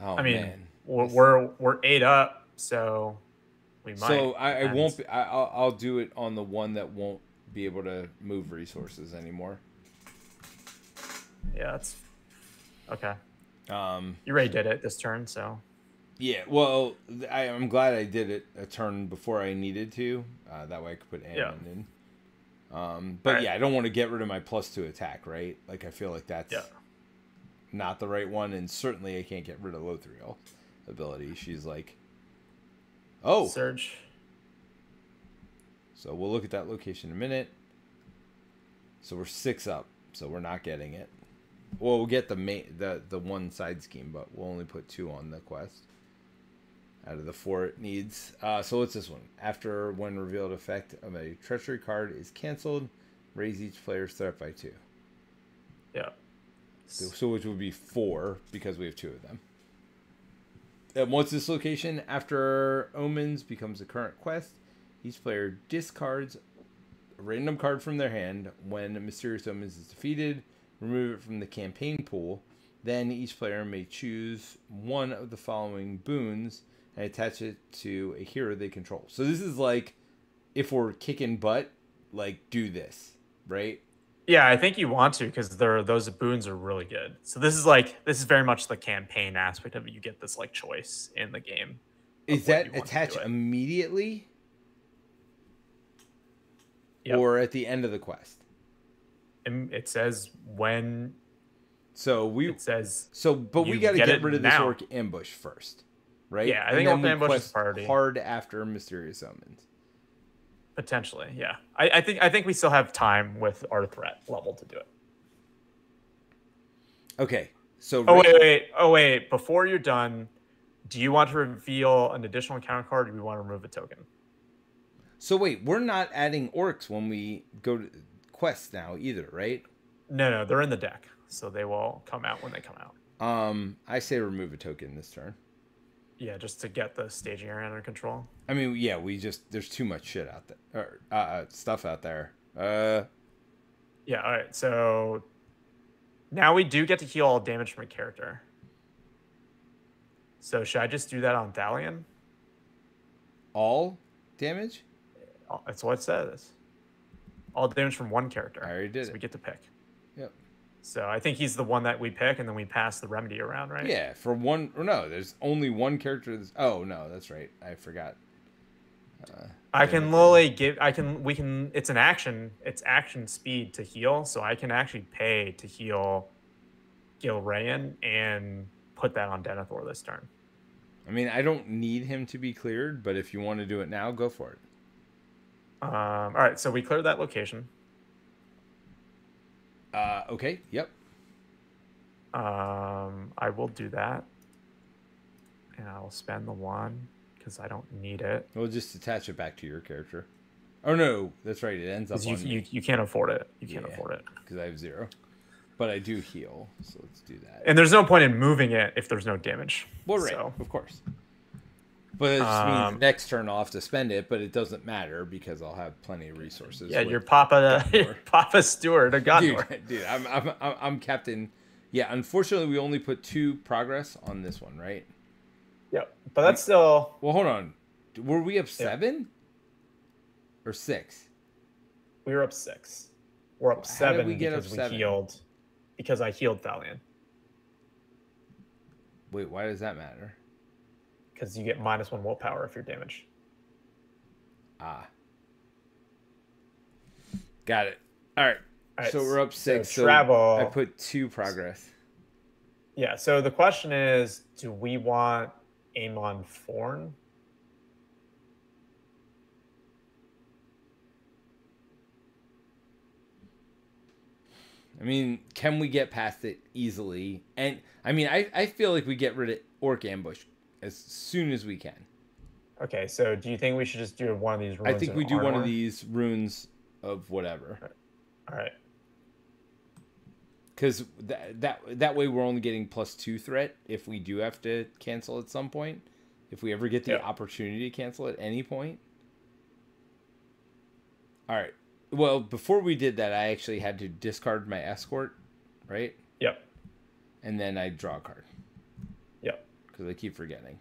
Oh, I mean, man. We're, we're we're eight up, so we might. So I, I won't. Be, I, I'll I'll do it on the one that won't be able to move resources anymore. Yeah, that's okay. Um, you already did it this turn, so. Yeah, well, I, I'm glad I did it a turn before I needed to. Uh, that way I could put Amon yeah. in. Um, but right. yeah, I don't want to get rid of my plus two attack, right? Like, I feel like that's yeah. not the right one, and certainly I can't get rid of Lothriel ability. She's like, oh. Surge. So we'll look at that location in a minute. So we're six up, so we're not getting it. Well, we'll get the main, the the one side scheme, but we'll only put two on the quest out of the four it needs. Uh, so what's this one? After one revealed effect of a treachery card is canceled, raise each player's threat by two. Yeah. So, so which would be four because we have two of them. And what's this location? After Omens becomes the current quest, each player discards a random card from their hand. When a Mysterious Omens is defeated, remove it from the campaign pool. Then each player may choose one of the following boons and attach it to a hero they control. So this is like, if we're kicking butt, like, do this, right? Yeah, I think you want to, because there are, those boons are really good. So this is like, this is very much the campaign aspect of it. You get this like choice in the game. Is that attach immediately? Yep. Or at the end of the quest? And it says when. So we it says so, but we got to get, get rid of now. This Orc Ambush first, right? Yeah, I think Orc Ambush is party hard after Mysterious Omens. Potentially, yeah. I, I think I think we still have time with our threat level to do it. Okay, so oh wait, wait, oh wait! Before you're done, do you want to reveal an additional encounter card, or do we want to remove a token? So wait, we're not adding orcs when we go to quests now either, right? No, no, they're in the deck, so they will come out when they come out. Um, I say remove a token this turn. Yeah, just to get the staging area under control. I mean, yeah, we just... There's too much shit out there. Or, uh, stuff out there. Uh, yeah, all right. So now we do get to heal all damage from a character. So should I just do that on Thalion? All damage? That's what it says. All damage from one character. I already did so it. We get to pick. Yep. So I think he's the one that we pick, and then we pass the remedy around, right? Yeah, for one... Or no, there's only one character... That's, oh, no, that's right. I forgot. Uh, I can literally give... I can... We can... It's an action. It's action speed to heal, so I can actually pay to heal Gilraen and put that on Denethor this turn. I mean, I don't need him to be cleared, but if you want to do it now, go for it. Um, all right, so we cleared that location. Uh, okay, yep. Um, I will do that. And I'll spend the one, because I don't need it. We'll just attach it back to your character. Oh, no, that's right. It ends up you, on you, you can't afford it. You can't yeah, afford it. Because I have zero. But I do heal, so let's do that. And there's no point in moving it if there's no damage. Well, right, so. Of course. But it just means um, next turn I'll have to spend it, but it doesn't matter because I'll have plenty of resources. Yeah, your Papa, your Papa Steward of Gondor. Dude, dude I'm, I'm, I'm, I'm Captain. Yeah, unfortunately, we only put two progress on this one, right? Yep, but that's still... Well, hold on. Were we up seven? Yep. Or six? We were up six. We're up How seven did we get because up we seven? healed. Because I healed Thalion. Wait, why does that matter? Because you get minus one willpower if you're damaged. Ah. Got it. All right. All right. So we're up six. So travel. So I put two progress. Yeah. So the question is, do we want Amon Fron? I mean, can we get past it easily? And I mean, I, I feel like we get rid of Orc Ambush as soon as we can. Okay, so do you think we should just do one of these runes? I think we do armor? one of these runes of whatever. All right. Because that, that, that way we're only getting plus two threat if we do have to cancel at some point. If we ever get the yeah. opportunity to cancel at any point. All right. Well, before we did that, I actually had to discard my escort, right? Yep. And then I draw a card. Because I keep forgetting.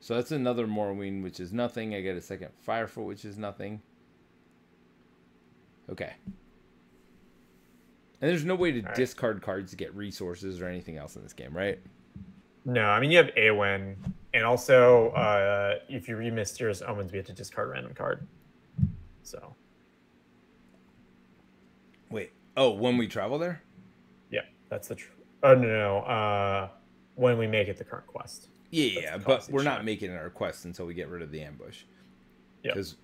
So that's another Morrowind, which is nothing. I get a second Firefoot, which is nothing. Okay. And there's no way to right. discard cards to get resources or anything else in this game, right? No, I mean, you have Éowyn. And also, uh, if you read Mysterious Omens, we have to discard a random card. So. Wait. Oh, when we travel there? Yeah, that's the... Tr oh, no, no. Uh... When we make it the current quest. Yeah, yeah, but we're not making it our quest until we get rid of the ambush. Yeah. Because,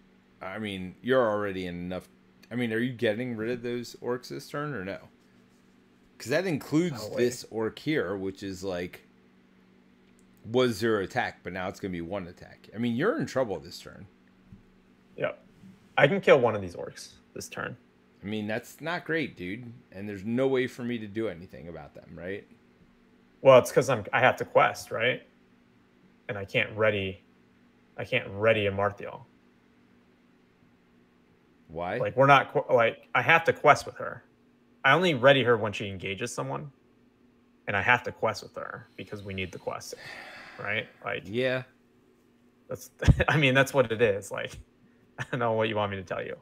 I mean, you're already in enough... I mean, are you getting rid of those orcs this turn or no? Because that includes oh, this orc here, which is like... Was zero attack, but now it's going to be one attack. I mean, you're in trouble this turn. Yep. I can kill one of these orcs this turn. I mean, that's not great, dude. And there's no way for me to do anything about them, right? Well, it's because I'm I have to quest, right? And I can't ready I can't ready Amarthiel. Why? Like, we're not, like, I have to quest with her. I only ready her when she engages someone, and I have to quest with her because we need the quest, right? Like, yeah, that's, I mean, that's what it is. Like, I don't know what you want me to tell you.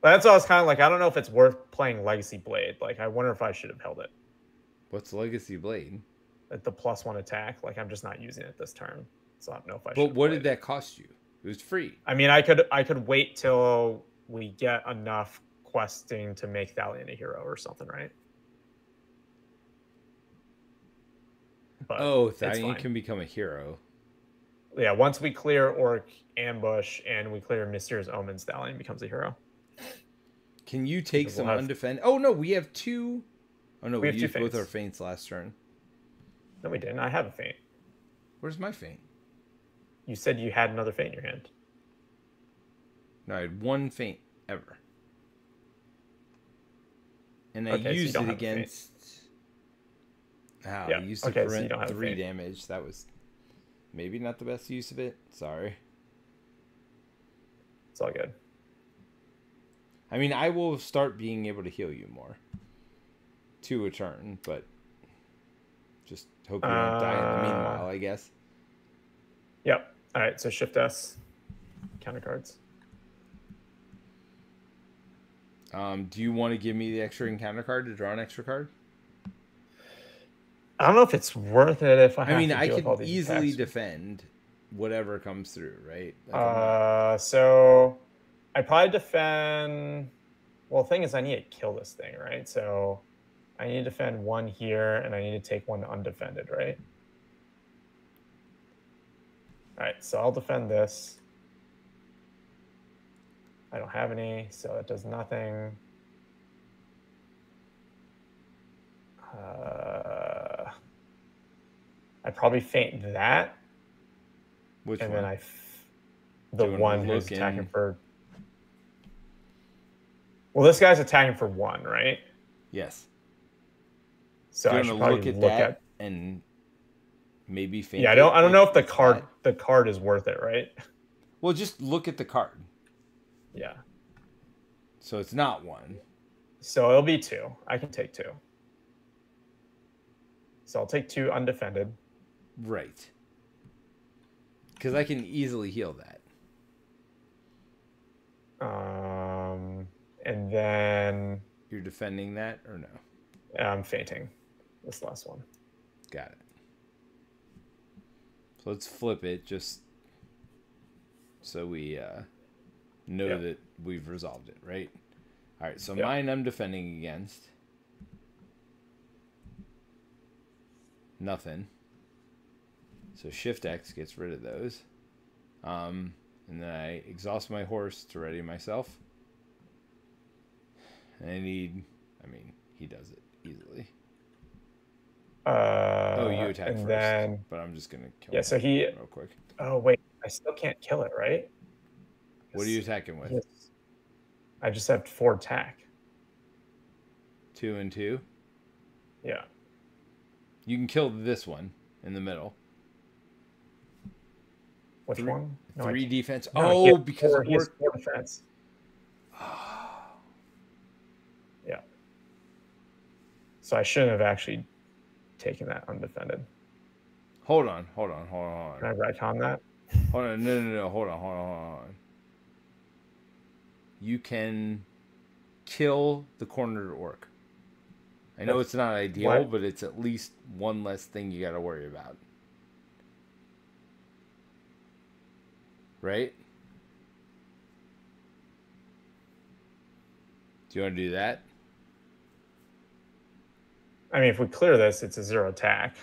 But that's why I was kind of like, I don't know if it's worth playing Legacy Blade. Like, I wonder if I should have held it. What's Legacy Blade? At the plus one attack. Like, I'm just not using it this turn, so I don't know if I. But what did that cost you? It was free. I mean, I could I could wait till we get enough questing to make Thalion a hero or something, right? But oh, Thalion can become a hero. Yeah, once we clear Orc Ambush and we clear Mysterious Omens, Thalion becomes a hero. Can you take because some we'll have... undefended? Oh no, we have two. Oh no, we, we have used both our feints last turn. No, we didn't. I have a feint. Where's my feint? You said you had another feint in your hand. No, I had one feint ever. And I okay, used so it against... Ah, yeah. I used it okay, for so three damage. That was maybe not the best use of it. Sorry. It's all good. I mean, I will start being able to heal you more. To a turn, but... Just hope you don't uh, die in the meanwhile, I guess. Yep. All right, so shift S. Counter cards. Um, do you want to give me the extra encounter card to draw an extra card? I don't know if it's worth it if I have I mean, to I could easily attacks. defend whatever comes through, right? Uh, so I probably defend... Well, the thing is I need to kill this thing, right? So... I need to defend one here, and I need to take one undefended, right? All right, so I'll defend this. I don't have any, so it does nothing. Uh, I probably feint that. Which and one? then I, f the one who's looking? attacking for. Well, this guy's attacking for one, right? Yes. So I should look at look that at... and maybe feint. Yeah, I don't. I don't know if the card that. the card is worth it, right? Well, just look at the card. Yeah. So it's not one. So it'll be two. I can take two. So I'll take two undefended. Right. Because I can easily heal that. Um, and then you're defending that or no? I'm feinting. This last one. Got it. So let's flip it just so we uh, know yep. that we've resolved it, right? All right, so yep. mine I'm defending against. Nothing. So Shift X gets rid of those. Um, and then I exhaust my horse to ready myself. And I need, I mean, he does it easily. Uh, oh, you attack first, then, but I'm just gonna kill. Yeah, him so he real quick. Oh wait, I still can't kill it, right? What are you attacking with? Yes. I just have four attack. Two and two. Yeah. You can kill this one in the middle. Which three, one? No, three defense. No, oh, because four, he has four defense. So I shouldn't have actually taken that undefended. Hold on, hold on, hold on. Can I retcon that? Hold on, no, no, no, hold on, hold on, hold on. You can kill the cornered orc. I know That's, it's not ideal, what? but it's at least one less thing you got to worry about. Right? Do you want to do that? I mean, if we clear this, it's a zero attack.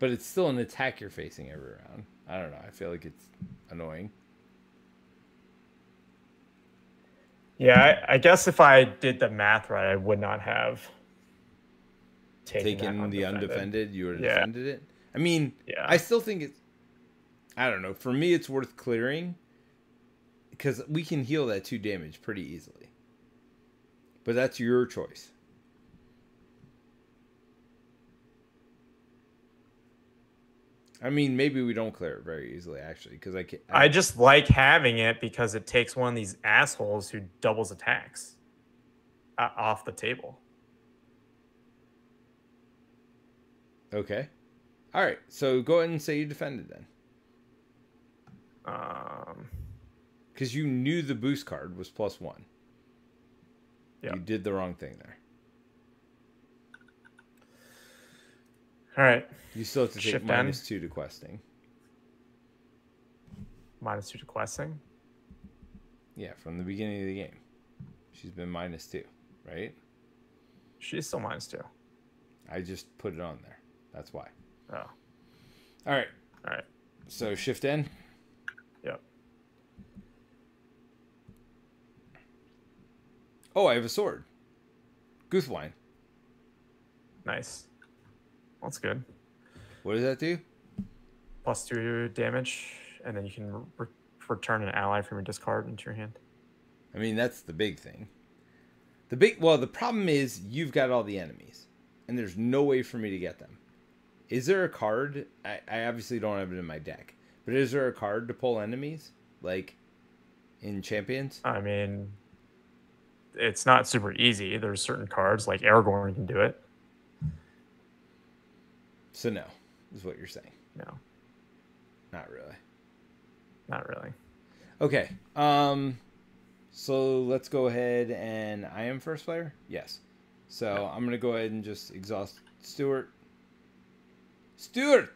But it's still an attack you're facing every round. I don't know. I feel like it's annoying. Yeah, I, I guess if I did the math right, I would not have taken, taken undefended. the undefended. You would have yeah. defended it. I mean, yeah. I still think it's... I don't know. For me, it's worth clearing. Because we can heal that two damage pretty easily. But that's your choice. I mean, maybe we don't clear it very easily, actually, because I, I I just like having it because it takes one of these assholes who doubles attacks uh, off the table. Okay. All right. So go ahead and say you defended then. Um, because you knew the boost card was plus one. Yeah. You did the wrong thing there. All right. You still have to take minus two to questing. Minus two to questing? Yeah, from the beginning of the game. She's been minus two, right? She's still minus two. I just put it on there. That's why. Oh. All right. All right. So shift in? Yep. Oh, I have a sword. Guthwine. Nice. That's good. What does that do? Plus two damage, and then you can re return an ally from your discard into your hand. I mean, that's the big thing. The big well, the problem is you've got all the enemies, and there's no way for me to get them. Is there a card? I, I obviously don't have it in my deck, but is there a card to pull enemies like in Champions? I mean, it's not super easy. There's certain cards like Aragorn can do it. So no, is what you're saying. No. Not really. Not really. Okay. Um, so let's go ahead and I am first player? Yes. So no. I'm going to go ahead and just exhaust Steward. Steward!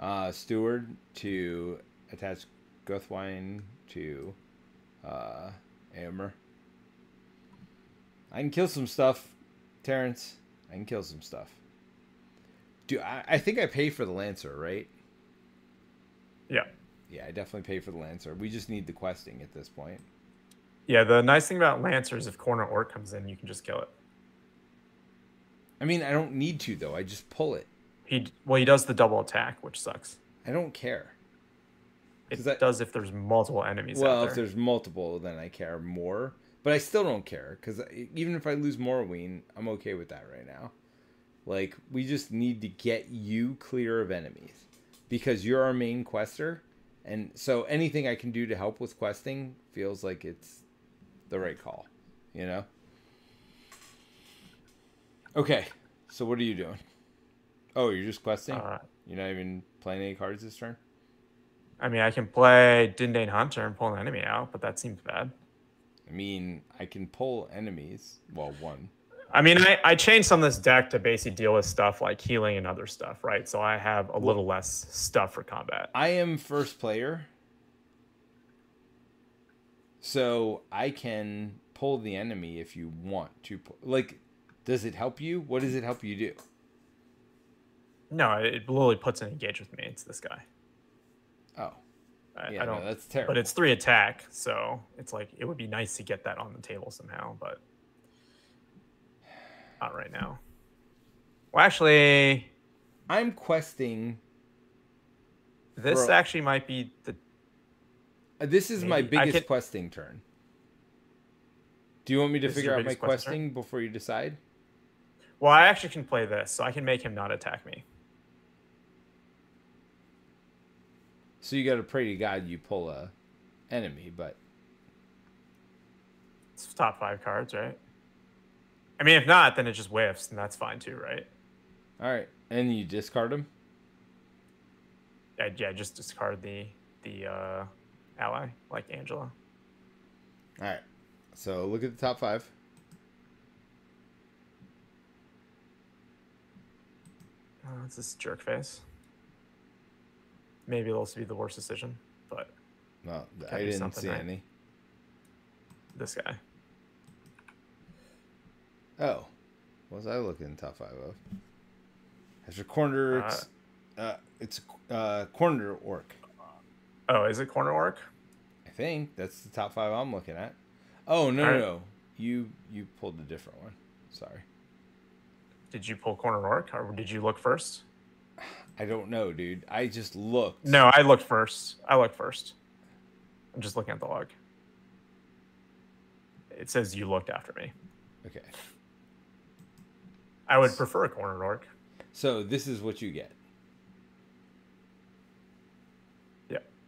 Uh, Steward to attach Guthwine to uh, Éomer. I can kill some stuff, Terrence. I can kill some stuff. Do I, I think I pay for the Lancer, right? Yeah. Yeah, I definitely pay for the Lancer. We just need the questing at this point. Yeah, the nice thing about Lancer is if Corner Orc comes in, you can just kill it. I mean, I don't need to, though. I just pull it. He Well, he does the double attack, which sucks. I don't care. It that, does if there's multiple enemies well, out there. Well, if there's multiple, then I care more. But I still don't care, because even if I lose Morrowind, I'm okay with that right now. Like, we just need to get you clear of enemies, because you're our main quester, and so anything I can do to help with questing feels like it's the right call, you know? Okay, so what are you doing? Oh, you're just questing? Uh, you're not even playing any cards this turn? I mean, I can play Dindane Hunter and pull an enemy out, but that seems bad. I mean, I can pull enemies. Well, one. I mean, I, I changed some of this deck to basically deal with stuff like healing and other stuff, right? So I have a little less stuff for combat. I am first player. So I can pull the enemy if you want to. Like, does it help you? What does it help you do? No, it literally puts an engage with me. It's this guy. Oh. I, yeah, I don't. No, that's terrible. But it's three attack, so it's like it would be nice to get that on the table somehow, but not right now. Well, actually, I'm questing. This a, actually might be the. This is maybe, my biggest could, questing turn. Do you want me to figure out my questing turn? Before you decide? Well, I actually can play this, so I can make him not attack me. So you got to pray to God you pull a enemy, but it's top five cards, right? I mean, if not, then it just whiffs, and that's fine too, right? All right, and you discard him. Yeah, yeah, just discard the the uh, ally, like Angela. All right, so look at the top five. Oh, it's this jerk face. Maybe it'll also be the worst decision, but no, I didn't see right. any. This guy. Oh, what was I looking in top five of? After corner, uh, it's, uh, it's uh, corner orc. Oh, is it corner orc? I think that's the top five I'm looking at. Oh no, no, no, you you pulled a different one. Sorry. Did you pull corner orc, or did you look first? I don't know, dude. I just looked. No, I looked first. I looked first. I'm just looking at the log. It says you looked after me. Okay. I would prefer a corner orc. So this is what you get.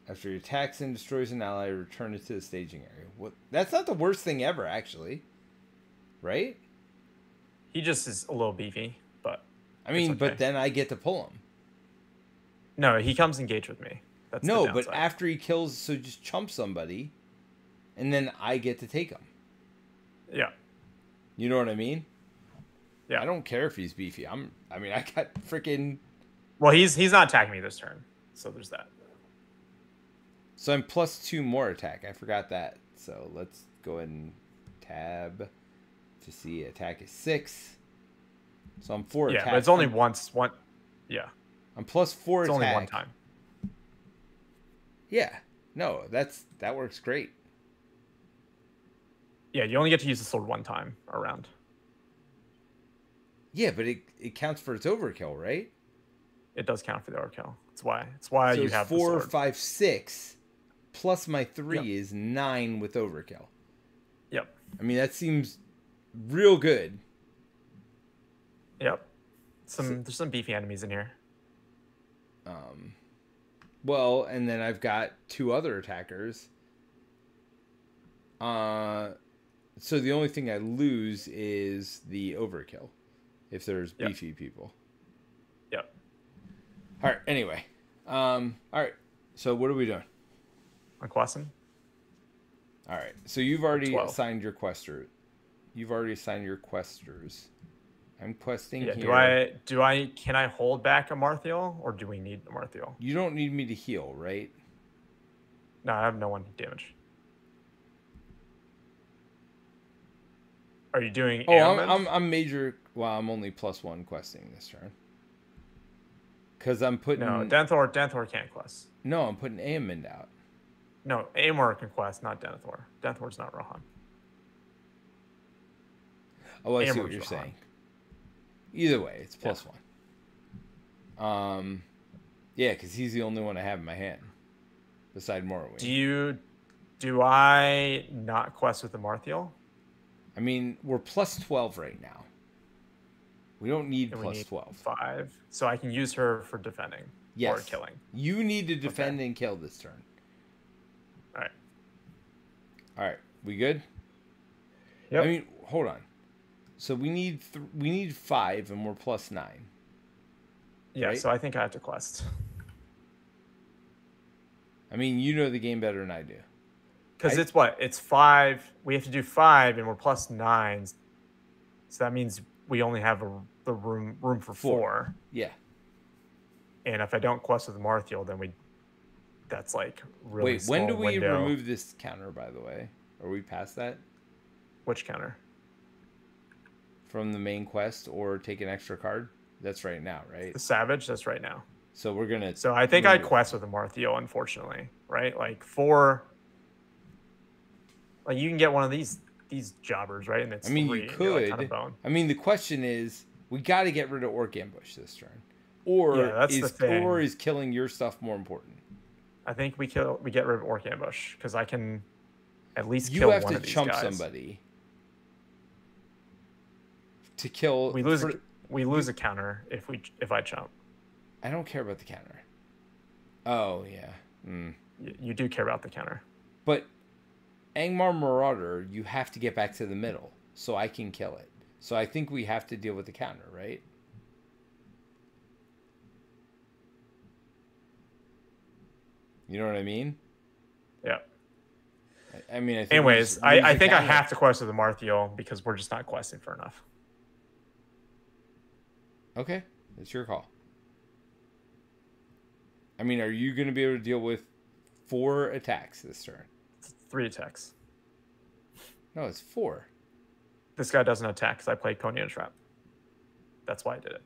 After it attacks and destroys an ally, return it to the staging area. What? That's not the worst thing ever, actually. Right? He just is a little beefy, but... I mean, okay. But then I get to pull him. No, he comes engaged with me. That's no, but after he kills, so just chump somebody, and then I get to take him. Yeah. You know what I mean? Yeah. I don't care if he's beefy. I'm. I mean, I got freaking... Well, he's he's not attacking me this turn, so there's that. So I'm plus two more attack. I forgot that. So let's go ahead and tab to see attack is six. So I'm four yeah, attack. Yeah, but it's only I'm, once. One, yeah. I'm plus four it's attack. It's only one time. Yeah. No, that's that works great. Yeah, you only get to use the sword one time around. Yeah, but it, it counts for its overkill, right? It does count for the overkill. That's why. That's why so you have four, the sword. five, six. Plus my three yep. is nine with overkill. Yep. I mean, that seems real good. Yep. Some so, there's some beefy enemies in here. Um, well, and then I've got two other attackers. Uh, so the only thing I lose is the overkill, if there's beefy yep. people. Yep. All right. Anyway, um, all right. So what are we doing? I'm questing. All right. So you've already twelve. Assigned your quest route. You've already assigned your questers. I'm questing yeah, here. Do I? Do I? Can I hold back Amarthiel, or do we need Amarthiel? You don't need me to heal, right? No, I have no one to damage. Are you doing? Oh, I'm, I'm. I'm major. Well, I'm only plus one questing this turn. Because I'm putting... No, Denethor, Denethor can't quest. No, I'm putting Éomer out. No, Éomer can quest, not Denethor. Denethor's not Rohan. Oh, I Éomer's see what you're Rohan. Saying. Either way, it's plus yeah. one. Um, yeah, because he's the only one I have in my hand. Beside Morrowind. Do you... Do I not quest with Amarthiel? I mean, we're plus twelve right now. We don't need and plus need twelve. Five, so I can use her for defending yes. or killing. You need to defend okay. and kill this turn. All right. All right. We good? Yep. I mean, hold on. So we need th we need five, and we're plus nine. Yeah. Right? So I think I have to quest. I mean, you know the game better than I do. Because it's what it's five. We have to do five, and we're plus nine. So that means we only have a. The room room for four. four. Yeah. And if I don't quest with Amarthiel, then we that's like really Wait, small when do we window. remove this counter, by the way? Are we past that? Which counter? From the main quest or take an extra card? That's right now, right? The Savage, that's right now. So we're gonna So I think I quest it. with Amarthiel, unfortunately, right? Like four like you can get one of these these jobbers, right? And it's I mean three, you could like, bone. I mean the question is we got to get rid of Orc Ambush this turn, or yeah, that's is the or is killing your stuff more important? I think we kill we get rid of Orc Ambush because I can at least you kill have one to of chump these guys. somebody to kill. We lose for, a, we lose we, a counter if we if I chump. I don't care about the counter. Oh yeah, mm. you, you do care about the counter, but Angmar Marauder, you have to get back to the middle so I can kill it. So I think we have to deal with the counter, right? You know what I mean? Yeah. I, I mean, I think anyways, I, I think counter. I have to quest with Amarthiel because we're just not questing for enough. Okay, it's your call. I mean, are you going to be able to deal with four attacks this turn? Three attacks. No, it's four. This guy doesn't attack because I played Coney and Trap. That's why I did it.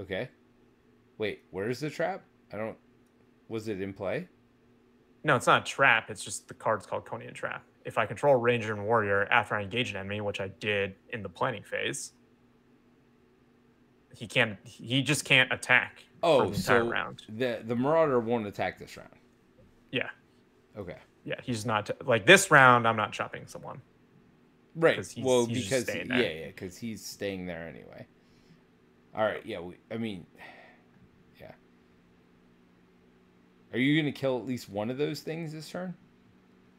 Okay. Wait, where's the trap? I don't... Was it in play? No, it's not a trap. It's just the card's called Coney and Trap. If I control Ranger and Warrior after I engage an enemy, which I did in the planning phase, he can't... He just can't attack oh, for the entire so round. The, the Marauder won't attack this round. Yeah. Okay. Yeah, he's not like this round. I'm not chopping someone, right? He's, well, he's because yeah, yeah, because he's staying there anyway. All right, yeah. We, I mean, yeah. Are you going to kill at least one of those things this turn?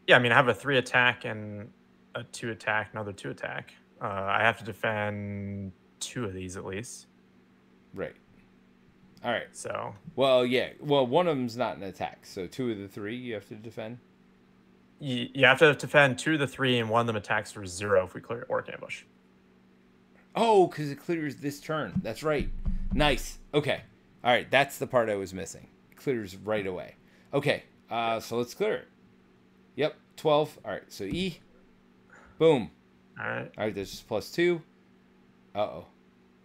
Yeah, I mean, I have a three attack and a two attack, another two attack. Uh, I have to defend two of these at least. Right. All right. So. Well, yeah. Well, one of them's not an attack, so two of the three you have to defend. You, you have to defend two of the three, and one of them attacks for zero if we clear Orc Ambush. Oh, because it clears this turn. That's right. Nice. Okay. All right. That's the part I was missing. It clears right away. Okay. Uh, so let's clear it. Yep. twelve. All right. So E. Boom. All right. All right. This is plus two. Uh-oh.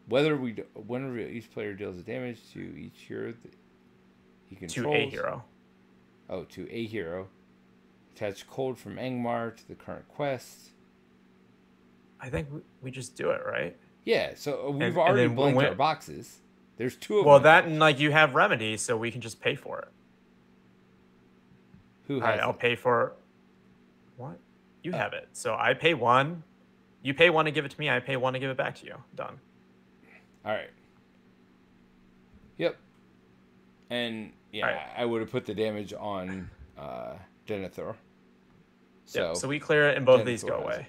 Whether we do, whenever each player deals a damage to each hero that he controls. To a hero. Oh, to a hero. Attach Cold from Angmar to the current quest. I think we just do it, right? Yeah, so we've and, already and blanked our boxes. There's two of them. Well, that and, like, you have Remedy, so we can just pay for it. Who has All right, it? I'll pay for... What? You uh, have it. So I pay one. You pay one to give it to me. I pay one to give it back to you. Done. All right. Yep. And, yeah, right. I would have put the damage on uh, Denethor. So, yep, so we clear it, and both Denethor of these go away.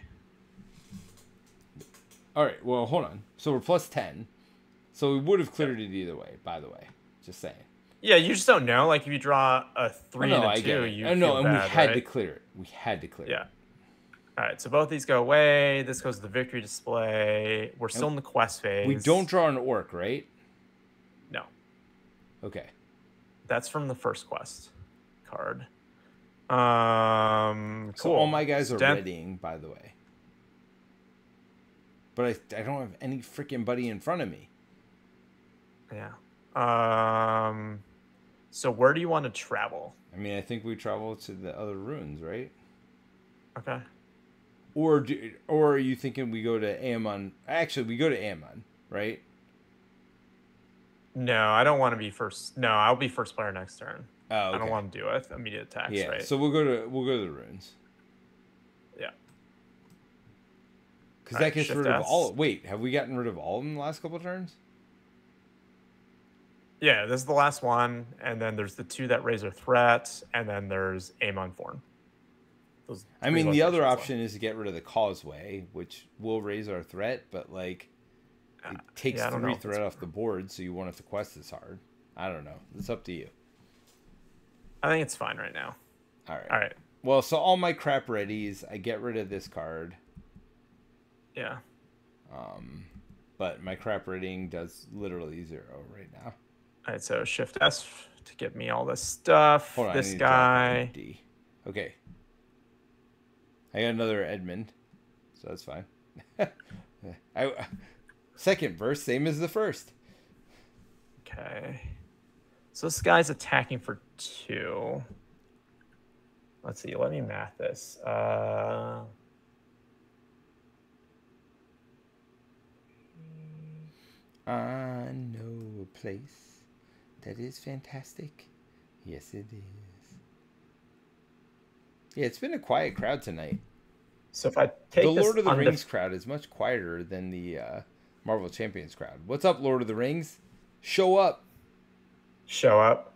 All right, well, hold on. So we're plus ten. So we would have cleared it either way, by the way. Just saying. Yeah, you just don't know. Like, if you draw a three oh, no, and a two, you oh, no, feel and bad, we had right? to clear it. We had to clear yeah. it. Yeah. All right, so both these go away. This goes to the victory display. We're still and in the quest phase. We don't draw an orc, right? No. Okay. That's from the first quest card. Um, cool. So all my guys are Death readying, by the way. But I, I don't have any freaking buddy in front of me. Yeah. Um, so where do you want to travel? I mean, I think we travel to the other ruins, right? Okay. Or do, or are you thinking we go to Amon? Actually, we go to Amon, right? No, I don't want to be first. No, I'll be first player next turn. Oh, okay. I don't want to do it. Immediate attacks, yeah, right? So we'll go to we'll go to the ruins. Yeah. Because that gets rid of all... Wait, have we gotten rid of all of them the last couple of turns? Yeah, this is the last one. And then there's the two that raise a threat. And then there's Amon Fron. I mean, the other option is to get rid of the Causeway, which will raise our threat. But, like, it takes three threat off the board, so you won't have to quest this hard. I don't know. It's up to you. I think it's fine right now. All right. All right. Well, so all my crap readies, I get rid of this card. Yeah. Um, but my crap rating does literally zero right now. All right, so shift S to get me all this stuff. Hold on, this guy. D. Okay. I got another Edmund, so that's fine. I, second verse, same as the first. Okay. So this guy's attacking for two. Let's see. Let me math this. Uh... I know a place that is fantastic. Yes, it is. Yeah, it's been a quiet crowd tonight. So if I take the Lord of the Rings crowd is much quieter than the uh, Marvel Champions crowd. What's up, Lord of the Rings? Show up. Show up.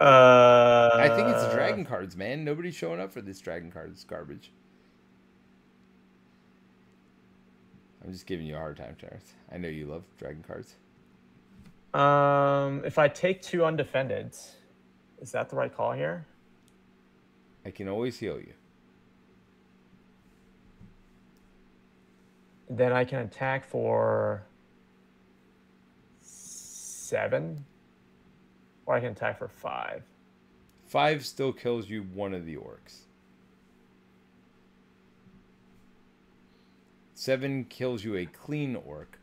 Uh, I think it's Dragon Cards, man. Nobody's showing up for this Dragon Cards garbage. I'm just giving you a hard time, Terrence. I know you love Dragon Cards. Um, if I take two undefended, is that the right call here? I can always heal you. Then I can attack for seven, or I can attack for five. Five still kills you one of the orcs. Seven kills you a clean orc.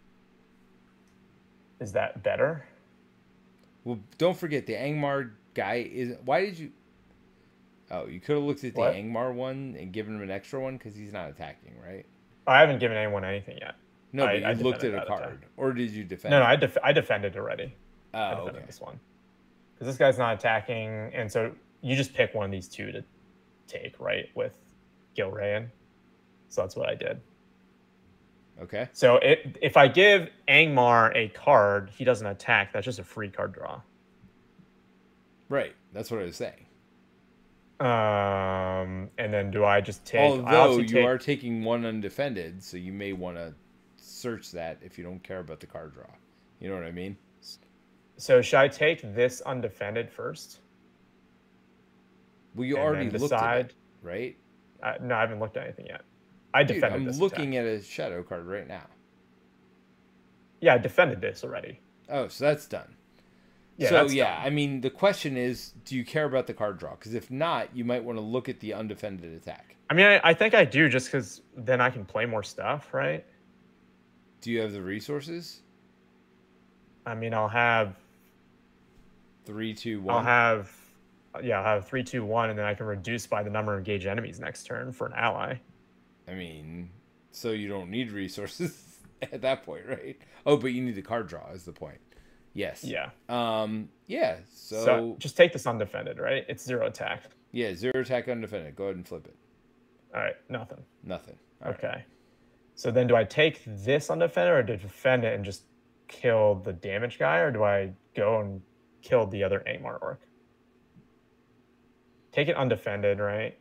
Is that better? Well, don't forget the Angmar guy is... Why did you... Oh, you could have looked at the what? Angmar one and given him an extra one because he's not attacking, right? I haven't given anyone anything yet. No, I, but you I looked at a card. Attack. Or did you defend? No, no, I, def I defended already. Oh, I defended okay. this one. Because this guy's not attacking, and so you just pick one of these two to take, right, with Gilraen. So that's what I did. Okay. So it, if I give Angmar a card, he doesn't attack. That's just a free card draw. Right. That's what I was saying. Um, and then do I just take... Although you take... are taking one undefended, so you may want to search that if you don't care about the card draw. You know what I mean? So should I take this undefended first? Well, you and already looked at it, right? Uh, no, I haven't looked at anything yet. I Dude, defended I'm this I'm looking attack. at a shadow card right now. Yeah, I defended this already. Oh, so that's done. Yeah, so, yeah, done. I mean, the question is, do you care about the card draw? Because if not, you might want to look at the undefended attack. I mean, I, I think I do, just because then I can play more stuff, right? Do you have the resources? I mean, I'll have... Three, two, one. I'll have... Yeah, I'll have three, two, one, and then I can reduce by the number of engaged enemies next turn for an ally. I mean, so you don't need resources at that point, right? Oh, but you need the card draw is the point. Yes. Yeah. Um. Yeah. So, so just take this undefended, right? It's zero attack. Yeah, zero attack undefended. Go ahead and flip it. All right. Nothing. Nothing. All okay. Right. So then, do I take this undefended, or do I defend it and just kill the damage guy, or do I go and kill the other Angmar orc? Take it undefended, right?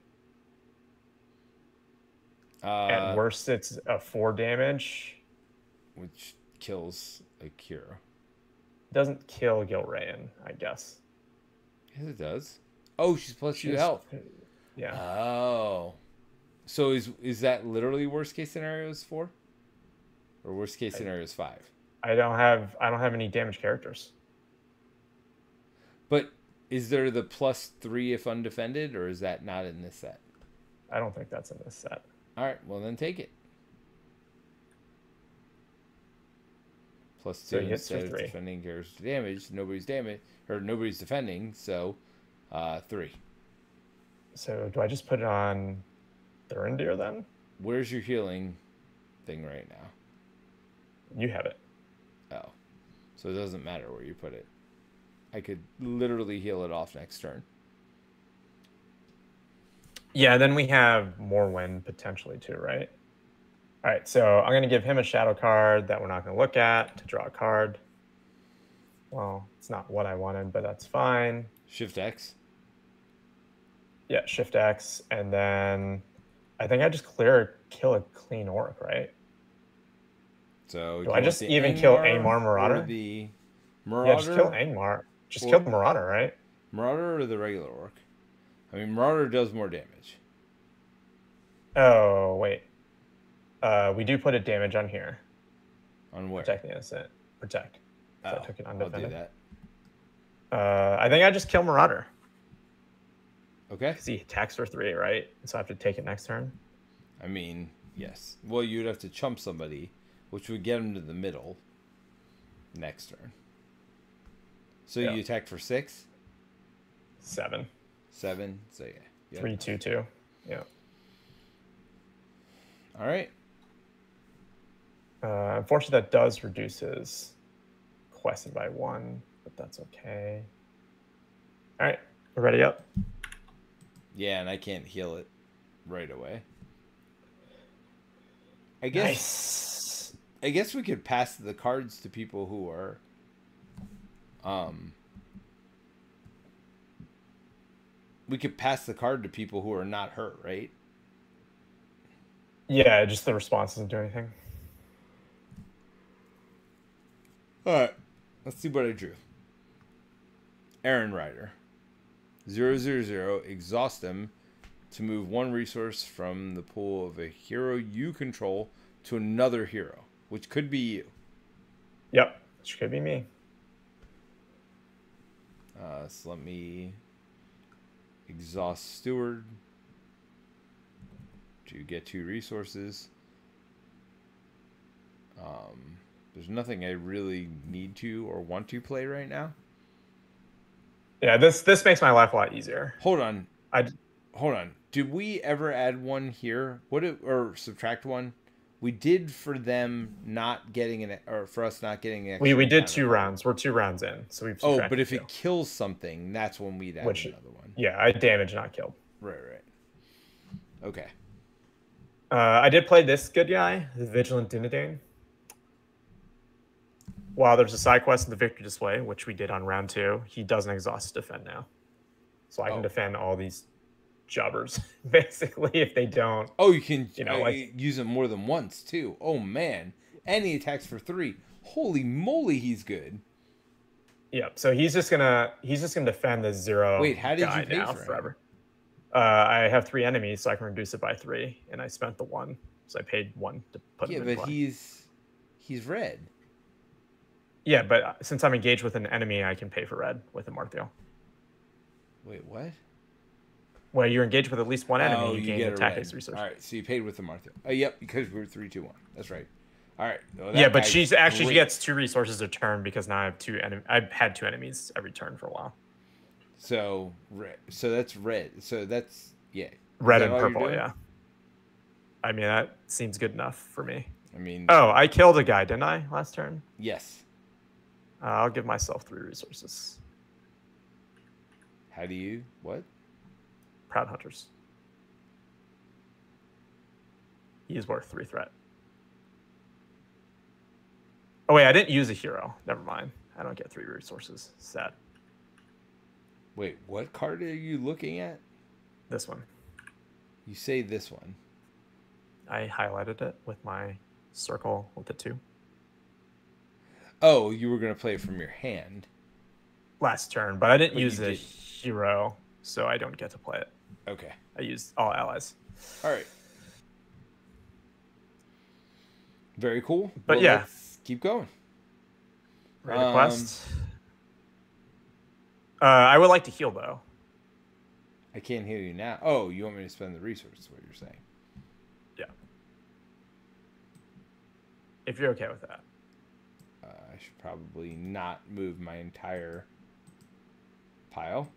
Uh, At worst, it's a four damage, which kills a Kira. Doesn't kill Gilraen, I guess. Yes, it does. Oh, she's plus she's, two health. Yeah. Oh, so is is that literally worst case scenario is four, or worst case scenario is five? I don't have I don't have any damage characters. But is there the plus three if undefended, or is that not in this set? I don't think that's in this set. All right, well then take it. Plus two so instead of three. Defending carries damage. Nobody's damage or nobody's defending, so uh, three. So do I just put it on Thurindir then? Where's your healing thing right now? You have it. Oh, so it doesn't matter where you put it. I could literally heal it off next turn. Yeah, then we have Morwen potentially too, right? All right, so I'm going to give him a shadow card that we're not going to look at to draw a card. Well, it's not what I wanted, but that's fine. Shift X. Yeah, Shift X, and then I think I just clear kill a clean orc, right? So do I just even Angmar kill Angmar Marauder? The Marauder? Yeah, just kill Angmar. Just or... kill the Marauder, right? Marauder or the regular orc? I mean, Marauder does more damage. Oh, wait. Uh, we do put a damage on here. On where? Protect the innocent. Protect. Oh, I took it undefended. I'll do that. Uh, I think I just kill Marauder. Okay. Because he attacks for three, right? So I have to take it next turn? I mean, yes. Well, you'd have to chump somebody, which would get him to the middle next turn. So yeah. You attack for six? Seven. Seven, so yeah. Yep. Three, two, two. Yeah. All right. Uh, unfortunately, that does reduce his questing by one, but that's okay. All right, we're ready up. Yeah, and I can't heal it right away. I guess. Nice. I guess we could pass the cards to people who are. Um. We could pass the card to people who are not hurt, right? Yeah, just the response doesn't do anything. All right, let's see what I drew. Aaron Ryder. Zero, zero, zero. Exhaust him to move one resource from the pool of a hero you control to another hero, which could be you. Yep, which could be me. Uh, so let me... Exhaust Steward to get two resources. Um, there's nothing I really need to or want to play right now. Yeah, this this makes my life a lot easier. Hold on, I hold on. Did we ever add one here? What if, or subtract one? We did for them not getting an or for us not getting an. Extra we we did two rounds. We're two rounds in, so we've. Oh, but if two. It kills something, that's when we'd add Which, another one. Yeah, I damage, not killed. Right, right. Okay. Uh, I did play this good guy, the Vigilant Dinadane. While there's a side quest in the victory display, which we did on round two, he doesn't exhaust to defend now. So I oh. can defend all these jobbers, basically, if they don't. Oh, you can you know, uh, like, use them more than once, too. Oh, man. And he attacks for three. Holy moly, he's good. Yep. So he's just gonna he's just gonna defend the zero. Wait, how did guy you pay now for him? Forever? Uh, I have three enemies, so I can reduce it by three, and I spent the one, so I paid one to put yeah, him in. Yeah, but play. he's he's red. Yeah, but since I'm engaged with an enemy, I can pay for red with Amarthiel. Wait, what? Well, you're engaged with at least one enemy. Oh, you, you gain get attack as research. All right, so you paid with Amarthiel. Oh, yep, because we were three, two, one. That's right. All right. Well, yeah, but she's actually great. she gets two resources a turn because now I have two enemy. I've had two enemies every turn for a while. So so that's red. So that's yeah. Red and purple. Yeah. I mean that seems good enough for me. I mean. Oh, I killed a guy, didn't I, last turn? Yes. Uh, I'll give myself three resources. How do you what? Proud Hunters. He is worth three threat. Oh, wait, I didn't use a hero. Never mind. I don't get three resources. Sad. Wait, what card are you looking at? This one. You say this one. I highlighted it with my circle with the two. Oh, you were going to play it from your hand. Last turn, but I didn't but use a did. hero, so I don't get to play it. Okay. I used all allies. All right. Very cool. But well, yeah. Keep going. Right um, quest. Uh, I would like to heal, though. I can't heal you now. Oh, you want me to spend the resource, is what you're saying. Yeah. If you're okay with that. Uh, I should probably not move my entire pile.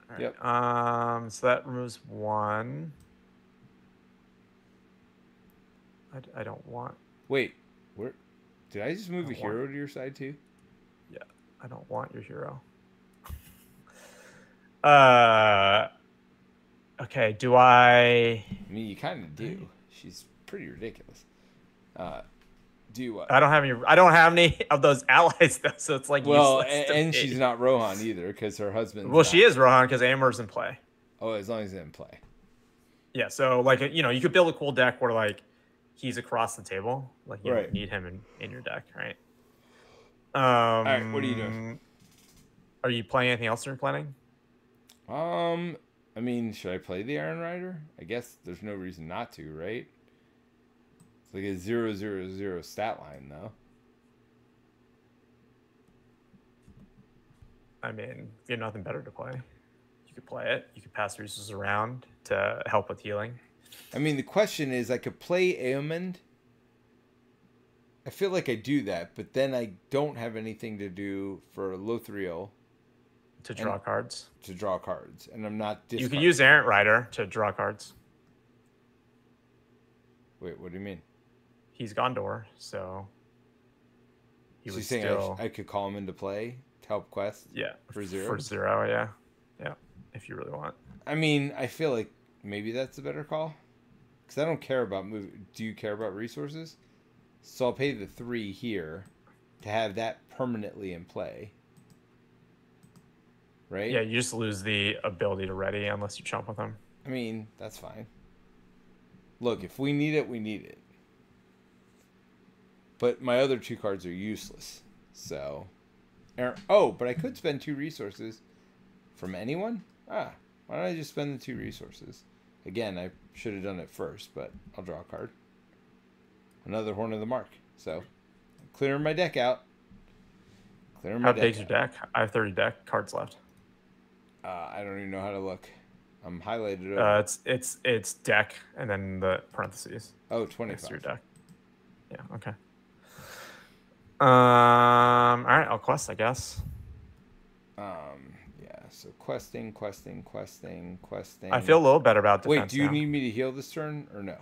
All right. Yep. Um, so that removes one. I, I don't want... Wait. Where did I just move I a hero want... to your side too? Yeah, I don't want your hero. Uh, okay. Do I? I mean, you kind of do. She's pretty ridiculous. Uh, do what? I don't have any. I don't have any of those allies though. So it's like well, and, and she's not Rohan either because her husband. Well, not... she is Rohan because Éomer's in play. Oh, as long as he's in play. Yeah. So like you know, you could build a cool deck where like. He's across the table. Like you right. need him in, in your deck, right? Um, All right. What are you doing? Are you playing anything else you're planning? Um, I mean, should I play the Iron Rider? I guess there's no reason not to, right? It's like a zero zero zero stat line, though. I mean, if you have nothing better to play, you could play it. You could pass resources around to help with healing. I mean, the question is, I could play Éomer. I feel like I do that, but then I don't have anything to do for Lothíriel. To draw and, cards? To draw cards, and I'm not discarding. You could use Errant Rider to draw cards. Wait, what do you mean? He's Gondor, so... He so was you're saying still... I, I could call him into play to help quest? Yeah, for zero? For zero, yeah. Yeah, if you really want. I mean, I feel like maybe that's a better call. Because I don't care about moving. Do you care about resources? So I'll pay the three here to have that permanently in play. Right? Yeah, you just lose the ability to ready unless you chomp with them. I mean, that's fine. Look, if we need it, we need it. But my other two cards are useless. So. Oh, but I could spend two resources from anyone? Ah, why don't I just spend the two resources? Again, I should have done it first, but I'll draw a card. Another Horn of the Mark. So, I'm clearing my deck out. Clearing my deck out. How big's your deck? I have thirty deck cards left. Uh, I don't even know how to look. I'm highlighted. Uh, it's it's it's deck and then the parentheses. Oh, twenty-five. That's your deck. Yeah. Okay. Um. All right. I'll quest, I guess. Um. So questing, questing, questing, questing. I feel a little better about defense. Wait, do you now. need me to heal this turn or no?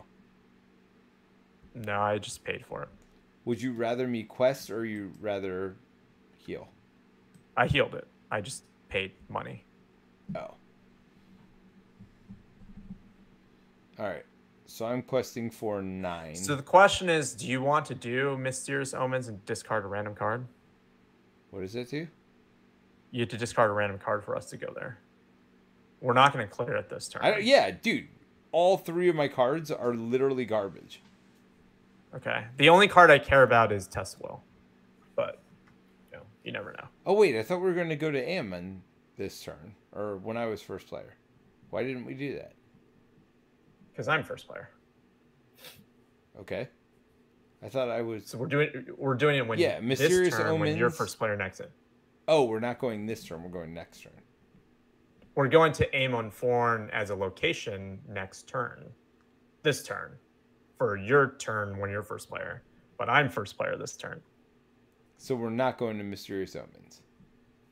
No, I just paid for it. Would you rather me quest or you rather heal? I healed it. I just paid money. Oh. All right. So I'm questing for nine. So the question is, do you want to do Mysterious Omens and discard a random card? What does it do? you have to discard a random card for us to go there. We're not going to clear it this turn. I, yeah, dude. All three of my cards are literally garbage. Okay. The only card I care about is Test Will. But, you know, you never know. Oh, wait. I thought we were going to go to Amon this turn. Or when I was first player. Why didn't we do that? Because I'm first player. Okay. I thought I was... So we're doing, we're doing it when, yeah, Mysterious Omens, when you're first player next in. Oh, we're not going this turn. We're going next turn. We're going to Amon Fron as a location next turn. This turn. For your turn when you're first player. But I'm first player this turn. So we're not going to Mysterious Omens.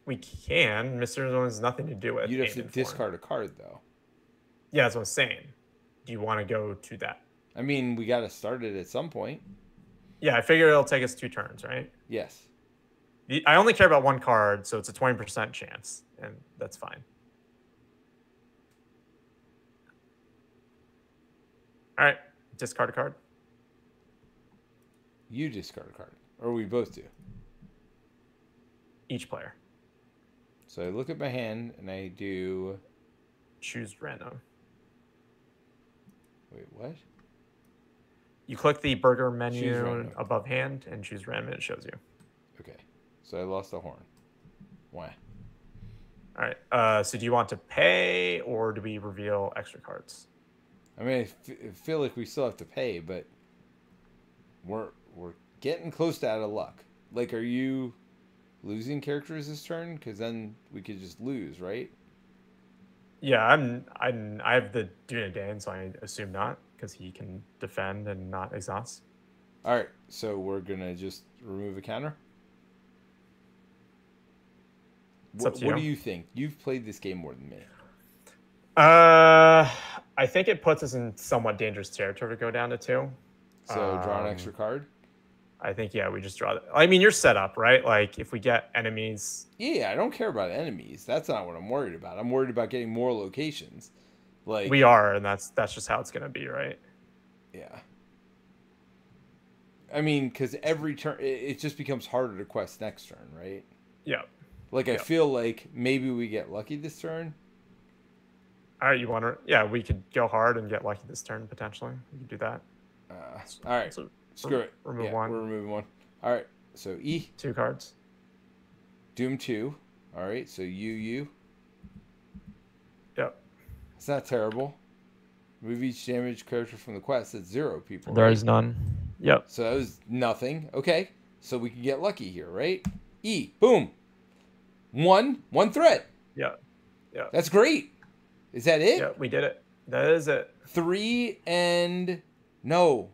We can. Mysterious Omens has nothing to do with it. You'd have Amon to discard Fron. a card, though. Yeah, that's what I'm saying. Do you want to go to that? I mean, we got to start it at some point. Yeah, I figure it'll take us two turns, right? Yes. I only care about one card, so it's a twenty percent chance, and that's fine. All right, discard a card. You discard a card, or we both do. Each player. So I look at my hand and I do choose random. Wait, what? You click the burger menu above hand and choose random, and it shows you. Okay, so I lost the horn. Why? All right. Uh, so do you want to pay, or do we reveal extra cards? I mean, I f feel like we still have to pay, but we're we're getting close to out of luck. Like, are you losing characters this turn? Because then we could just lose, right? Yeah, I'm. I'm I have the Dunedain, so I assume not, because he can defend and not exhaust. All right, so we're gonna just remove a counter. It's up to you. What do you think? You've played this game more than me. Uh, I think it puts us in somewhat dangerous territory to go down to two. So um, draw an extra card? I think, yeah, we just draw. The, I mean, you're set up, right? Like, if we get enemies. Yeah, I don't care about enemies. That's not what I'm worried about. I'm worried about getting more locations. Like, we are, and that's that's just how it's going to be, right? Yeah. I mean, because every turn, it, it just becomes harder to quest next turn, right? Yeah. Like, yep. I feel like maybe we get lucky this turn. All right, you want to... Yeah, we could go hard and get lucky this turn, potentially. We could do that. Uh, all right. So Screw re it. Remove yeah, one. We're removing one. All right, so E. Two cards. Doom two. All right, so U, U. Yep. It's not terrible. Remove each damaged character from the quest. That's zero, people. There right? is none. Yep. So that was nothing. Okay, so we can get lucky here, right? E. Boom. One. One threat. Yeah. Yeah. That's great. Is that it? Yeah, we did it. That is it. Three and... No.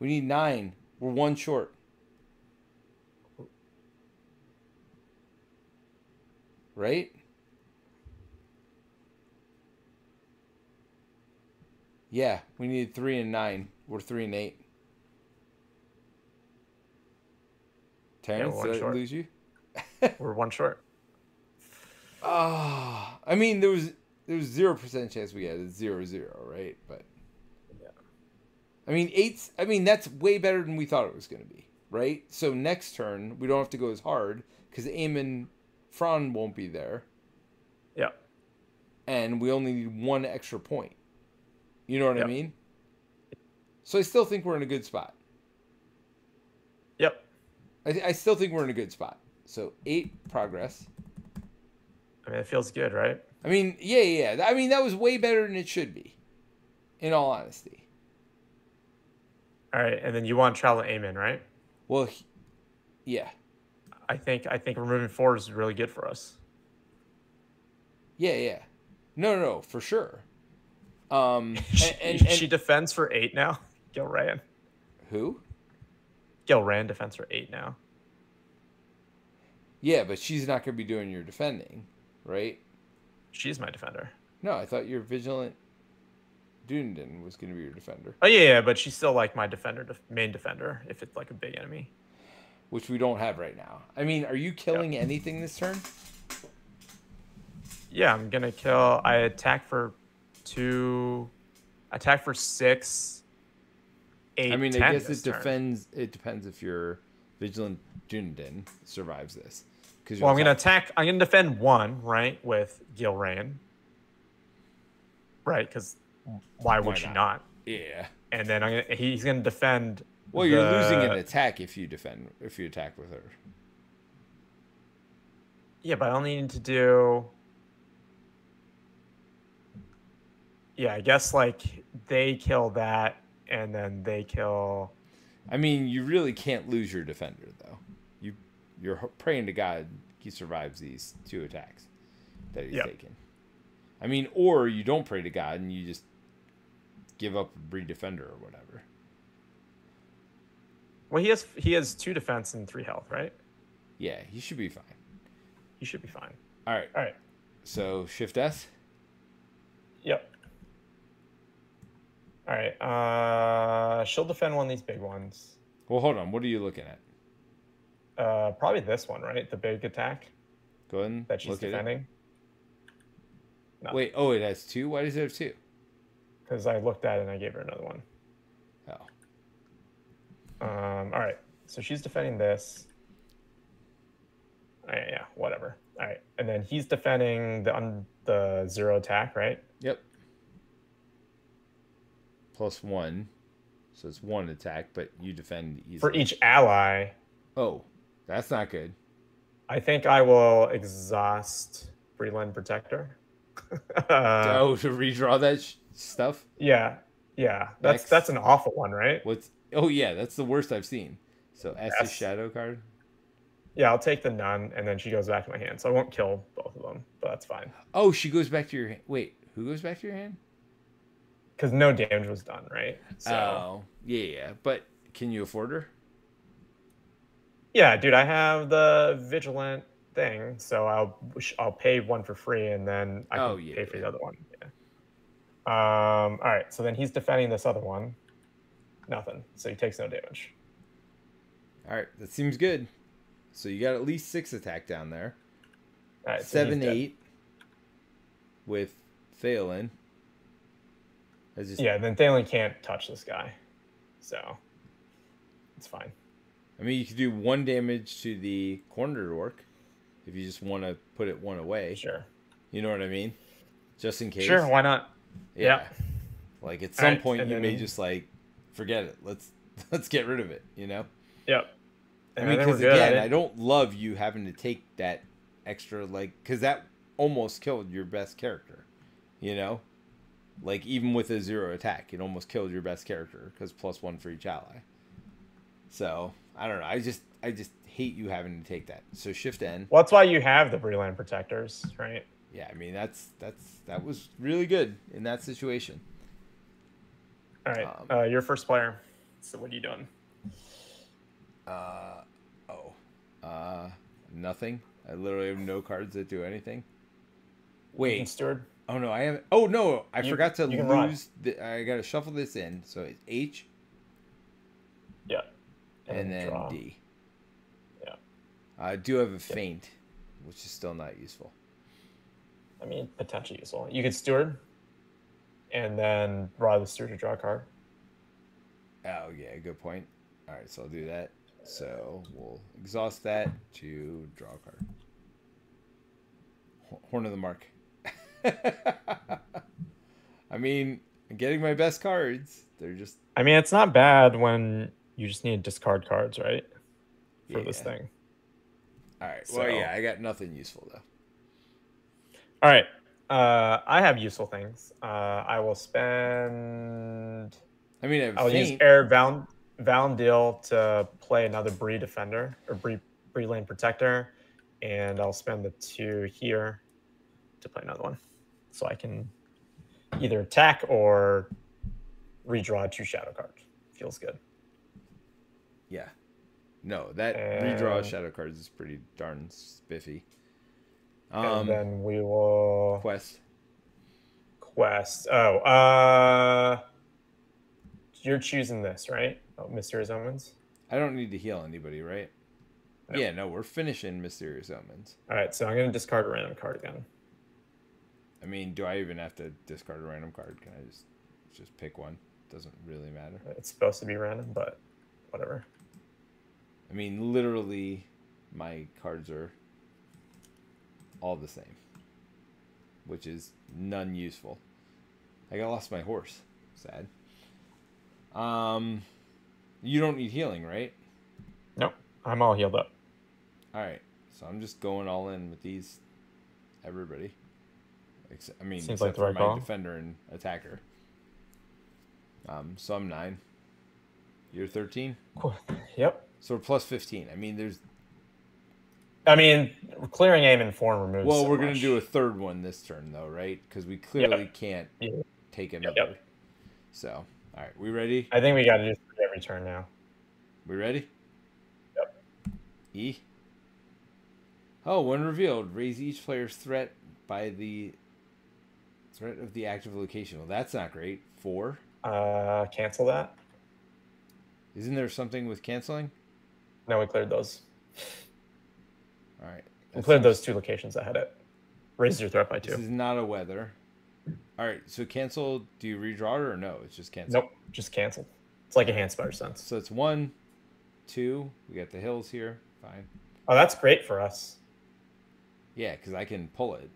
We need nine. We're one short. Right? Yeah, we need three and nine. We're three and eight. Terrence, yeah, did I lose you? We're one short. Ah, uh, I mean, there was... There was zero percent chance we had it zero zero, right? But yeah, I mean eights. I mean that's way better than we thought it was going to be, right? So next turn we don't have to go as hard because Amon Fron won't be there. Yeah, and we only need one extra point. You know what yep. I mean? So I still think we're in a good spot. Yep, I, th I still think we're in a good spot. So eight progress. I mean, it feels good, right? I mean, yeah, yeah. I mean, that was way better than it should be, in all honesty. All right, and then you want to travel to Amon, right? Well, he, yeah. I think I think removing four is really good for us. Yeah, yeah. No, no, no for sure. Um, she, and, and, she and, defends for eight now. Gilraen. Who? Gilraen defends for eight now. Yeah, but she's not going to be doing your defending, right? She's my defender. No, I thought your Vigilant Dunedain was going to be your defender. Oh, yeah, yeah, but she's still like my defender, def main defender, if it's like a big enemy. Which we don't have right now. I mean, are you killing yep. anything this turn? Yeah, I'm going to kill... I attack for two... Attack for six, eight, I mean, ten I guess it, defends, it depends if your Vigilant Dunedain survives this. Well, I'm going to attack. I'm going to defend one, right, with Gilraen. Right, because why would why she not? not? Yeah. And then I'm gonna, he's going to defend. Well, the... you're losing an attack if you defend if you attack with her. Yeah, but I only need to do. Yeah, I guess like they kill that, and then they kill. I mean, you really can't lose your defender though. You you're praying to God he survives these two attacks that he's yep. taken. I mean, or you don't pray to God and you just give up Bree defender or whatever. Well, he has he has two defense and three health, right? Yeah, he should be fine. He should be fine. All right, all right. So shift S. Yep. All right. Uh, she'll defend one of these big ones. Well, hold on. What are you looking at? Uh, probably this one, right? The big attack. Go ahead. And that she's look defending. No. Wait. Oh, it has two. Why does it have two? Because I looked at it and I gave her another one. Oh. Um, all right, so she's defending this. All right, yeah, whatever. All right, and then he's defending the un the zero attack, right? Yep. Plus one, so it's one attack, but you defend easily. For each ally. Oh, that's not good. I think I will exhaust Bree-land Protector. uh, oh, to redraw that sh stuff. Yeah, yeah, that's Next. that's an awful one, right? What's Oh, yeah, that's the worst I've seen. So, S yes. is shadow card. Yeah, I'll take the none, and then she goes back to my hand. So I won't kill both of them, but that's fine. Oh, she goes back to your hand. Wait, who goes back to your hand? Because no damage was done, right? So. Oh, yeah, yeah. But can you afford her? Yeah, dude, I have the Vigilant thing, so I'll I'll pay one for free, and then I can oh, yeah, pay for yeah. the other one. Yeah. Um. All right, so then he's defending this other one. Nothing, so he takes no damage. All right, that seems good. So you got at least six attack down there. All right, seven, so eight dead. With Thalion. Just... Yeah, then Thalion can't touch this guy, so it's fine. I mean, you could do one damage to the cornered orc if you just want to put it one away. Sure. You know what I mean? Just in case. Sure, why not? Yeah. Yep. Like at some right, point, you may he... just like. Forget it. Let's let's get rid of it. You know. Yep. I mean, because again, I don't love you having to take that extra, like, because that almost killed your best character. You know, like even with a zero attack, it almost killed your best character because plus one for each ally. So I don't know. I just I just hate you having to take that. So shift N. Well, that's why you have the Bree-land Protectors, right? Yeah, I mean that's that's that was really good in that situation. All right, um, uh, you're first player. So what are you doing? Uh, oh, uh, nothing. I literally have no cards that do anything. Wait, you can steward. Oh no, I haven't. Oh no, I you, forgot to lose. The, I gotta shuffle this in. So it's H. Yeah. And, and then draw. D. Yeah. I do have a feint, yeah. which is still not useful. I mean, potentially useful. You could steward. And then draw the steward to draw a card. Oh, yeah, good point. All right, so I'll do that. So we'll exhaust that to draw a card. Horn of the Mark. I mean, I'm getting my best cards. They're just... I mean, it's not bad when you just need to discard cards, right? For yeah. this thing. All right. So... Well, yeah, I got nothing useful, though. All right. Uh, I have useful things. Uh, I will spend. I mean, I've I'll faint. use Air Val Valandil to play another Bree defender or Bree Bree-land Protector, and I'll spend the two here to play another one, so I can either attack or redraw two shadow cards. Feels good. Yeah. No, that and... redraw shadow cards is pretty darn spiffy. And um, then we will quest. Quest. Oh, uh, you're choosing this, right? Oh, Mysterious Omens. I don't need to heal anybody, right? Nope. Yeah, no, we're finishing Mysterious Omens. All right, so I'm gonna discard a random card again. I mean, do I even have to discard a random card? Can I just just pick one? Doesn't really matter. It's supposed to be random, but whatever. I mean, literally, my cards are all the same, which is none useful. I got lost my horse. Sad. Um, you don't need healing, right? Nope. I'm all healed up. All right. So I'm just going all in with these. Everybody. Except, I mean, Seems except like the for right my ball. defender and attacker. Um, so I'm nine. You're thirteen? Cool. Yep. So we're plus fifteen. I mean, there's... I mean, clearing aim and form removes Well, so we're going to do a third one this turn, though, right? Because we clearly yep. can't yep. take another. Yep. So, all right. We ready? I think we got to do this every turn now. We ready? Yep. E? Oh, when revealed, raise each player's threat by the threat of the active location. Well, that's not great. Four? Uh, cancel that. Isn't there something with canceling? No, we cleared those. All right. We cleared those two locations that had it. Raise your threat by two. This is not a weather. All right. So cancel. Do you redraw it or no? It's just cancel. Nope. Just cancel. It's like a hand spire sense. So it's one, two. We got the hills here. Fine. Oh, that's great for us. Yeah, because I can pull it.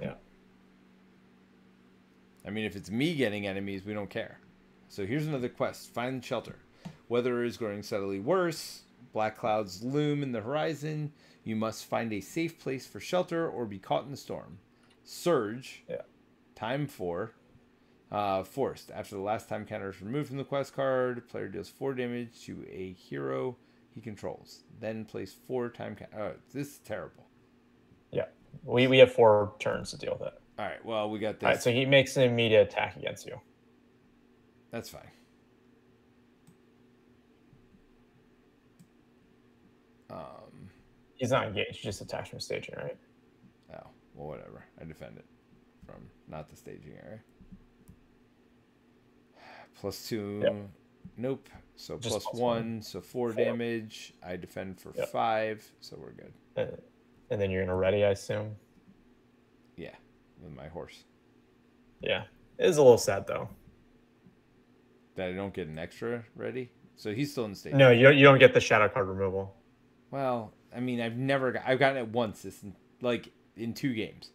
Yeah. I mean, if it's me getting enemies, we don't care. So here's another quest. Find shelter. Weather is growing steadily worse. Black clouds loom in the horizon. You must find a safe place for shelter or be caught in the storm. Surge. Yeah. Time four. Uh, forced. After the last time counter is removed from the quest card, player deals four damage to a hero he controls. Then place four time counters. Oh, this is terrible. Yeah. We, we have four turns to deal with it. All right. Well, we got this. All right, so he makes an immediate attack against you. That's fine. Um, He's not engaged, just attached from staging, right? Oh, well, whatever. I defend it from not the staging area. Plus two. Yep. Nope. So just plus, plus one, one, so four, four damage. I defend for yep. five, so we're good. Uh, and then you're going to ready, I assume? Yeah, with my horse. Yeah. It is a little sad, though. That I don't get an extra ready, so he's still in stage. No, you don't, you don't get the shadow card removal. Well, I mean, I've never got, I've gotten it once. This like in two games.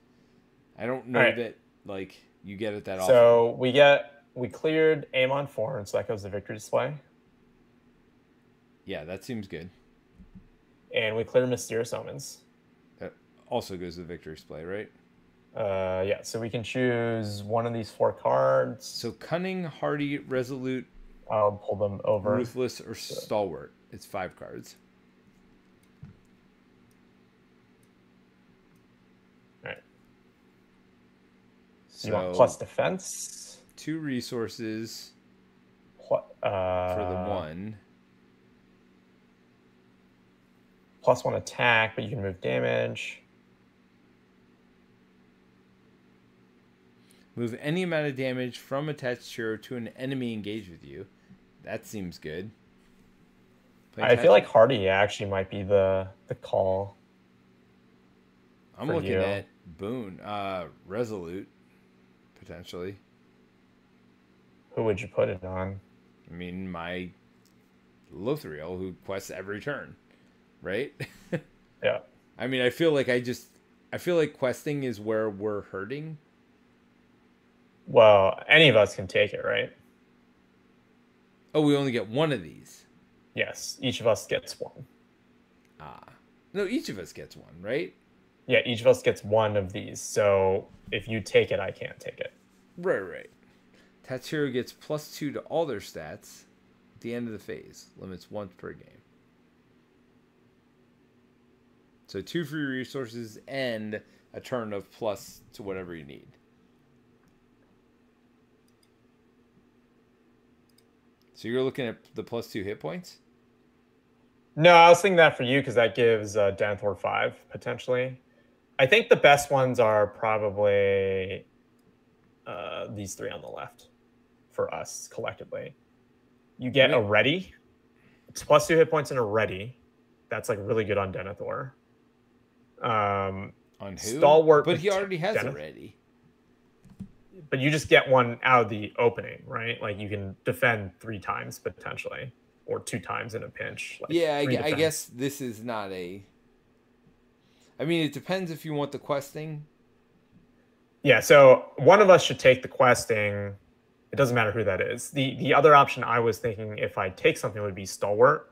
I don't know right. that like you get it that often. So we get we cleared Amon Fron, so that goes to victory display. Yeah, that seems good. And we cleared Mysterious Omens. That also goes to victory display, right? Uh, yeah, so we can choose one of these four cards. So cunning, hardy, resolute, I'll pull them over. Ruthless or so. stalwart. It's five cards. All right. So, so you want plus defense. Two resources. What? Uh, for the one. Plus one attack, but you can move damage. Move any amount of damage from attached hero to an enemy engaged with you. That seems good. Playing I feel like Hardy actually might be the, the call. I'm looking you. at Boone. Uh, Resolute, potentially. Who would you put it on? I mean, my Lothíriel, who quests every turn, right? Yeah. I mean, I feel like I just... I feel like questing is where we're hurting. Well, any of us can take it, right? Oh, we only get one of these. Yes, each of us gets one. Ah. No, each of us gets one, right? Yeah, each of us gets one of these. So if you take it, I can't take it. Right, right. Tatsuro gets plus two to all their stats at the end of the phase. Limits once per game. So two free resources and a turn of plus to whatever you need. So you're looking at the plus two hit points? No, I was thinking that for you because that gives uh, Denethor five, potentially. I think the best ones are probably uh, these three on the left for us collectively. You get yeah. a ready. It's plus two hit points and a ready. That's like really good on Denethor. Um, on who? Stalwart. But he already has Denethor. a ready. But you just get one out of the opening, right? Like you can defend three times potentially, or two times in a pinch. Like yeah, I, I guess this is not a. I mean, it depends if you want the questing. Yeah, so one of us should take the questing. It doesn't matter who that is. The the other option I was thinking, if I take something, would be Stalwart.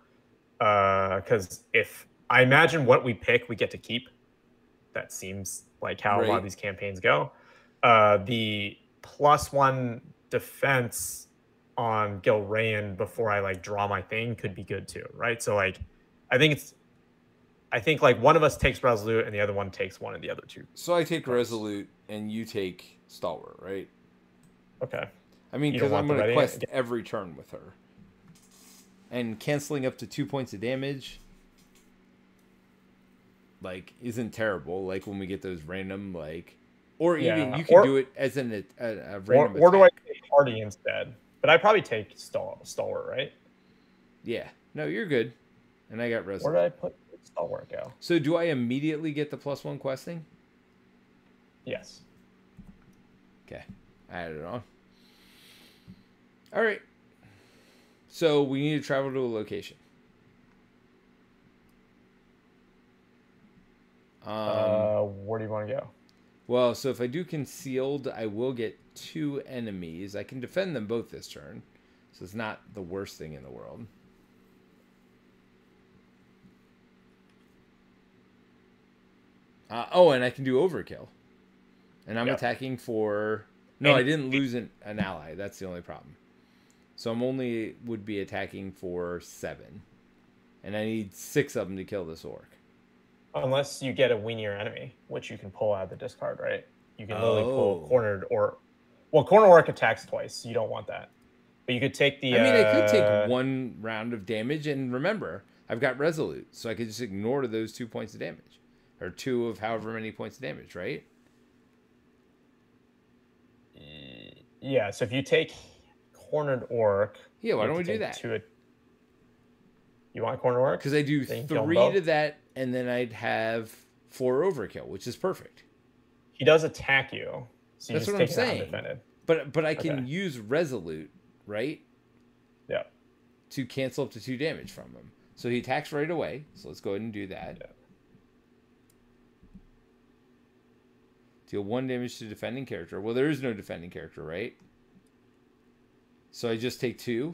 Because uh, if I imagine what we pick, we get to keep. That seems like how right. a lot of these campaigns go. Uh, the plus one defense on Gilraen before I like draw my thing could be good too, right? So like, I think it's, I think like one of us takes Resolute and the other one takes one of the other two. So I take Resolute and you take Stalwart, right? Okay. I mean, because I'm going to quest every turn with her, and canceling up to two points of damage, like, isn't terrible. Like when we get those random like. Or yeah. even you can or, do it as an a, a random. Or, or do I take Hardy instead? But I probably take Stal Stalwart, right? Yeah. No, you're good. And I got Resolute. Where did I put Stalwart go? So do I immediately get the plus one questing? Yes. Okay. I added it on. All right. So we need to travel to a location. Um, uh, where do you want to go? Well, so if I do Concealed, I will get two enemies. I can defend them both this turn, so it's not the worst thing in the world. Uh, oh, and I can do Overkill. And I'm yep. attacking for... No, and, I didn't lose an, an ally. That's the only problem. So I'm only would be attacking for seven. And I need six of them to kill this orc. Unless you get a weenier enemy, which you can pull out of the discard, right? You can literally oh. pull cornered or... Well, corner orc attacks twice. So you don't want that. But you could take the... I mean, uh, I could take one round of damage. And remember, I've got Resolute. So I could just ignore those two points of damage. Or two of however many points of damage, right? Yeah, so if you take cornered orc... Yeah, why don't we do that? Two, you want cornered orc? Because I do then three to that... And then I'd have four Overkill, which is perfect. He does attack you. So you That's just what take I'm saying. Undefended. But but I can okay. use Resolute, right? Yeah. To cancel up to two damage from him. So he attacks right away. So let's go ahead and do that. Yeah. Deal one damage to defending character. Well, there is no defending character, right? So I just take two?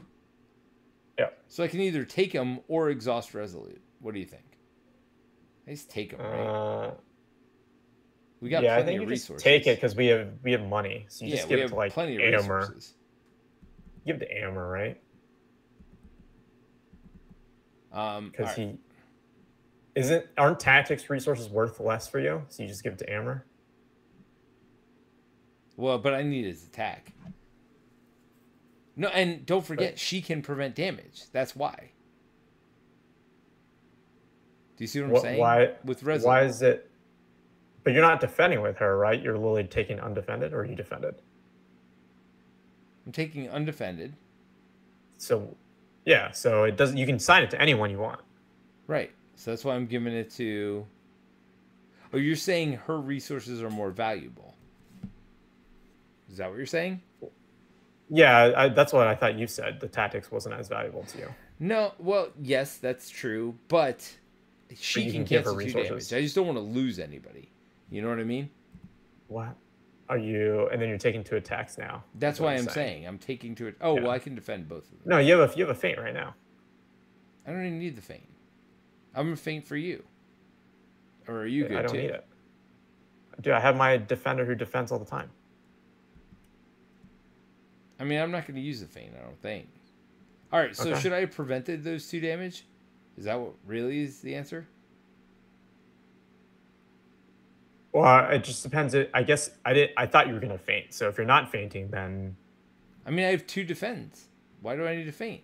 Yeah. So I can either take him or exhaust Resolute. What do you think? I just take them, right? Uh, we got yeah, plenty I think of you resources. Just take it because we have we have money. So you yeah, just give it to like Éomer. Give it to Éomer, right? Um, because right. he isn't. Aren't tactics resources worth less for you? So you just give it to Éomer. Well, but I need his attack. No, and don't forget, but, she can prevent damage. That's why. Do you see what I'm saying? Why, with Resolute. Why is it... But you're not defending with her, right? You're literally taking undefended, or are you defended? I'm taking undefended. So, yeah. So it doesn't. You can sign it to anyone you want. Right. So that's why I'm giving it to... Oh, you're saying her resources are more valuable. Is that what you're saying? Yeah, I, that's what I thought you said. The tactics wasn't as valuable to you. No, well, yes, that's true, but... She can, can cancel two damage. I just don't want to lose anybody. You know what I mean? What? Are you... And then you're taking two attacks now. That's why I'm saying. saying. I'm taking two... Oh, yeah. Well, I can defend both of them. No, you have a, you have a feint right now. I don't even need the feint. I'm going to feint for you. Or are you Dude, good, I don't too? need it. Dude, I have my defender who defends all the time. I mean, I'm not going to use the feint, I don't think. All right, so okay. should I have prevented those two damage? Is that what really is the answer? Well, it just depends. I guess I did. I thought you were going to feint. So if you're not feinting, then... I mean, I have two defense. Why do I need to feint?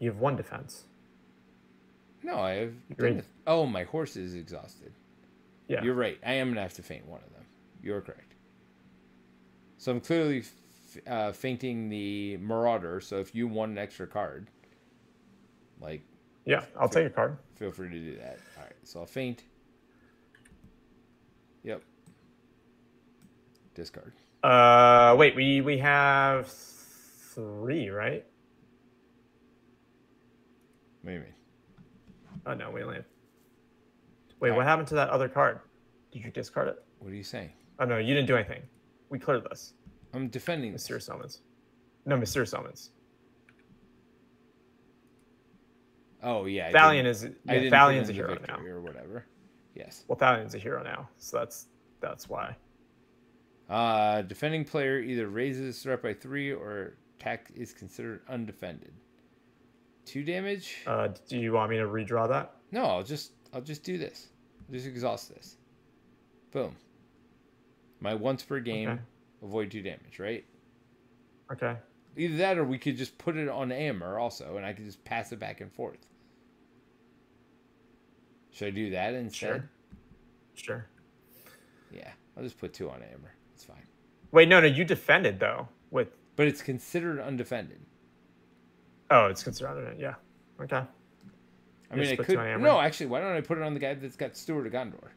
You have one defense. No, I have... In... Oh, my horse is exhausted. Yeah. You're right. I am going to have to feint one of them. You're correct. So I'm clearly f uh, feinting the Marauder. So if you won an extra card... Like, yeah, I'll feel, take your card. Feel free to do that. All right, so I'll feint. Yep. Discard. Uh, wait, we we have three, right? What do you mean? Oh no, we only have Wait, right. What happened to that other card? Did you discard it? What are you saying? Oh, no, you didn't do anything. We cleared this. I'm defending Mister This. Summons. No, Mister Summons. Oh, yeah. Thalion is, yeah, Thalion's a hero now. Or whatever. Yes. Well, Thalion's a hero now, so that's that's why. Uh, defending player either raises its threat by three or attack is considered undefended. Two damage. Uh, do you want me to redraw that? No, I'll just I'll just do this. I'll just exhaust this. Boom. My once per game, okay. Avoid two damage, right? Okay. Either that, or we could just put it on Éomer also, and I could just pass it back and forth. Should I do that instead? Sure. Sure. Yeah, I'll just put two on Éomer. It's fine. Wait, no, no, you defended though with. But it's considered undefended. Oh, it's considered undefended. Yeah. Okay. I mean, I could. No, actually, why don't I put it on the guy that's got Steward of Gondor?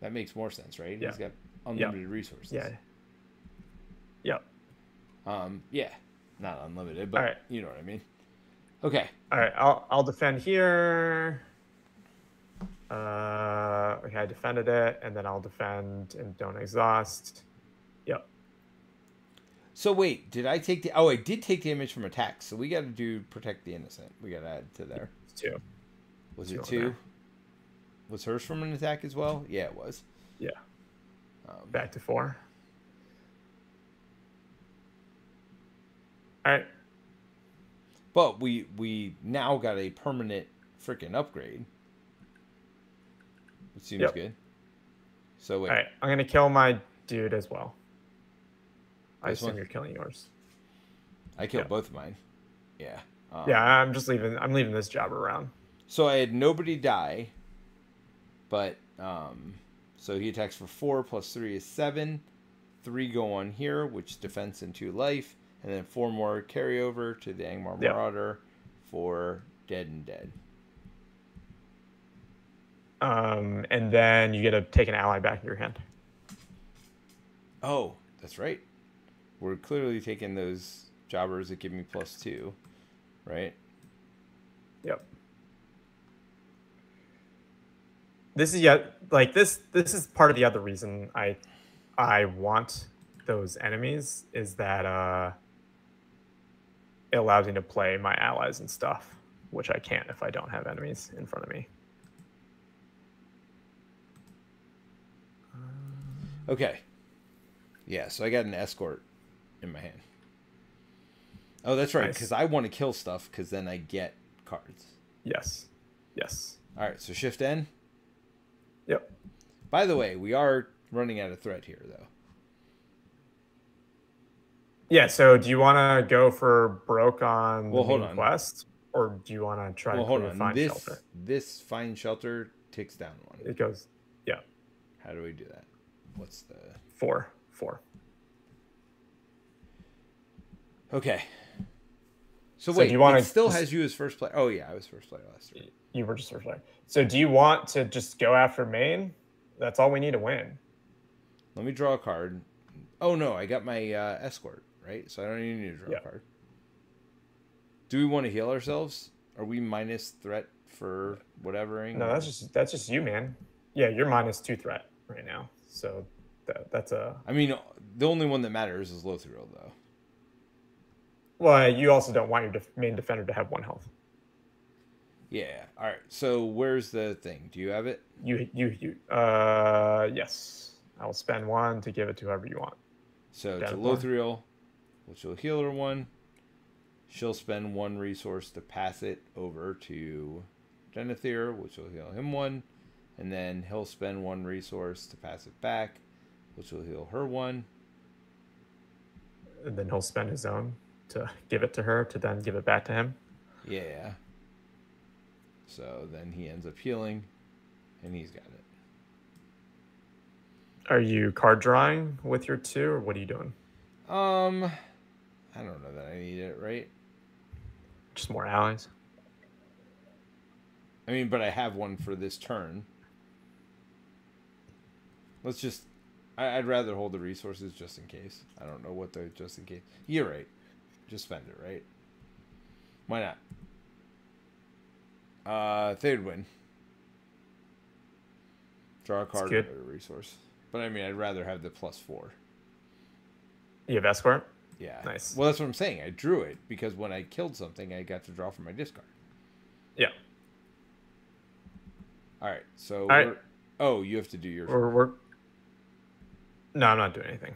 That makes more sense, right? Yeah. He's got unlimited yep. resources. Yeah. Yep. Um, yeah, not unlimited, but right. you know what I mean. Okay. All right, I'll I'll defend here. Uh, okay, I defended it, and then I'll defend and don't exhaust. Yep. So wait, did I take the? Oh, I did take damage from attacks. So we got to do protect the innocent. We got to add to there. It's two. Was two it two? Was hers from an attack as well? Yeah, it was. Yeah. Um, Back to four. All right, but we we now got a permanent freaking upgrade. It seems yep. good. So wait. All right, I'm gonna kill my dude as well. This I assume one? You're killing yours. I killed yep. both of mine. Yeah. Um, yeah, I'm just leaving. I'm leaving this job around. So I had nobody die, but um, so he attacks for four plus three is seven. Three go on here, which defense and two life. And then four more carryover to the Angmar Marauder yep. for dead and dead. Um, and then you get to take an ally back in your hand. Oh, that's right. We're clearly taking those jobbers that give me plus two, right? Yep. This is yeah, like this. This is part of the other reason I, I want those enemies is that uh. It allows me to play my allies and stuff, which I can't if I don't have enemies in front of me. Okay. Yeah, so I got an escort in my hand. Oh, that's right, because nice. I want to kill stuff because then I get cards. Yes. Yes. All right, so shift N. Yep. By the way, we are running out of threat here, though. Yeah, so do you want to go for broke on well, the hold on. quest, or do you want to try well, to hold on. find this, shelter? This find shelter ticks down one. It goes, yeah. How do we do that? What's the... Four. Four. Okay. So, so wait, do you wanna... it still has you as first player. Oh, yeah, I was first player last year. You were just first player. So do you want to just go after main? That's all we need to win. Let me draw a card. Oh, no, I got my uh, escort. Right? So I don't even need to draw yep. a card. Do we want to heal ourselves? Are we minus threat for whatever? No, that's just that's just you, man. Yeah, you're minus two threat right now. So that, that's a... I mean, the only one that matters is Lothíriel, though. Well, you also don't want your def main defender to have one health. Yeah. All right. So where's the thing? Do you have it? You, you, you. Uh, yes. I will spend one to give it to whoever you want. So Down to Lothíriel... which will heal her one. She'll spend one resource to pass it over to Denethor, which will heal him one. And then he'll spend one resource to pass it back, which will heal her one. And then he'll spend his own to give it to her, to then give it back to him. Yeah. So then he ends up healing, and he's got it. Are you card drawing with your two, or what are you doing? Um... I don't know that I need it, right? Just more allies. I mean, but I have one for this turn. Let's just... I, I'd rather hold the resources just in case. I don't know what the just in case... You're right. Just spend it, right? Why not? Uh, Théodwyn. Draw a card or a resource. But I mean, I'd rather have the plus four. You have escort? Yeah. Nice. Well, that's what I'm saying. I drew it because when I killed something, I got to draw from my discard. Yeah. All right. So, All right. We're... oh, you have to do your. Or we're... No, I'm not doing anything.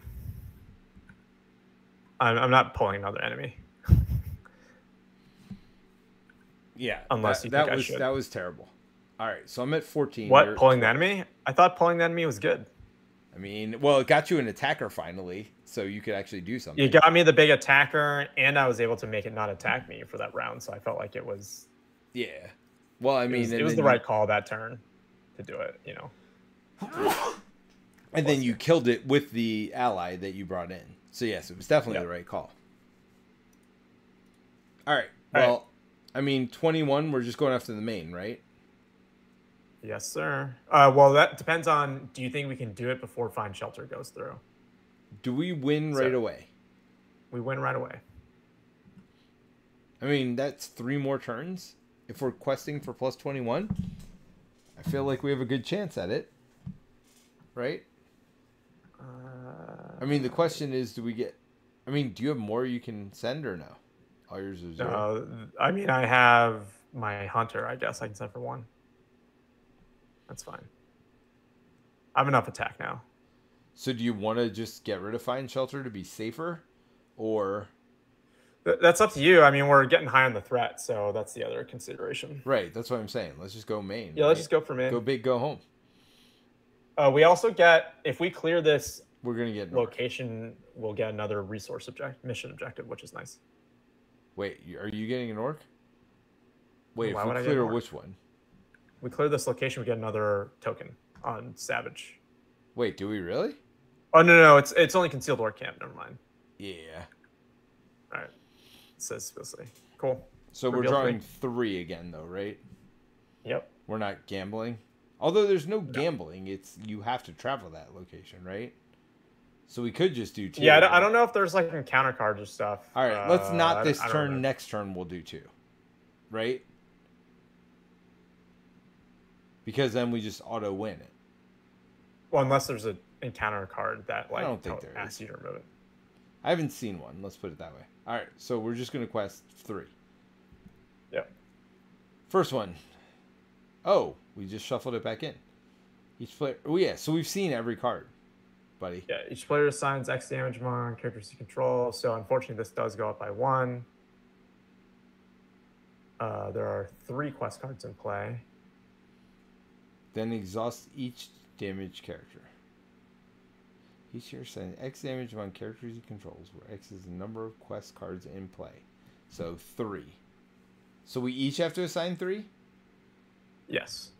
I'm, I'm not pulling another enemy. Yeah. Unless that, you think that I was should. That was terrible. All right, so I'm at fourteen. What, You're... pulling the enemy? I thought pulling the enemy was good. I mean, well, it got you an attacker finally, so you could actually do something. You got me the big attacker, and I was able to make it not attack me for that round, so I felt like it was... Yeah. Well, I mean... It was, it was the right you... call that turn to do it, you know. And then you killed it with the ally that you brought in. So, yes, it was definitely yep. the right call. All right, well, All right. I mean, twenty-one, we're just going after the main, right? Yes, sir. Uh, well, that depends on, do you think we can do it before Find Shelter goes through? Do we win right so, away? We win right away. I mean, that's three more turns. If we're questing for plus twenty-one, I feel like we have a good chance at it. Right? Uh, I mean, the question is, do we get... I mean, do you have more you can send or no? All yours is zero. Uh, I mean, I have my hunter, I guess. I can send for one. That's fine. I have enough attack now. So do you want to just get rid of Find Shelter to be safer? Or... Th that's up to you. I mean, we're getting high on the threat, so that's the other consideration. Right, that's what I'm saying. Let's just go main. Yeah, right? Let's just go for main. Go big, go home. Uh, we also get, if we clear this we're gonna get location, we'll get another resource object, mission objective, which is nice. Wait, are you getting an orc? Wait, Why if we clear which one? We clear this location, we get another token on Savage. Wait, do we really? Oh, no, no, it's it's only Concealed Orc Camp. Never mind. Yeah. All right. It says explicitly. Cool. So Reveal we're drawing three. three again, though, right? Yep. We're not gambling. Although there's no gambling. No. It's you have to travel that location, right? So we could just do two. Yeah, I don't, I don't know if there's like encounter cards or stuff. All right, uh, let's not this I, turn. I next turn we'll do two, right? Because then we just auto win it. Well, unless there's an encounter card that like I don't think there asks you to remove it. I haven't seen one. Let's put it that way. All right, so we're just gonna quest three. Yep. First one. Oh, we just shuffled it back in. Each player. Oh yeah, so we've seen every card, buddy. Yeah. Each player assigns X damage mark on characters you control. So unfortunately, this does go up by one. Uh, there are three quest cards in play. Then exhaust each damage character. Each year send X damage on characters he controls, where X is the number of quest cards in play. So three. So we each have to assign three? Yes.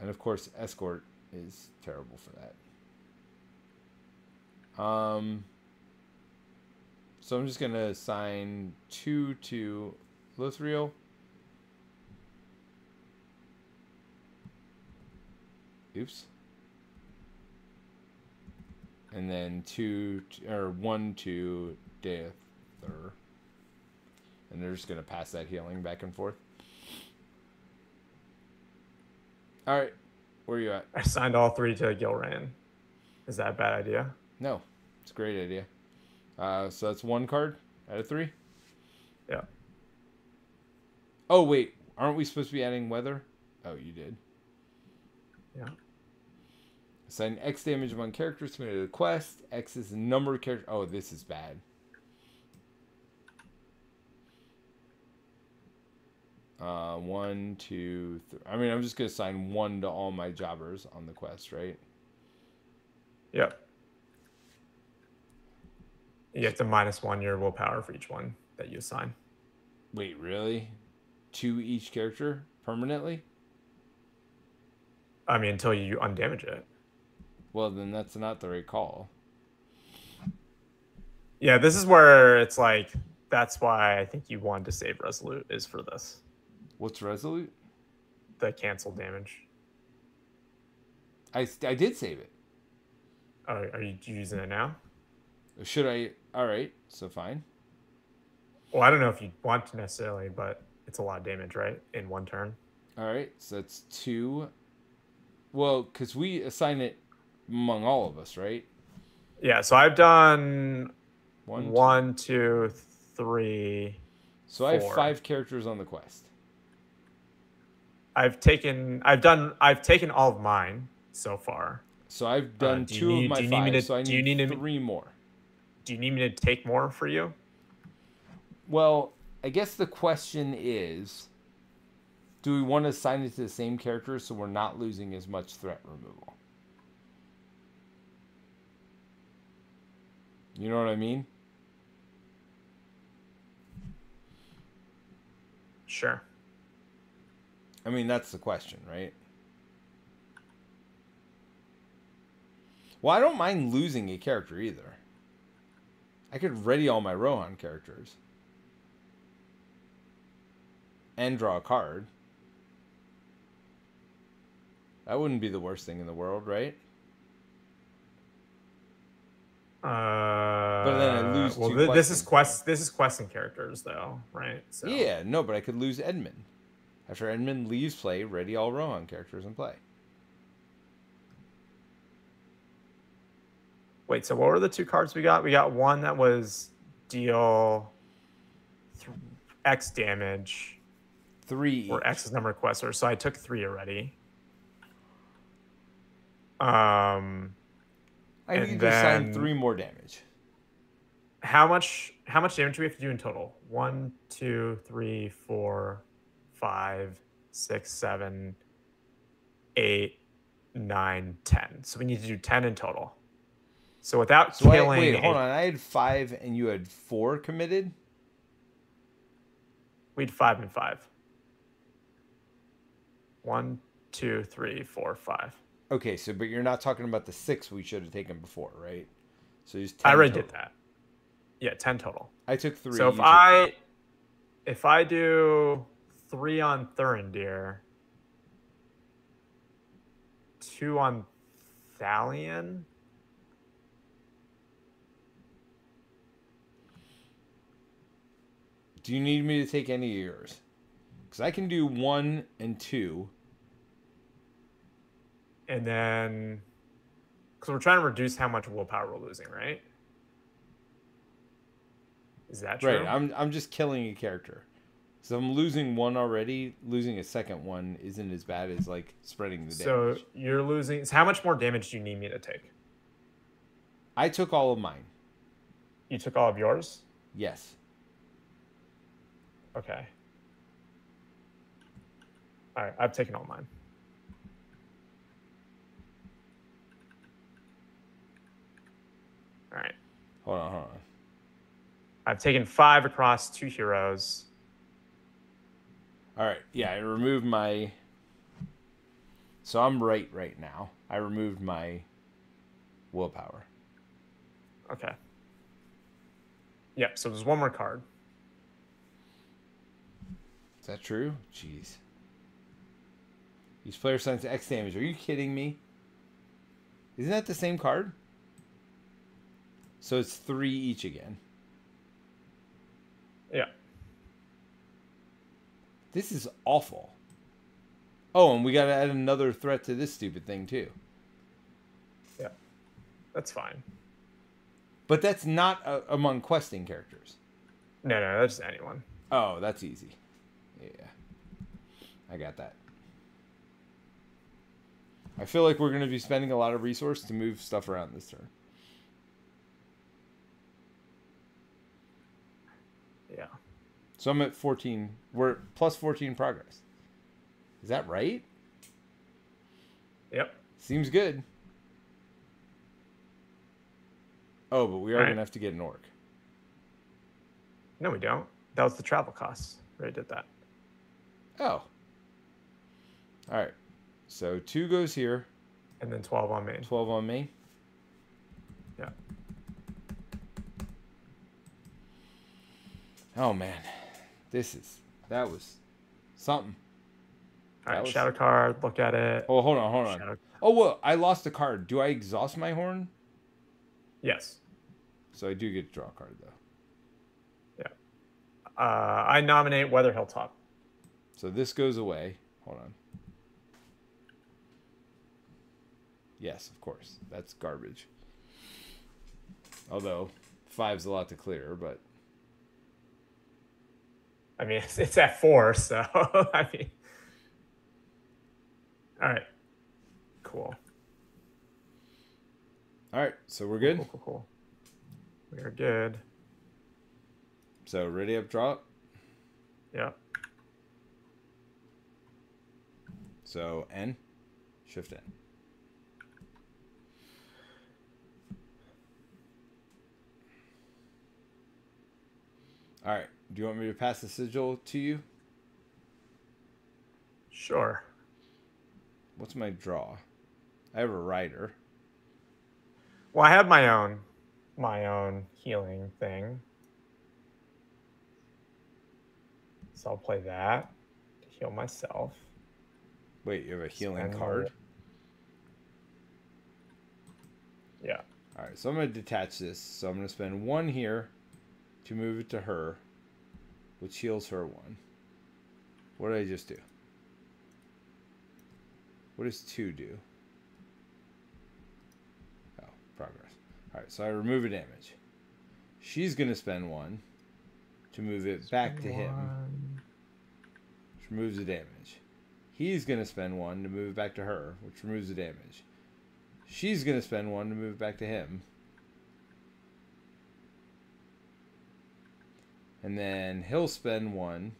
And of course, escort is terrible for that. Um. So I'm just going to assign two to Lothíriel. Oops. And then two or one to Denethor, and they're just gonna pass that healing back and forth. All right, where are you at? I signed all three to Gilraen. Is that a bad idea? No, it's a great idea. Uh, so that's one card out of three. Yeah. Oh wait, aren't we supposed to be adding weather? Oh, you did. Yeah. Assign X damage among characters committed to the quest. X is the number of characters. Oh, this is bad. Uh, one, two, three. I mean, I'm just going to assign one to all my jobbers on the quest, right? Yep. You get to minus one your willpower for each one that you assign. Wait, really? To each character permanently? I mean, until you undamage it. Well, then that's not the right call. Yeah, this is where it's like, that's why I think you wanted to save Resolute is for this. What's Resolute? The cancel damage. I, I did save it. Uh, are you using it now? Should I? All right, so fine. Well, I don't know if you want to necessarily, but it's a lot of damage, right? In one turn. All right, so that's two... Well, because we assign it among all of us, right? Yeah, so I've done one, two, one, two three, so four. I have five characters on the quest. I've taken, I've done, I've taken all of mine so far. So I've done uh, do two need, of my do five, to, so I need, need three to, more. Do you need me to take more for you? Well, I guess the question is, do we want to assign it to the same character so we're not losing as much threat removal? You know what I mean? Sure. I mean, that's the question, right? Well, I don't mind losing a character either. I could ready all my Rohan characters. And draw a card. That wouldn't be the worst thing in the world, right? Uh, but then I lose well, two th this is quest. This is quest and characters, though, right? So. Yeah, no, but I could lose Edmund. After Edmund leaves play, ready all Rohan characters in play. Wait, so what were the two cards we got? We got one that was deal X damage. Three. Or X is number of questers. So I took three already. Um, I need to assign three more damage. How much How much damage do we have to do in total? One, two, three, four, five, six, seven, eight, nine, ten. So we need to do ten in total. So without so killing... I, wait, hold on. I had five and you had four committed? We had five and five. One, two, three, four, five. Okay, so but you're not talking about the six we should have taken before, right? So you just ten I already total. did that. Yeah, ten total. I took three. So if I... Three. If I do three on Thurindir, two on Thalion... Do you need me to take any of yours? Because I can do one and two. And then... Because we're trying to reduce how much willpower we're losing, right? Is that true? Right, I'm, I'm just killing a character. So I'm losing one already. Losing a second one isn't as bad as, like, spreading the damage. So you're losing... So how much more damage do you need me to take? I took all of mine. You took all of yours? Yes. Okay. All right, I've taken all mine. All right. Hold on, hold on. I've taken five across two heroes. All right, yeah, I removed my... So I'm right right now. I removed my willpower. Okay. Yep, so there's one more card. Is that true? Jeez. Each player assigns X damage. Are you kidding me? Isn't that the same card? So it's three each again. Yeah. This is awful. Oh, and we got to add another threat to this stupid thing, too. Yeah. That's fine. But that's not uh, among questing characters. No, no, that's anyone. Oh, that's easy. Yeah, I got that. I feel like we're going to be spending a lot of resource to move stuff around this turn. Yeah. So I'm at fourteen. We're plus fourteen progress. Is that right? Yep. Seems good. Oh, but we are going to have to get an orc. No, we don't. That was the travel costs. We already did that. Oh. All right. So two goes here. And then twelve on main. twelve on main. Yeah. Oh, man. This is... That was something. All right. Was... Shadow card. Look at it. Oh, hold on. Hold on. Shadow... Oh, well, I lost a card. Do I exhaust my horn? Yes. So I do get to draw a card, though. Yeah. Uh, I nominate Weather Hilltop. So this goes away. Hold on. Yes, of course. That's garbage. Although, five's a lot to clear, but... I mean, it's, it's at four, so... I mean... All right. Cool. All right, so we're good? Cool, cool, cool. We are good. So, ready up drop? Yeah. So, N. Shift N. All right. Do you want me to pass the sigil to you? Sure. What's my draw? I have a rider. Well, I have my own, my own healing thing. So I'll play that to heal myself. Wait, you have a healing so card? Yeah. All right. So I'm going to detach this. So I'm going to spend one here to move it to her, which heals her one. What did I just do? What does two do? Oh, progress. All right, so I remove a damage. She's going to spend one to move it spend back to one. him, which removes the damage. He's going to spend one to move it back to her, which removes the damage. She's going to spend one to move it back to him. And then he'll spend one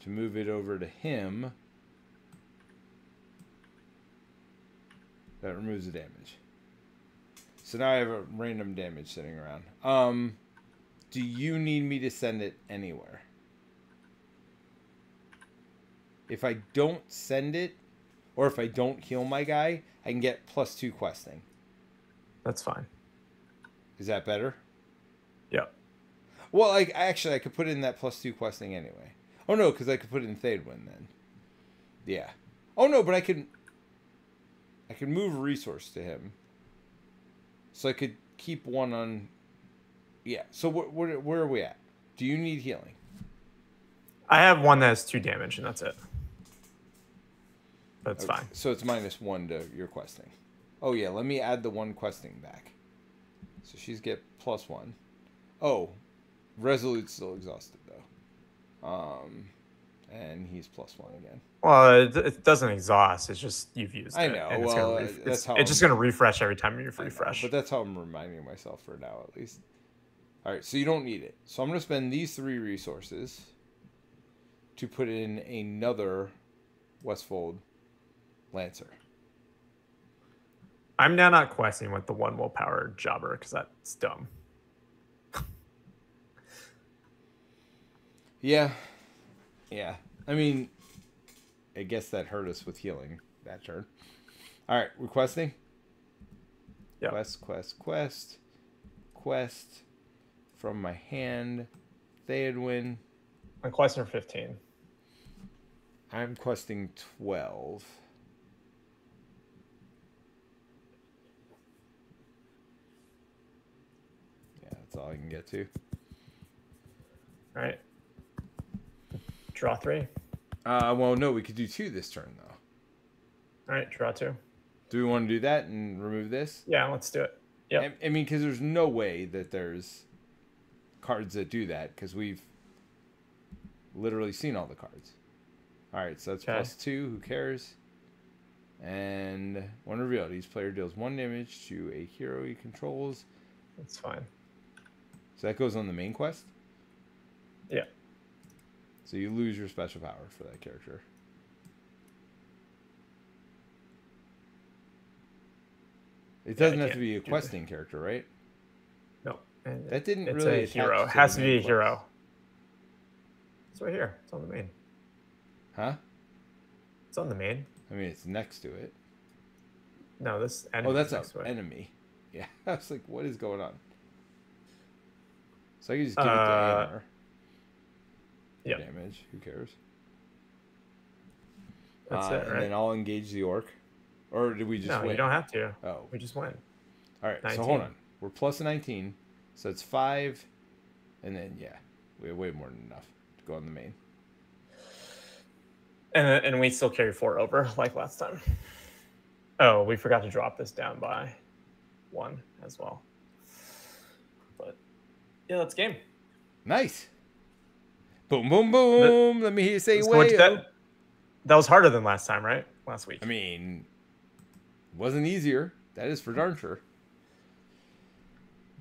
to move it over to him. That removes the damage. So now I have a random damage sitting around. Um, do you need me to send it anywhere? If I don't send it, or if I don't heal my guy, I can get plus two questing. That's fine. Is that better? Yeah. Well, like actually, I could put in that plus two questing anyway. Oh no, because I could put in Théodwyn then. Yeah. Oh no, but I can. I can move a resource to him. So I could keep one on. Yeah. So what? Where, where are we at? Do you need healing? I have one that has two damage, and that's it. That's okay. Fine. So it's minus one to your questing. Oh yeah, let me add the one questing back. So she's get plus one. Oh, Resolute's still exhausted, though. Um, and he's plus one again. Well, it, it doesn't exhaust. It's just you've used I it. I know. Well, it's, gonna ref that's it's, how it's just going to refresh every time you refresh. Know, but that's how I'm reminding myself for now, at least. All right, so you don't need it. So I'm going to spend these three resources to put in another Westfold Lancer. I'm now not questing with the one willpower jobber because that's dumb. Yeah, yeah. I mean, I guess that hurt us with healing that turn. All right, we're questing. Yep. Quest, quest, quest, quest from my hand. Théodwyn. I'm questing for fifteen. I'm questing twelve. Yeah, that's all I can get to. All right. Draw three. Uh, well, no, we could do two this turn, though. All right, draw two. Do we want to do that and remove this? Yeah, let's do it. Yeah. I, I mean, because there's no way that there's cards that do that, because we've literally seen all the cards. All right, so that's okay. Plus two. Who cares? And when revealed, each player deals one damage to a hero he controls. That's fine. So that goes on the main quest? Yeah. So you lose your special power for that character. It doesn't yeah, have to be a questing character, right? No. And that didn't it's really a hero. It has to be a place. hero. It's right here. It's on the main. Huh? It's on the main. I mean, it's next to it. No, this enemy. Oh, that's an enemy. Yeah. I was like, what is going on? So I can just give uh, it to Éomer. Yep. Damage. Who cares? That's uh, it, right? And then I'll engage the orc. Or did we just no, win? No, you don't have to. Oh. We just win. All right, nineteen. So hold on. We're plus nineteen, so it's five. And then, yeah, we have way more than enough to go on the main. And, and we still carry four over like last time. Oh, we forgot to drop this down by one as well. But yeah, that's game. Nice. Boom, boom, boom. The, Let me hear you say way. That, that was harder than last time, right? Last week. I mean, it wasn't easier. That is for darn sure.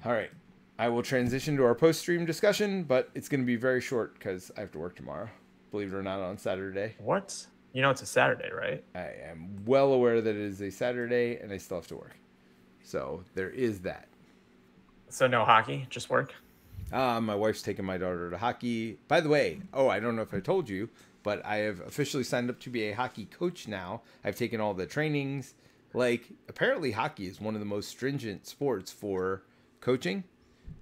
All right. I will transition to our post-stream discussion, but it's going to be very short because I have to work tomorrow, believe it or not, on Saturday. What? You know it's a Saturday, right? I am well aware that it is a Saturday, and I still have to work. So there is that. So no hockey, just work? Uh, my wife's taking my daughter to hockey. By the way, oh, I don't know if I told you, but I have officially signed up to be a hockey coach now. I've taken all the trainings. Like, apparently hockey is one of the most stringent sports for coaching.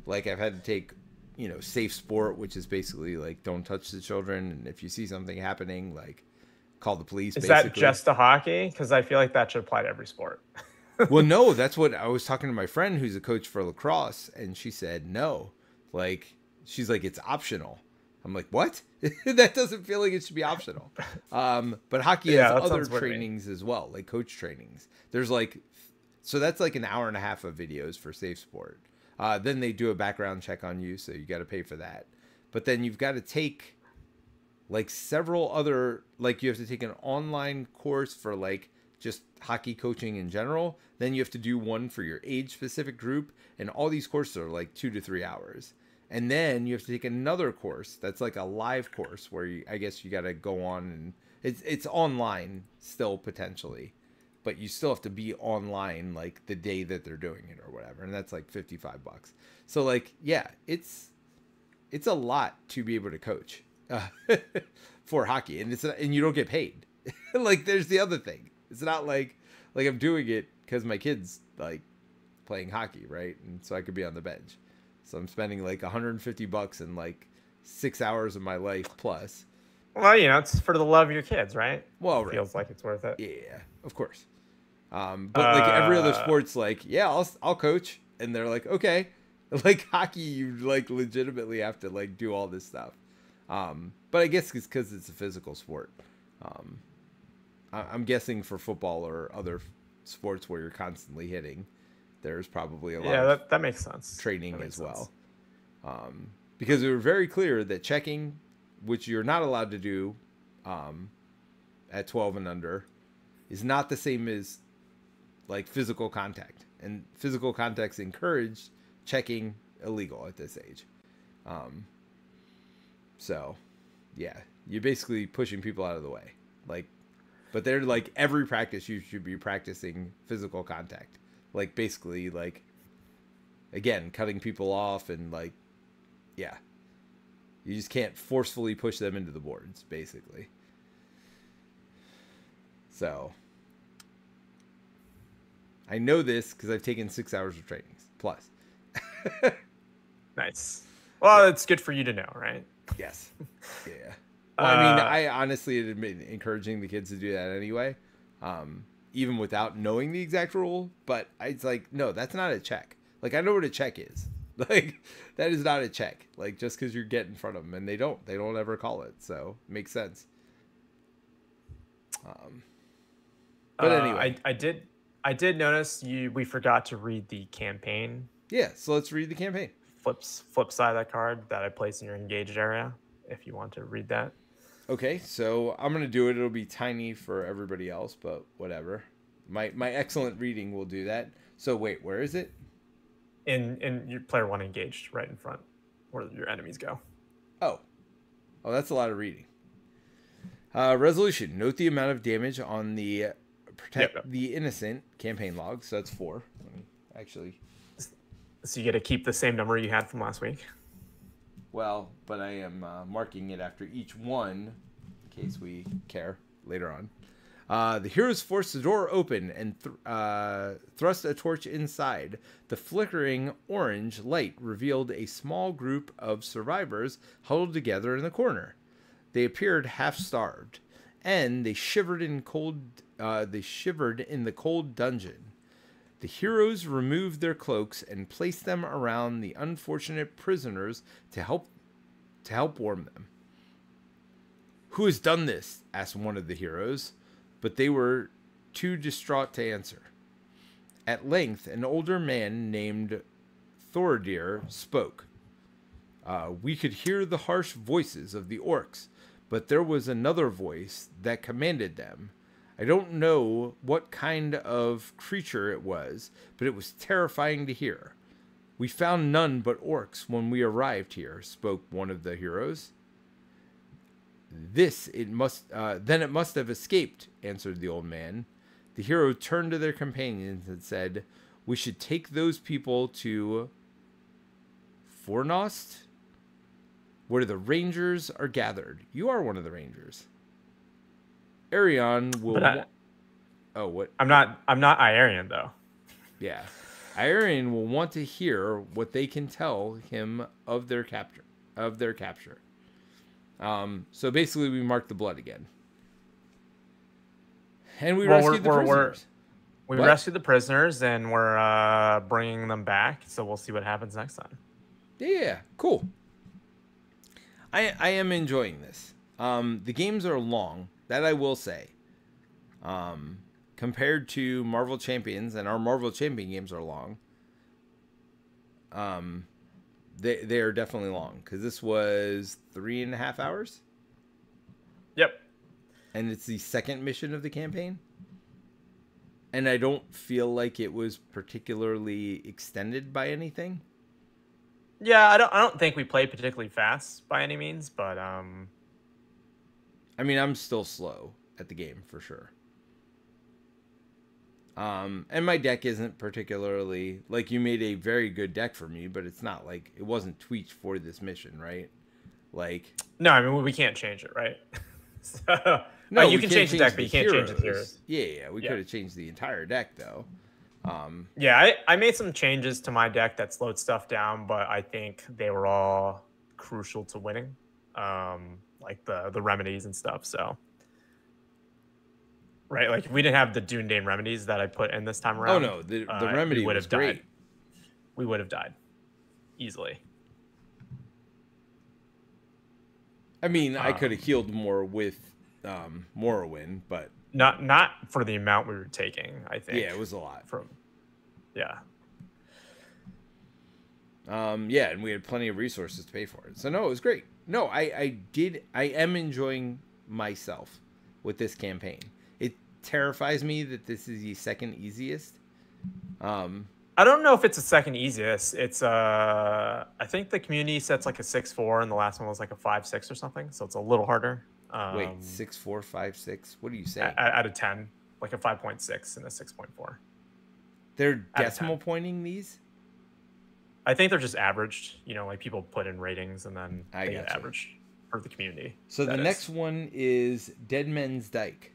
Like, I've had to take, you know, safe sport, which is basically, like, don't touch the children. And if you see something happening, like, call the police. Is basically. That just to hockey? Because I feel like that should apply to every sport. Well, no, that's what I was talking to my friend who's a coach for lacrosse. And she said, no, like, she's like, it's optional. I'm like, what? That doesn't feel like it should be optional. Um, but hockey yeah, has other trainings as well, like coach trainings. There's like, so that's like an hour and a half of videos for safe sport. Uh, then they do a background check on you, so you got to pay for that. But then you've got to take, like, several other, like, you have to take an online course for, like, just hockey coaching in general. Then you have to do one for your age-specific group. And all these courses are, like, two to three hours. And then you have to take another course that's, like, a live course where, you, I guess, you got to go on. And it's, it's online still, potentially. But you still have to be online, like, the day that they're doing it or whatever. And that's, like, fifty-five bucks. So, like, yeah, it's it's a lot to be able to coach uh, for hockey. And it's and you don't get paid. Like, there's the other thing. It's not like, like I'm doing it because my kid's, like, playing hockey, right? And so I could be on the bench. So I'm spending, like, a hundred fifty bucks and, like, six hours of my life plus. Well, you know, it's for the love of your kids, right? Well, right. It feels like it's worth it. Yeah, of course. Um, but like every other sport's like, yeah, I'll, I'll coach. And they're like, okay, like hockey, you like legitimately have to like do all this stuff. Um, but I guess it's cause it's a physical sport. Um, I, I'm guessing for football or other sports where you're constantly hitting, there's probably a lot yeah, that, that makes sense. Training makes as well. Sense. Um, because we were very clear that checking, which you're not allowed to do, um, at twelve and under is not the same as, like, physical contact, and physical contact's encouraged, checking illegal at this age. Um, so yeah, you're basically pushing people out of the way. Like, but they're like every practice you should be practicing physical contact, like basically like, again, cutting people off and like, yeah, you just can't forcefully push them into the boards basically. So I know this because I've taken six hours of trainings plus. Nice. Well, it's good for you to know, right? Yes. Yeah. Well, uh, I mean, I honestly had been encouraging the kids to do that anyway, um, even without knowing the exact rule. But it's like, no, that's not a check. Like, I know what a check is. Like, that is not a check. Like, just because you get in front of them, and they don't. They don't ever call it. So it makes sense. Um, but uh, anyway, I, I did. I did notice you. We forgot to read the campaign. Yeah, so let's read the campaign. Flips, flip side of that card that I placed in your engaged area, if you want to read that. Okay, so I'm gonna do it. It'll be tiny for everybody else, but whatever. My my excellent reading will do that. So wait, where is it? In in your player one engaged, right in front, where your enemies go. Oh, oh, that's a lot of reading. Uh, resolution. Note the amount of damage on the. Protect yep. the innocent campaign log, so that's four. Let me actually. So you get to keep the same number you had from last week. Well, but I am uh, marking it after each one, in case we care later on. Uh, the heroes force the door open and th uh, thrust a torch inside. The flickering orange light revealed a small group of survivors huddled together in the corner. They appeared half-starved, and they shivered in cold. Uh, they shivered in the cold dungeon. The heroes removed their cloaks and placed them around the unfortunate prisoners to help to help warm them. "Who has done this?" asked one of the heroes, but they were too distraught to answer. At length, an older man named Thurindir spoke. Uh, we could hear the harsh voices of the orcs, but there was another voice that commanded them. I don't know what kind of creature it was, but it was terrifying to hear. We found none but orcs when we arrived here, spoke one of the heroes. This it must, uh, then it must have escaped, answered the old man. The hero turned to their companions and said, we should take those people to Fornost, where the rangers are gathered. You are one of the rangers. Iarian will. I, oh, what? I'm not. I'm not Iarian though. Yeah, Iarian will want to hear what they can tell him of their capture. Of their capture. Um. So basically, we marked the blood again, and we well, rescued we're, the we're, prisoners. We're, we what? rescued the prisoners, and we're uh, bringing them back. So we'll see what happens next time. Yeah, cool. I I am enjoying this. Um, the games are long, that I will say. Um, compared to Marvel Champions, and our Marvel Champion games are long. Um, they they are definitely long because this was three and a half hours. Yep. And it's the second mission of the campaign. And I don't feel like it was particularly extended by anything. Yeah, I don't. I don't think we played particularly fast by any means, but um. I mean, I'm still slow at the game for sure. Um, and my deck isn't particularly like you made a very good deck for me, but it's not like it wasn't tweaked for this mission, right? Like, no, I mean we can't change it, right? so, no, uh, you can change, change the deck, the but you can't heroes. change the heroes. Yeah, yeah, we yeah. could have changed the entire deck though. Um, yeah, I, I made some changes to my deck that slowed stuff down, but I think they were all crucial to winning, um, like the the remedies and stuff. So, right, like if we didn't have the Dunedain remedies that I put in this time around. Oh no, the, the uh, remedy would have died. Great. We would have died easily. I mean, um, I could have healed more with um, Morrowind, but. Not not for the amount we were taking, I think. Yeah, it was a lot. From, yeah. Um, yeah, and we had plenty of resources to pay for it. So, no, it was great. No, I, I did. I am enjoying myself with this campaign. It terrifies me that this is the second easiest. Um, I don't know if it's the second easiest. It's, uh, I think the community set's like a six four, and the last one was like a five six or something. So, it's a little harder. Um, Wait, six, four, five, six. What are you saying? Out of ten, like a five point six and a six point four. They're decimal pointing these. I think they're just averaged. You know, like people put in ratings and then I they get averaged for the community. So the next one is Dead Men's Dyke.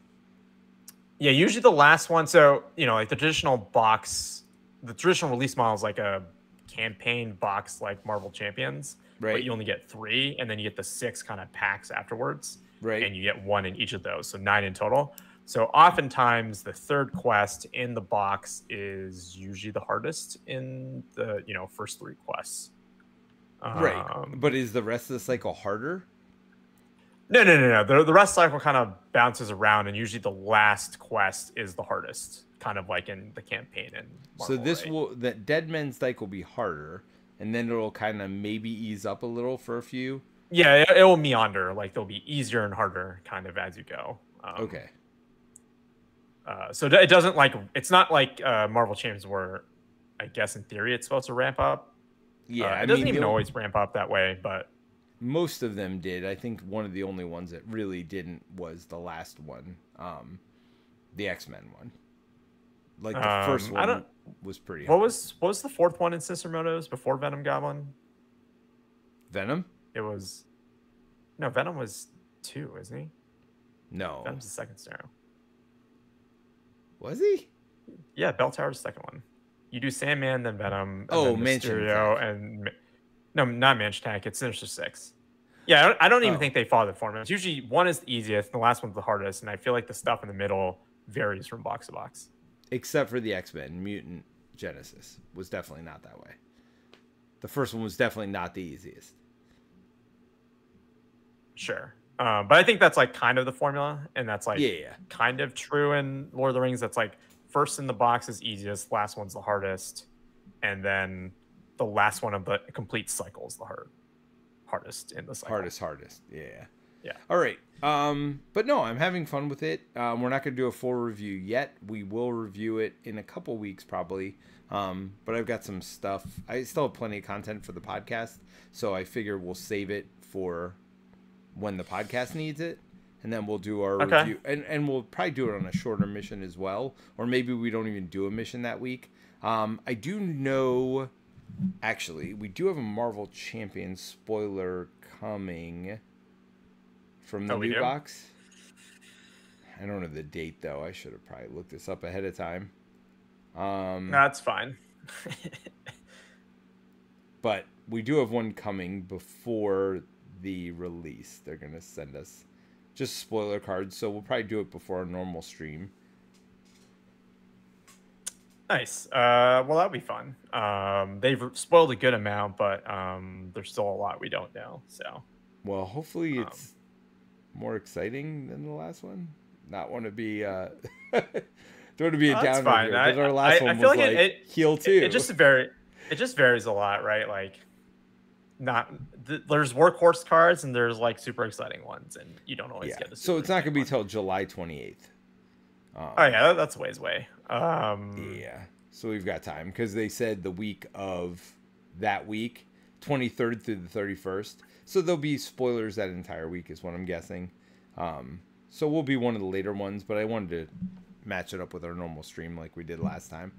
Yeah, usually the last one. So you know, like the traditional box, the traditional release model is like a campaign box, like Marvel Champions. Right. But you only get three, and then you get the six kind of packs afterwards. Right. And you get one in each of those, so nine in total. So oftentimes the third quest in the box is usually the hardest in the you know first three quests. Right. Um, but is the rest of the cycle harder? No, no, no, no. The, the rest cycle kind of bounces around, and usually the last quest is the hardest, kind of like in the campaign. And so this right? will that Dead Men's Dyke will be harder, and then it'll kind of maybe ease up a little for a few. Yeah, it will meander. Like, they'll be easier and harder kind of as you go. Um, okay. Uh, so it doesn't, like... It's not like uh, Marvel Champions where, I guess, in theory, it's supposed to ramp up. Yeah, uh, It I doesn't mean, even always ramp up that way, but... Most of them did. I think one of the only ones that really didn't was the last one. Um, the X-Men one. Like, the um, first one I don't, was pretty hard. What was, what was the fourth one in Cicermoto's before Venom Goblin? Venom? It was, no, Venom was two, isn't he? No. Venom's the second scenario. Was he? Yeah, Bell Tower's the second one. You do Sandman, then Venom. Oh, and then Mysterio, and no, not Mansion Attack. It's Sinister Six. Yeah, I don't, I don't even oh. think they follow the formula. It's usually one is the easiest, and the last one's the hardest, and I feel like the stuff in the middle varies from box to box. Except for the X-Men, Mutant Genesis was definitely not that way. The first one was definitely not the easiest. Sure. Um, but I think that's like kind of the formula, and that's like yeah, yeah. kind of true in Lord of the Rings. That's like first in the box is easiest, last one's the hardest, and then the last one of the complete cycle is the hard, hardest in the cycle. Hardest, hardest, yeah. Yeah. All right. Um, but no, I'm having fun with it. Um, we're not going to do a full review yet. We will review it in a couple weeks probably. Um, but I've got some stuff. I still have plenty of content for the podcast, so I figure we'll save it for when the podcast needs it, and then we'll do our okay. review. And, and we'll probably do it on a shorter mission as well, or maybe we don't even do a mission that week. Um, I do know, actually, we do have a Marvel Champions spoiler coming from the oh, new do? box. I don't know the date, though. I should have probably looked this up ahead of time. Um, That's fine. But we do have one coming before the release. They're going to send us just spoiler cards, so we'll probably do it before our normal stream. Nice. Uh, well, that'll be fun. Um, they've spoiled a good amount, but um, there's still a lot we don't know. So, well, hopefully it's... Um, more exciting than the last one. Not want to be uh don't want to be a oh, downer fine. Here, I, our last I, one I feel was like, like it, heal too. It, it just very it just varies a lot, right? Like not th there's workhorse cards and there's like super exciting ones, and you don't always yeah. get the super so it's not gonna be till July twenty-eighth. Um, oh yeah, that, that's a ways away. Um yeah, so we've got time because they said the week of that week, twenty-third through the thirty-first. So there'll be spoilers that entire week is what I'm guessing. Um, so we'll be one of the later ones, but I wanted to match it up with our normal stream like we did last time.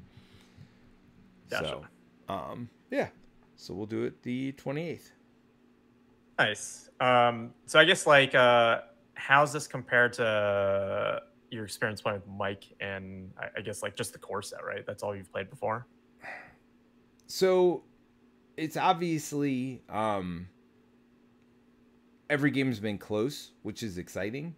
Gotcha. So, um, yeah. So we'll do it the twenty-eighth. Nice. Um, so I guess, like, uh, how's this compared to your experience playing with Mike and, I guess, like, just the core set, right? That's all you've played before? So it's obviously... Um, every game's been close, which is exciting,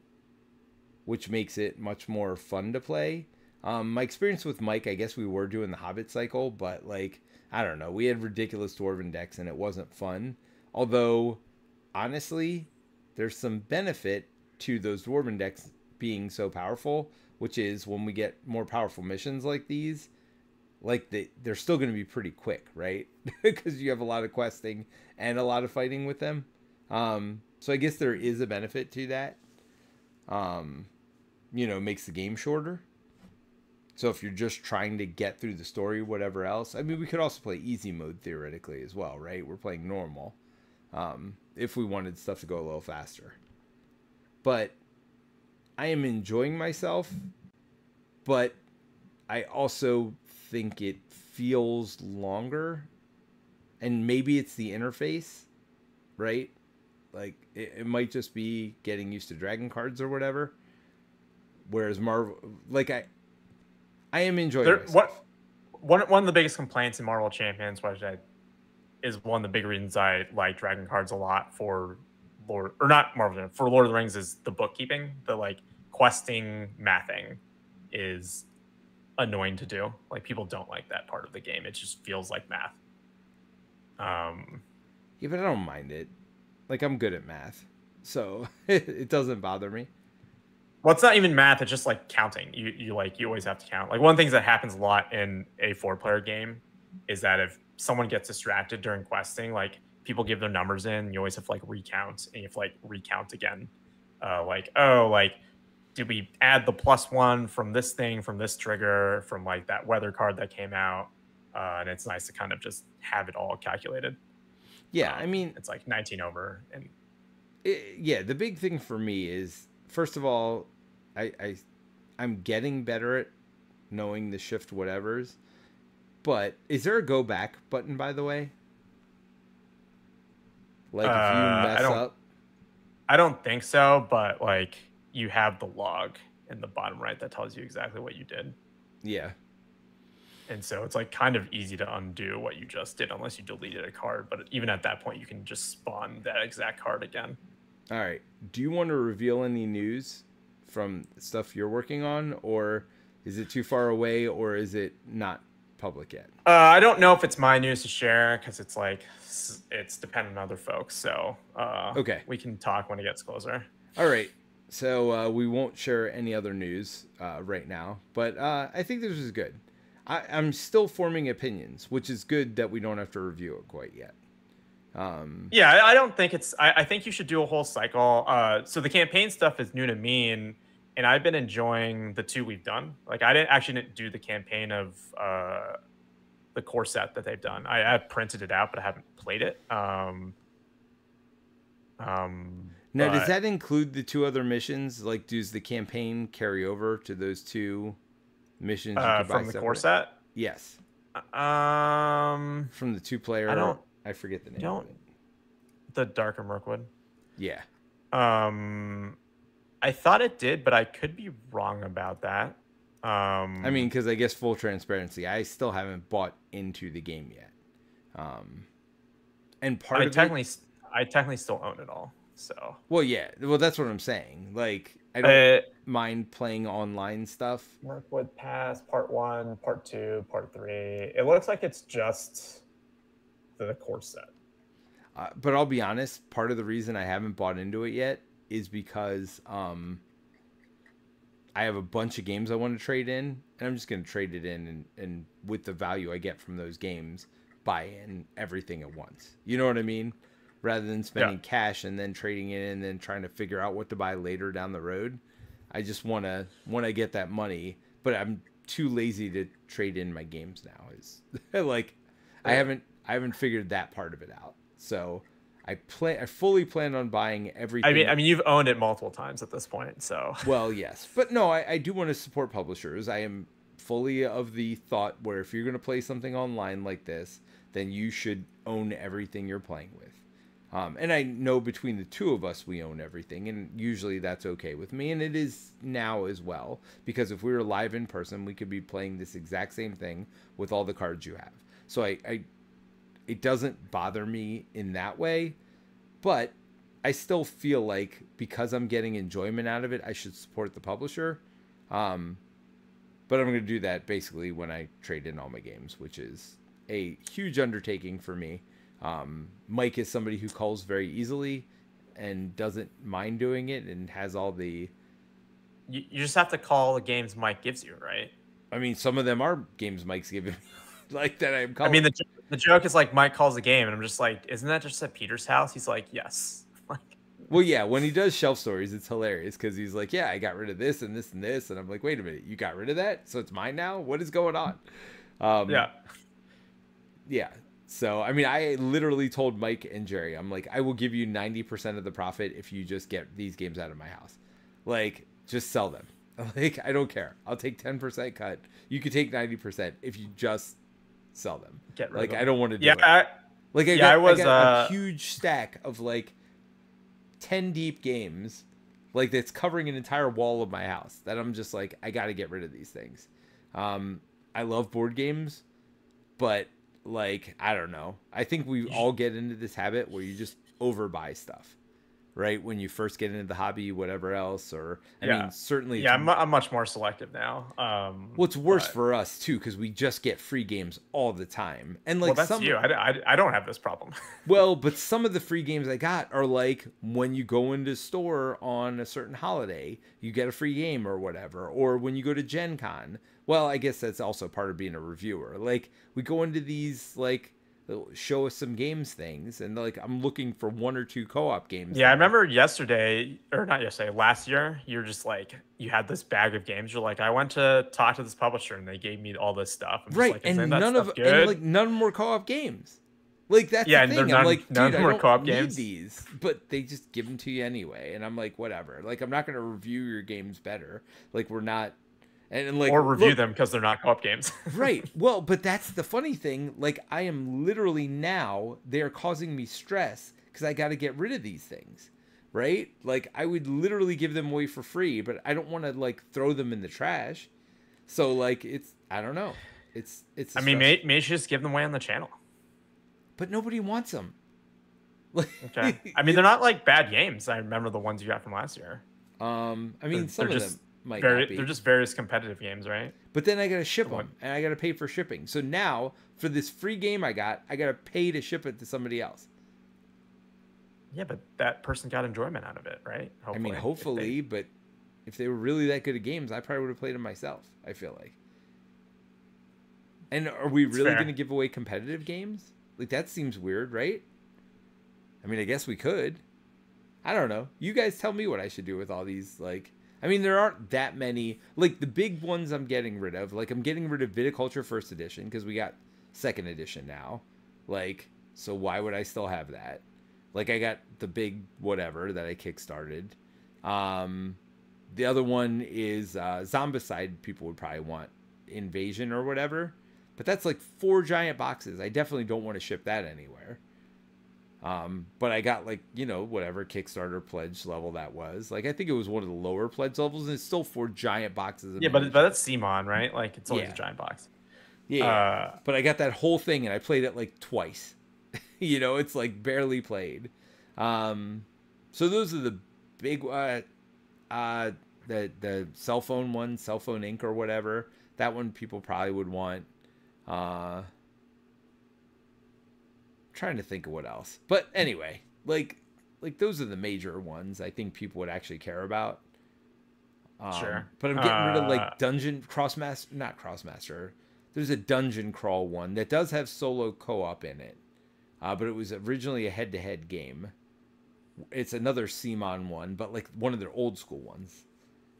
which makes it much more fun to play. Um, my experience with Mike, I guess we were doing the Hobbit cycle, but, like, I don't know. We had ridiculous Dwarven decks, and it wasn't fun. Although, honestly, there's some benefit to those Dwarven decks being so powerful, which is when we get more powerful missions like these, like, they, they're still going to be pretty quick, right? Because you have a lot of questing and a lot of fighting with them. Um... So I guess there is a benefit to that. Um, you know, it makes the game shorter. So if you're just trying to get through the story, whatever else. I mean, we could also play easy mode theoretically as well, right? We're playing normal. Um, if we wanted stuff to go a little faster. But I am enjoying myself. But I also think it feels longer. And maybe it's the interface, right? Like, it, it might just be getting used to Dragon Cards or whatever. Whereas Marvel... Like, I I am enjoying there, what one, one of the biggest complaints in Marvel Champions was that is one of the big reasons I like Dragon Cards a lot for Lord... Or not Marvel for Lord of the Rings is the bookkeeping. The, like, questing, mathing is annoying to do. Like, people don't like that part of the game. It just feels like math. Um, yeah, but I don't mind it. Like, I'm good at math, so it doesn't bother me. Well, it's not even math. It's just, like, counting. You, you like, you always have to count. Like, one of the things that happens a lot in a four-player game is that if someone gets distracted during questing, like, people give their numbers in, and you always have to, like, recount, and you have to, like, recount again. Uh, like, oh, like, did we add the plus one from this thing, from this trigger, from, like, that weather card that came out? Uh, and it's nice to kind of just have it all calculated. Yeah, I mean... It's like nineteen over. and it, Yeah, the big thing for me is, first of all, I, I, I'm getting better at knowing the shift whatevers. But is there a go back button, by the way? Like, uh, if you mess I don't, up? I don't think so, but, like, you have the log in the bottom right that tells you exactly what you did. Yeah. And so it's, like, kind of easy to undo what you just did unless you deleted a card. But even at that point, you can just spawn that exact card again. All right. Do you want to reveal any news from stuff you're working on? Or is it too far away? Or is it not public yet? Uh, I don't know if it's my news to share because it's, like, it's dependent on other folks. So uh, okay. we can talk when it gets closer. All right. So uh, we won't share any other news uh, right now, but uh, I think this is good. I, I'm still forming opinions, which is good that we don't have to review it quite yet. Um, yeah, I don't think it's... I, I think you should do a whole cycle. Uh, so the campaign stuff is new to me, and, and I've been enjoying the two we've done. Like, I didn't actually didn't do the campaign of uh, the core set that they've done. I, I printed it out, but I haven't played it. Um, um, now, but, does that include the two other missions? Like, does the campaign carry over to those two... missions you uh, from the separate. Core set? Yes. Um, from the two-player. I don't. I forget the name. Don't. Of it. The Darker Mirkwood. Yeah. Um, I thought it did, but I could be wrong about that. Um, I mean, because I guess full transparency, I still haven't bought into the game yet. Um, and part I of technically, it, I technically still own it all. So. Well, yeah. Well, that's what I'm saying. Like. I don't uh, mind playing online stuff. Mirkwood Pass, part one, part two, part three. It looks like it's just the core set. Uh, but I'll be honest, part of the reason I haven't bought into it yet is because um, I have a bunch of games I want to trade in, and I'm just going to trade it in and, and with the value I get from those games, buy in everything at once. You know what I mean? Rather than spending yeah. cash and then trading it in and then trying to figure out what to buy later down the road. I just want to want to get that money, but I'm too lazy to trade in my games now. Is like I haven't I haven't figured that part of it out. So I play I fully plan on buying everything. I mean I mean you've owned it multiple times at this point, so well yes, but no, I, I do want to support publishers. I am fully of the thought where if you're going to play something online like this, then you should own everything you're playing with. Um, and I know between the two of us, we own everything, and usually that's okay with me, and it is now as well, because if we were live in person, we could be playing this exact same thing with all the cards you have. So I, I it doesn't bother me in that way, but I still feel like because I'm getting enjoyment out of it, I should support the publisher. Um, but I'm going to do that basically when I trade in all my games, which is a huge undertaking for me. Um, Mike is somebody who calls very easily and doesn't mind doing it and has all the... You, you just have to call the games Mike gives you, right? I mean, some of them are games Mike's giving me, like that I'm calling. I mean, the, the joke is like Mike calls a game, and I'm just like, isn't that just at Peter's house? He's like, yes. Like, well, yeah, when he does shelf stories, it's hilarious because he's like, yeah, I got rid of this and this and this. And I'm like, wait a minute, you got rid of that? So it's mine now? What is going on? Um, yeah. Yeah. So, I mean, I literally told Mike and Jerry, I'm like, I will give you ninety percent of the profit if you just get these games out of my house. Like, just sell them. Like, I don't care. I'll take ten percent cut. You could take ninety percent if you just sell them. Get rid like, of them. I don't want to do yeah, it. I, like, I yeah, got, I was, I got uh... a huge stack of, like, ten deep games, like, that's covering an entire wall of my house that I'm just like, I got to get rid of these things. Um, I love board games, but... Like, I don't know. I think we all get into this habit where you just overbuy stuff, right? When you first get into the hobby, whatever else, or I yeah. mean, certainly. Yeah, I'm, I'm much more selective now. Um, well, it's worse but... for us, too, because we just get free games all the time. And like, well, that's some... you. I, I, I don't have this problem. Well, but some of the free games I got are like when you go into store on a certain holiday, you get a free game or whatever, or when you go to Gen Con. Well, I guess that's also part of being a reviewer. Like, we go into these, like, show us some games things, and, like, I'm looking for one or two co-op games. Yeah, there. I remember yesterday, or not yesterday, last year, you're just, like, you had this bag of games. You're like, I went to talk to this publisher, and they gave me all this stuff. I'm right, just like, and, that none stuff of, and, like, none of them were co-op games. Like, that's yeah, the thing. I'm none, like, dude, none I don't co-op need games. These. But they just give them to you anyway, and I'm like, whatever. Like, I'm not going to review your games better. Like, we're not... And, and like, or review look, them because they're not co-op games. Right. Well, but that's the funny thing. Like, I am literally now, they're causing me stress because I got to get rid of these things. Right. Like, I would literally give them away for free, but I don't want to, like, throw them in the trash. So, like, it's, I don't know. It's, it's, I mean, maybe may just give them away on the channel. But nobody wants them. Like, okay. I mean, they're not like bad games. I remember the ones you got from last year. Um, I mean, they're, some they're of just, them. Might Very, not be. They're just various competitive games, right? But then I gotta ship them, and I gotta pay for shipping. So now, for this free game I got, I gotta pay to ship it to somebody else. Yeah, but that person got enjoyment out of it, right? Hopefully. I mean, hopefully, if they... but if they were really that good at games, I probably would have played them myself, I feel like. And are we it's really going to give away competitive games? Like, that seems weird, right? I mean, I guess we could. I don't know. You guys tell me what I should do with all these, like... I mean, there aren't that many... Like, the big ones I'm getting rid of. Like, I'm getting rid of Viticulture First Edition, because we got Second Edition now. Like, so why would I still have that? Like, I got the big whatever that I kickstarted. Um, the other one is uh, Zombicide. People would probably want Invasion or whatever. But that's, like, four giant boxes. I definitely don't want to ship that anywhere. Um, but I got, like, you know, whatever Kickstarter pledge level that was. Like, I think it was one of the lower pledge levels, and it's still four giant boxes. Yeah, but, but that's Simon, right? Like, it's always yeah. a giant box. Yeah, uh, but I got that whole thing, and I played it, like, twice. You know, it's, like, barely played. Um, so those are the big, uh, uh, the, the cell phone one, Cell Phone Incorporated or whatever. That one people probably would want. Uh... trying to think of what else, but anyway, like like those are the major ones I think people would actually care about. Um, sure, but I'm getting uh, rid of like dungeon crossmaster not crossmaster there's a dungeon crawl one that does have solo co-op in it, uh but it was originally a head-to-head game. It's another Simon one, but like one of their old school ones.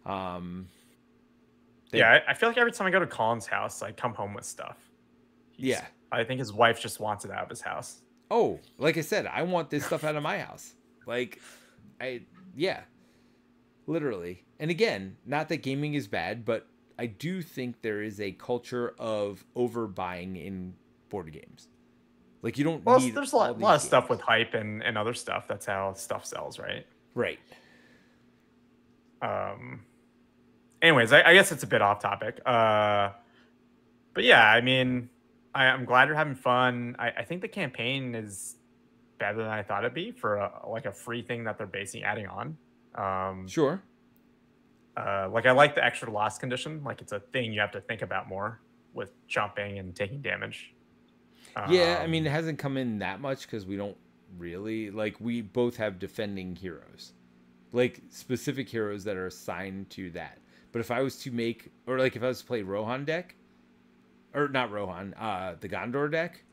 um they, yeah I, I feel like every time I go to Colin's house I come home with stuff. He's, yeah I think his wife just wants it out of his house. Oh, like I said, I want this stuff out of my house. Like, I, yeah, literally. And again, not that gaming is bad, but I do think there is a culture of overbuying in board games. Like, you don't well, need... There's a lot, lot of games. Stuff with hype and, and other stuff. That's how stuff sells, right? Right. Um. Anyways, I, I guess it's a bit off topic. Uh, but yeah, I mean... I, I'm glad you're having fun. I, I think the campaign is better than I thought it'd be for a, like a free thing that they're basically adding on. Um, sure. Uh, like I like the extra loss condition. Like it's a thing you have to think about more with jumping and taking damage. Um, yeah, I mean it hasn't come in that much because we don't really like we both have defending heroes, like specific heroes that are assigned to that. But if I was to make or like if I was to play Rohan deck. Or not Rohan, uh, the Gondor deck,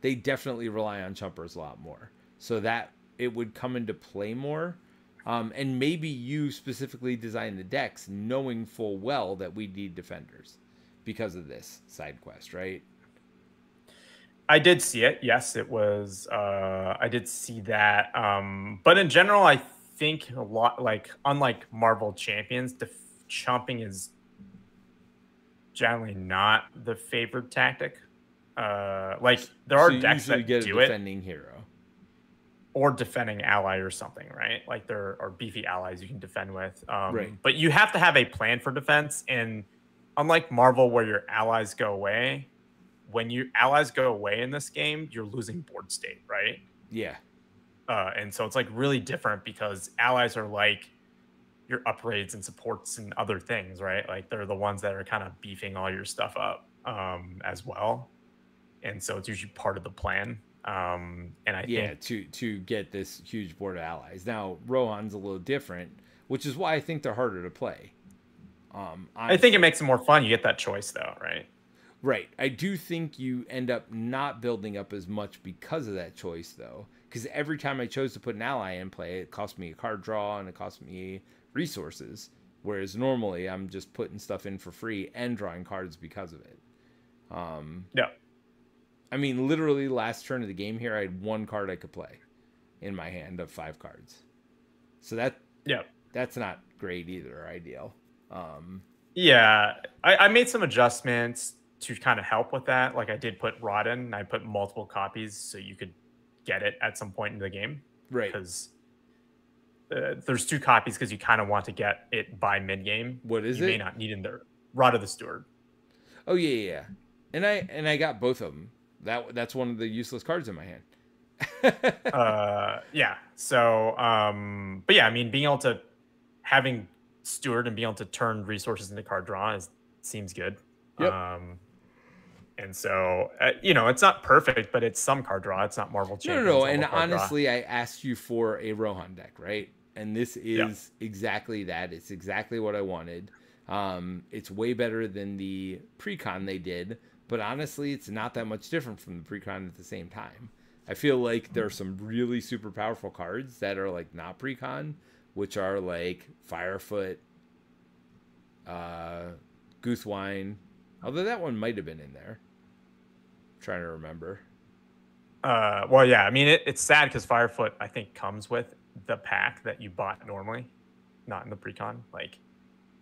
they definitely rely on jumpers a lot more. So that it would come into play more. Um, and maybe you specifically design the decks knowing full well that we need defenders because of this side quest, right? I did see it. Yes, it was. Uh, I did see that. Um, but in general, I think a lot like unlike Marvel Champions, the chomping is generally not the favored tactic. Uh, like there are so decks that get do a defending it, hero or defending ally or something, right? Like there are beefy allies you can defend with. Um, right. But you have to have a plan for defense. And unlike Marvel, where your allies go away, when your allies go away in this game, you're losing board state, right? Yeah. Uh, and so it's like really different because allies are like your upgrades and supports and other things, right? Like they're the ones that are kind of beefing all your stuff up um, as well. And so it's usually part of the plan. Um, and I yeah, think... to, to get this huge board of allies. Now, Rohan's a little different, which is why I think they're harder to play. Um, I think it makes it more fun. You get that choice though, right? Right. I do think you end up not building up as much because of that choice though. Because every time I chose to put an ally in play, it cost me a card draw and it cost me... resources, whereas normally I'm just putting stuff in for free and drawing cards because of it. Um, yeah. I mean, literally last turn of the game here, I had one card I could play in my hand of five cards. So that yeah, that's not great either or ideal. Um, yeah, I, I made some adjustments to kind of help with that. Like I did put Rod in, and I put multiple copies so you could get it at some point in the game. Right. Because... Uh, there's two copies because you kind of want to get it by mid-game. What is you it? You may not need in there. Rod of the Steward. Oh, yeah, yeah, yeah. And I, and I got both of them. That, that's one of the useless cards in my hand. uh, yeah. So, um, but yeah, I mean, being able to... Having Steward and being able to turn resources into card draw is, seems good. Yep. Um, And so, uh, you know, it's not perfect, but it's some card draw. It's not Marvel Champions. No, no, no. And honestly, draw. I asked you for a Rohan deck, right? And this is yeah. exactly that. It's exactly what I wanted. Um, it's way better than the pre-con they did. But honestly, it's not that much different from the pre-con at the same time. I feel like there are some really super powerful cards that are, like, not pre-con, which are, like, Firefoot, uh, Guthwine. Although that one might have been in there. I'm trying to remember. Uh, well, yeah. I mean, it, it's sad because Firefoot, I think, comes with the pack that you bought normally, not in the pre-con. Like,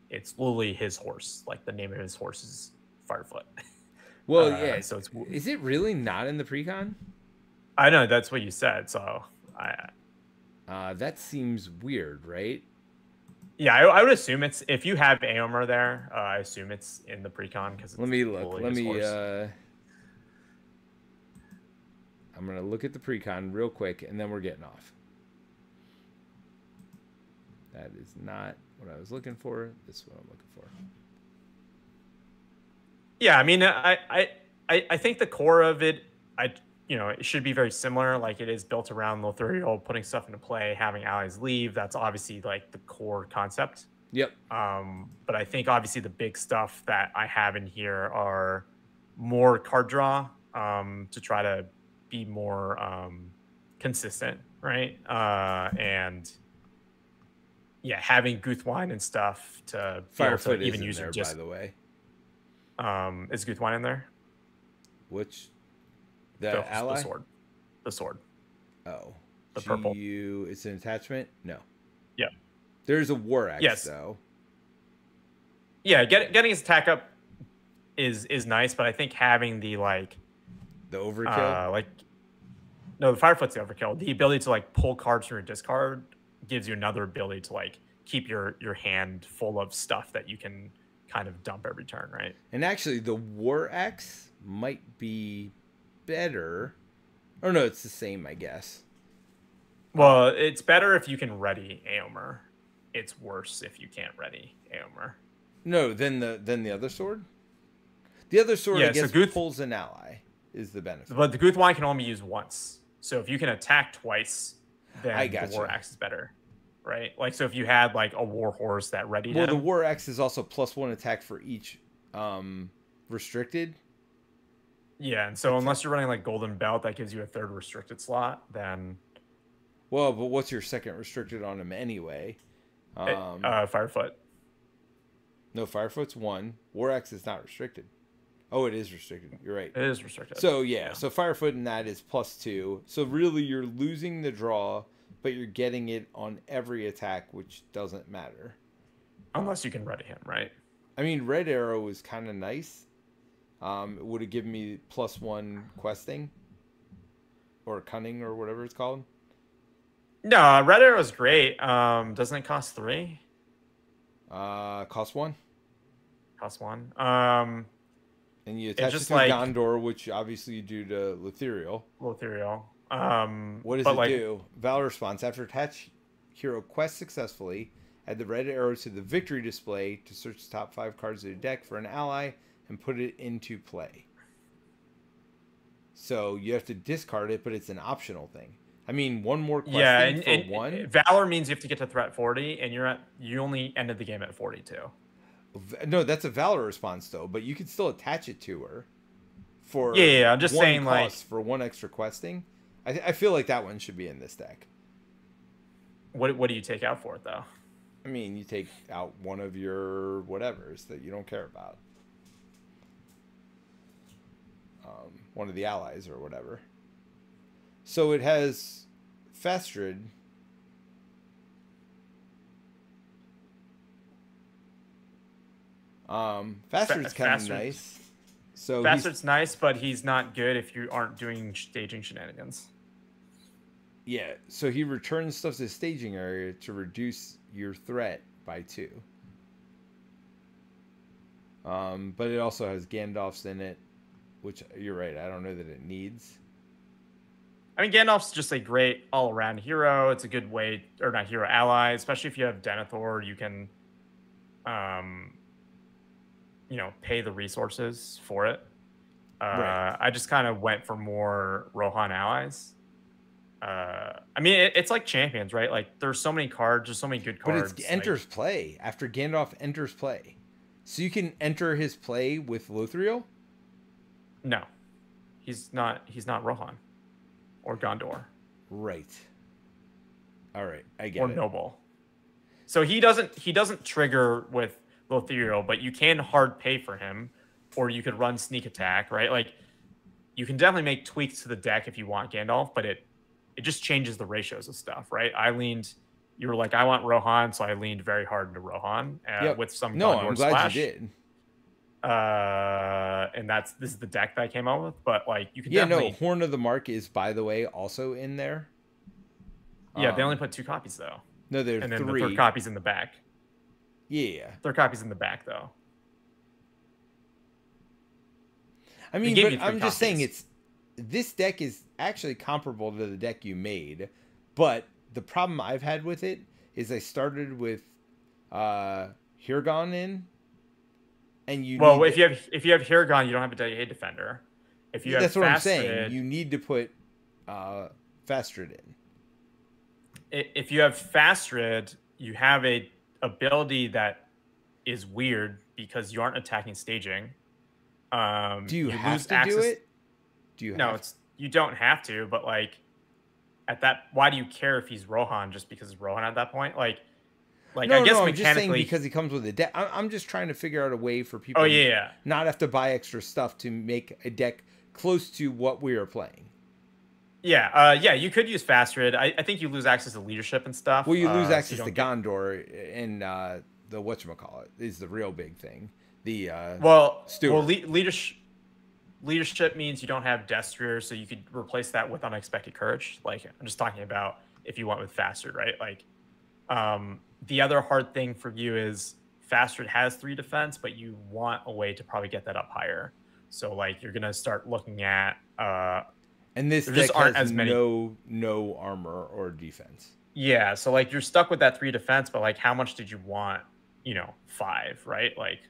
it's literally his horse. Like, the name of his horse is Firefoot. Well, uh, yeah. So it's, is it really not in the pre-con? I know that's what you said, so I. Uh, that seems weird, right? Yeah, I, I would assume it's if you have Éomer there. Uh, I assume it's in the pre-con because. Let me look. Let me. Uh, I'm gonna look at the pre-con real quick, and then we're getting off. That is not what I was looking for. This is what I'm looking for. Yeah, I mean, I, I, I, I think the core of it, I. You know, it should be very similar. Like, it is built around Lothíriel putting stuff into play, having allies leave. That's obviously, like, the core concept. Yep. Um, but I think, obviously, the big stuff that I have in here are more card draw um, to try to be more um, consistent, right? Uh, and, yeah, having Guthwine and stuff to... Firefoot is in there, just, by the way. Um, is Guthwine in there? Which... The, the ally? The sword. The sword. Oh. The G U, purple. It's an attachment? No. Yeah. There's a war axe, yes. though. Yeah, get, getting his attack up is is nice, but I think having the, like... The overkill? Uh, like, no, the Firefoot's the overkill. The ability to, like, pull cards from your discard gives you another ability to, like, keep your, your hand full of stuff that you can kind of dump every turn, right? And actually, the war axe might be... better. Or no, it's the same, I guess. Well, it's better if you can ready Éomer. It's worse if you can't ready Éomer. No, then the then the other sword? The other sword, yeah, I guess, so Guth pulls an ally is the benefit. But the Guthwine can only be used once. So if you can attack twice, then I gotcha. The war axe is better. Right? Like, so if you had, like, a war horse that readied Well, him, the war axe is also plus one attack for each um, restricted. Yeah, and so unless you're running, like, Golden Belt, that gives you a third restricted slot, then... Well, but what's your second restricted on him anyway? Um, it, uh, Firefoot. No, Firefoot's one. War Axe is not restricted. Oh, it is restricted. You're right. It is restricted. So, yeah. yeah. So Firefoot and that is plus two. So, really, you're losing the draw, but you're getting it on every attack, which doesn't matter. Unless you can ready him, right? I mean, Red Arrow is kind of nice. Um, it would have given me plus one questing or cunning or whatever it's called. No, Red Arrow is great. Um, doesn't it cost three? Uh, cost one. Cost one. Um, and you attach it, just it to like, Gondor, which obviously you do to Lothíriel. Lothíriel. Um, what does it like, do? Valor response. After attach hero quest successfully, add the Red Arrow to the victory display to search the top five cards of your deck for an ally and put it into play. So you have to discard it, but it's an optional thing. I mean, one more question yeah, and, for and one. Valor means you have to get to threat forty, and you're at you only ended the game at forty-two. No, that's a Valor response though, but you can still attach it to her. For yeah, yeah I'm just one saying like for one extra questing. I, I feel like that one should be in this deck. What what do you take out for it though? I mean, you take out one of your whatevers that you don't care about. Um, one of the allies or whatever. So it has Fastred. Um, Fastred's kind of nice. So Fastred's nice, but he's not good if you aren't doing staging shenanigans. Yeah, so he returns stuff to the staging area to reduce your threat by two. Um, but it also has Gandalf's in it. Which, you're right, I don't know that it needs. I mean, Gandalf's just a great all-around hero. It's a good way, or not hero, ally. Especially if you have Denethor, you can, um, you know, pay the resources for it. Uh, Uh, right. I just kind of went for more Rohan allies. Uh, I mean, it, it's like Champions, right? Like, there's so many cards, there's so many good cards. But it enters like... play. After Gandalf enters play. So you can enter his play with Lothíriel? No. He's not, he's not Rohan. Or Gondor. Right. All right, I get or it. Or Noble. So he doesn't, he doesn't trigger with Lothíriel, but you can hard pay for him. Or you could run sneak attack, right? Like, you can definitely make tweaks to the deck if you want Gandalf, but it it just changes the ratios of stuff, right? I leaned, you were like, I want Rohan, so I leaned very hard into Rohan uh, yep. with some no, Gondor I'm glad splash. You did. Uh, and that's this is the deck that I came out with, but like you can yeah, definitely. Yeah, no, Horn of the Mark is, by the way, also in there. Yeah, um, they only put two copies though. No, there's and then three. The third copy's in the back. Yeah, third copy's in the back though. I mean, but I'm just saying it's this deck is actually comparable to the deck you made, but the problem I've had with it is I started with uh, Hirgon in, and you well if you have if you have Hirgon, you don't have a dedicated defender. If you have that's what I'm saying, you need to put uh, Fastred in. If you have Fastred, you have a ability that is weird because you aren't attacking staging. Um, do you, you have lose to access... do it? Do you? No, have... it's you don't have to. But like, at that, why do you care if he's Rohan just because it's Rohan at that point? Like, like no, I guess no, mechanically I'm just saying because he comes with a deck. I'm just trying to figure out a way for people. Oh yeah, yeah. Not have to buy extra stuff to make a deck close to what we are playing. Yeah, uh, yeah. You could use Fastred. I, I think you lose access to leadership and stuff. Well, you lose uh, access so you to Gondor get... and uh, the whatchamacallit is the real big thing. The uh, well, Steward. well, le leadership leadership means you don't have Destrier, so you could replace that with Unexpected Courage. Like I'm just talking about if you went with Fastred, right? Like um, the other hard thing for you is Fastred has three defense, but you want a way to probably get that up higher. So like you're gonna start looking at uh, and this there just aren't has as many no no armor or defense. Yeah, so like you're stuck with that three defense, but like how much did you want? You know, five, right? Like.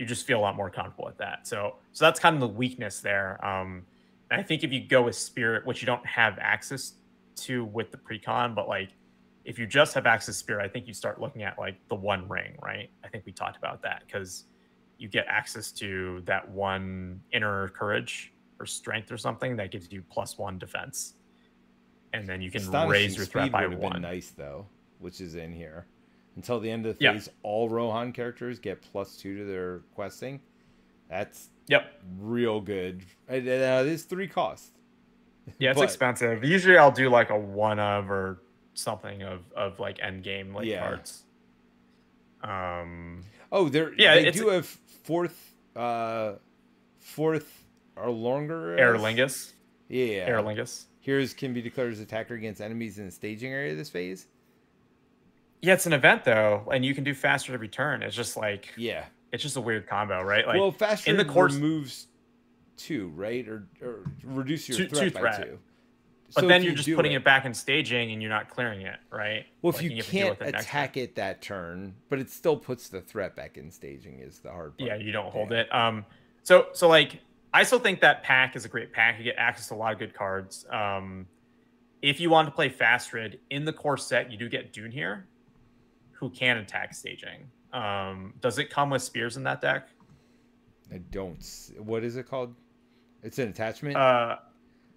You just feel a lot more comfortable at that. So so that's kind of the weakness there. Um, and I think if you go with Spirit, which you don't have access to with the precon, but like if you just have access to Spirit, I think you start looking at like the One Ring, right? I think we talked about that because you get access to that one inner courage or strength or something that gives you plus one defense. And then you can raise your threat by one. Been nice though, which is in here. Until the end of the phase, yep. all Rohan characters get plus two to their questing. That's yep, real good. Uh, There's three costs. Yeah, it's but, expensive. Usually, I'll do like a one of or something of of like end game like yeah. cards. Um. Oh, there. Yeah, they do have fourth, uh, fourth or longer. Aerolingus. Yeah. Aerolingus. Heroes can be declared as attacker against enemies in the staging area of this phase. Yeah, it's an event though, and you can do Faster to return. It's just like yeah, it's just a weird combo, right? Like well, Faster in the course moves two, right, or, or reduce your two, threat two by threat. two. But so then you're you just putting it. it back in staging, and you're not clearing it, right? Well, like, if you, you can't it attack it that turn, but it still puts the threat back in staging is the hard part. Yeah, you don't hold yeah. it. Um, so so like I still think that pack is a great pack. You get access to a lot of good cards. Um, if you want to play Fastred in the core set, you do get Dune here. Who can attack staging. Um, does it come with spears in that deck? I don't. What is it called? It's an attachment. Uh,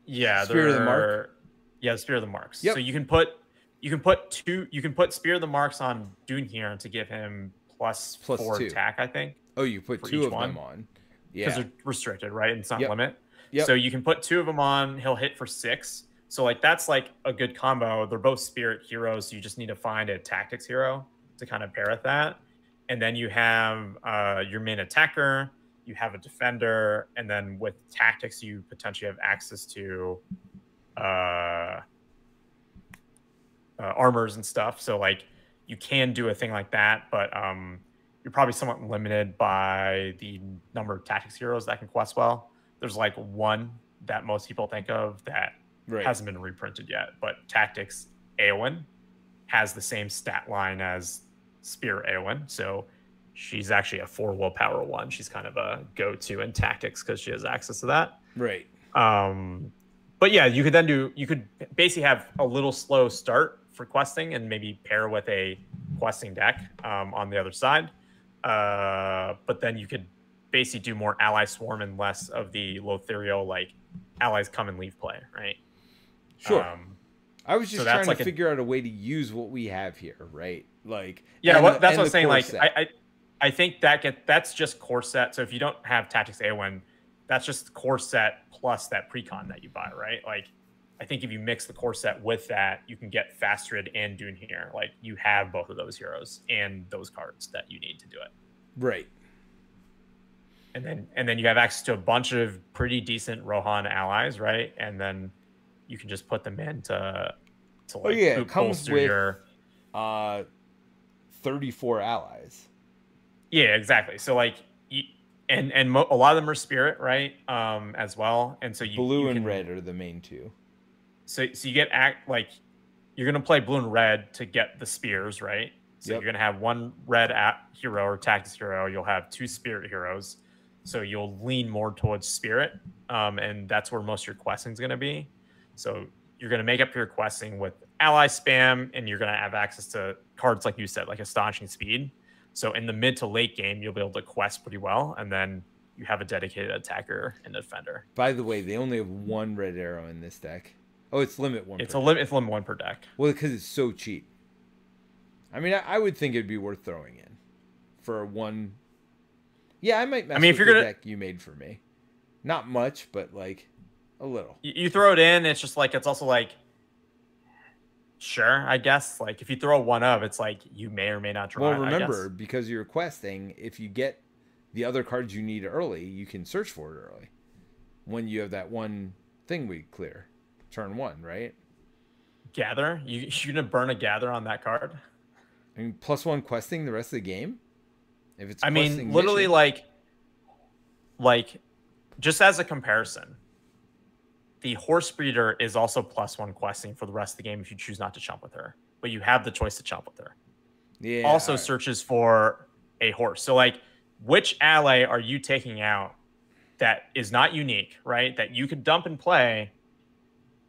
yeah, Spear of the Mark. Yeah, Spear of the Marks. Yep. So you can put you can put two. You can put Spear of the Marks on Dune here to give him plus, plus four two. attack. I think. Oh, you put two of one. them on. Yeah, because they're restricted, right? And it's not yep. limit. Yep. So you can put two of them on. He'll hit for six. So like that's like a good combo. They're both spirit heroes. So you just need to find a tactics hero to kind of pair with that. And then you have uh, your main attacker, you have a defender, and then with tactics, you potentially have access to uh, uh, armors and stuff. So like you can do a thing like that, but um, you're probably somewhat limited by the number of tactics heroes that can quest well. There's like one that most people think of that Right. hasn't been reprinted yet, but Tactics Éowyn has the same stat line as Spear Éowyn, so she's actually a four willpower one. She's kind of a go-to in tactics because she has access to that. Right. Um, but yeah, you could then do, you could basically have a little slow start for questing and maybe pair with a questing deck um, on the other side. Uh, but then you could basically do more ally swarm and less of the Lothíriel, like allies come and leave play, right? Sure. Um, I was just so trying like to a, figure out a way to use what we have here, right? Like, yeah, and, well, that's what I'm saying. Like, set. I, I, I think that get that's just core set. So if you don't have Tactics A O N, that's just core set plus that precon that you buy, right? Like, I think if you mix the core set with that, you can get Fastred and Dunehir. Like, you have both of those heroes and those cards that you need to do it, right? And then and then you have access to a bunch of pretty decent Rohan allies, right? And then you can just put them in to, to like, oh, yeah, it comes with your uh, thirty-four allies. Yeah, exactly. So like, and and mo a lot of them are spirit, right? Um, as well, and so you blue you can, and red are the main two. So so you get act like you're gonna play blue and red to get the spears, right? So yep. You're gonna have one red at hero or tactics hero. You'll have two spirit heroes, so you'll lean more towards spirit, um, and that's where most of your questing is gonna be. So you're going to make up your questing with ally spam, and you're going to have access to cards, like you said, like Astonishing Speed. So in the mid to late game, you'll be able to quest pretty well, and then you have a dedicated attacker and defender. By the way, they only have one red arrow in this deck. Oh, it's limit one it's per a limit. It's limit one per deck. Well, because it's so cheap. I mean, I, I would think it'd be worth throwing in for one. Yeah, I might mess I mean, with if you're the gonna... deck you made for me. Not much, but like... a little. You throw it in, it's just like, it's also like, sure, I guess. Like, if you throw one of, it's like, you may or may not draw it. Well, remember, because you're questing, if you get the other cards you need early, you can search for it early. When you have that one thing we clear, turn one, right? Gather? You, you're going to burn a gather on that card? I mean, plus one questing the rest of the game? If it's I mean, literally, mission. like, like, just as a comparison, the horse breeder is also plus one questing for the rest of the game if you choose not to chump with her, but you have the choice to chump with her. Yeah. Also searches for a horse. So like, which ally are you taking out that is not unique, right? That you could dump and play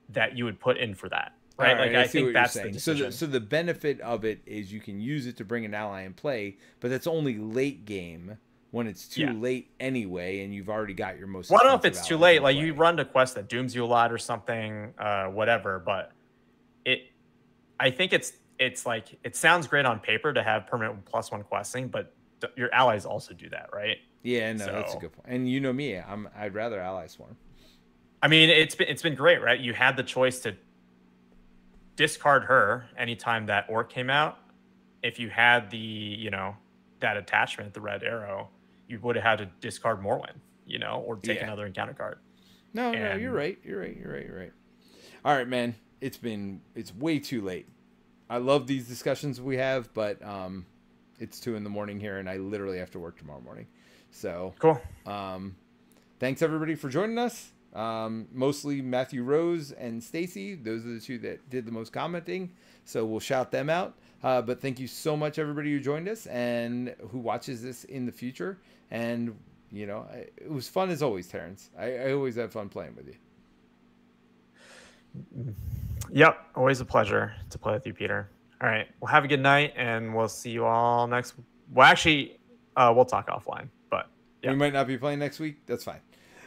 that you would put in for that, right? Right, like I, I think that's the decision. So the, so the benefit of it is you can use it to bring an ally in play, but that's only late game. When it's too yeah. late anyway, and you've already got your most. Well, I don't know if it's too late. Like play. You run to quest that dooms you a lot or something, uh, whatever. But it, I think it's it's like it sounds great on paper to have permanent plus one questing, but your allies also do that, right? Yeah, no, so, that's a good point. And you know me, I'm I'd rather ally swarm. I mean, it's been it's been great, right? You had the choice to discard her anytime that orc came out. If you had the you know that attachment, the red arrow. You would have had to discard Morwen, you know, or take yeah. another encounter card. No, and... no, you're right. You're right. You're right. You're right. All right, man. It's been, it's way too late. I love these discussions we have, but um, it's two in the morning here and I literally have to work tomorrow morning. So cool. Um, thanks everybody for joining us. Um, mostly Matthew Rose and Stacy. Those are the two that did the most commenting. So we'll shout them out. Uh, but thank you so much, everybody who joined us and who watches this in the future. And, you know, it was fun as always, Terrence. I, I always have fun playing with you. Yep. Always a pleasure to play with you, Peter. All right. Well, have a good night, and we'll see you all next. Well, actually, uh, we'll talk offline, but yeah. We might not be playing next week. That's fine.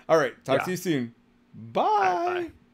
All right. Talk yeah. to you soon. Bye. All right, bye.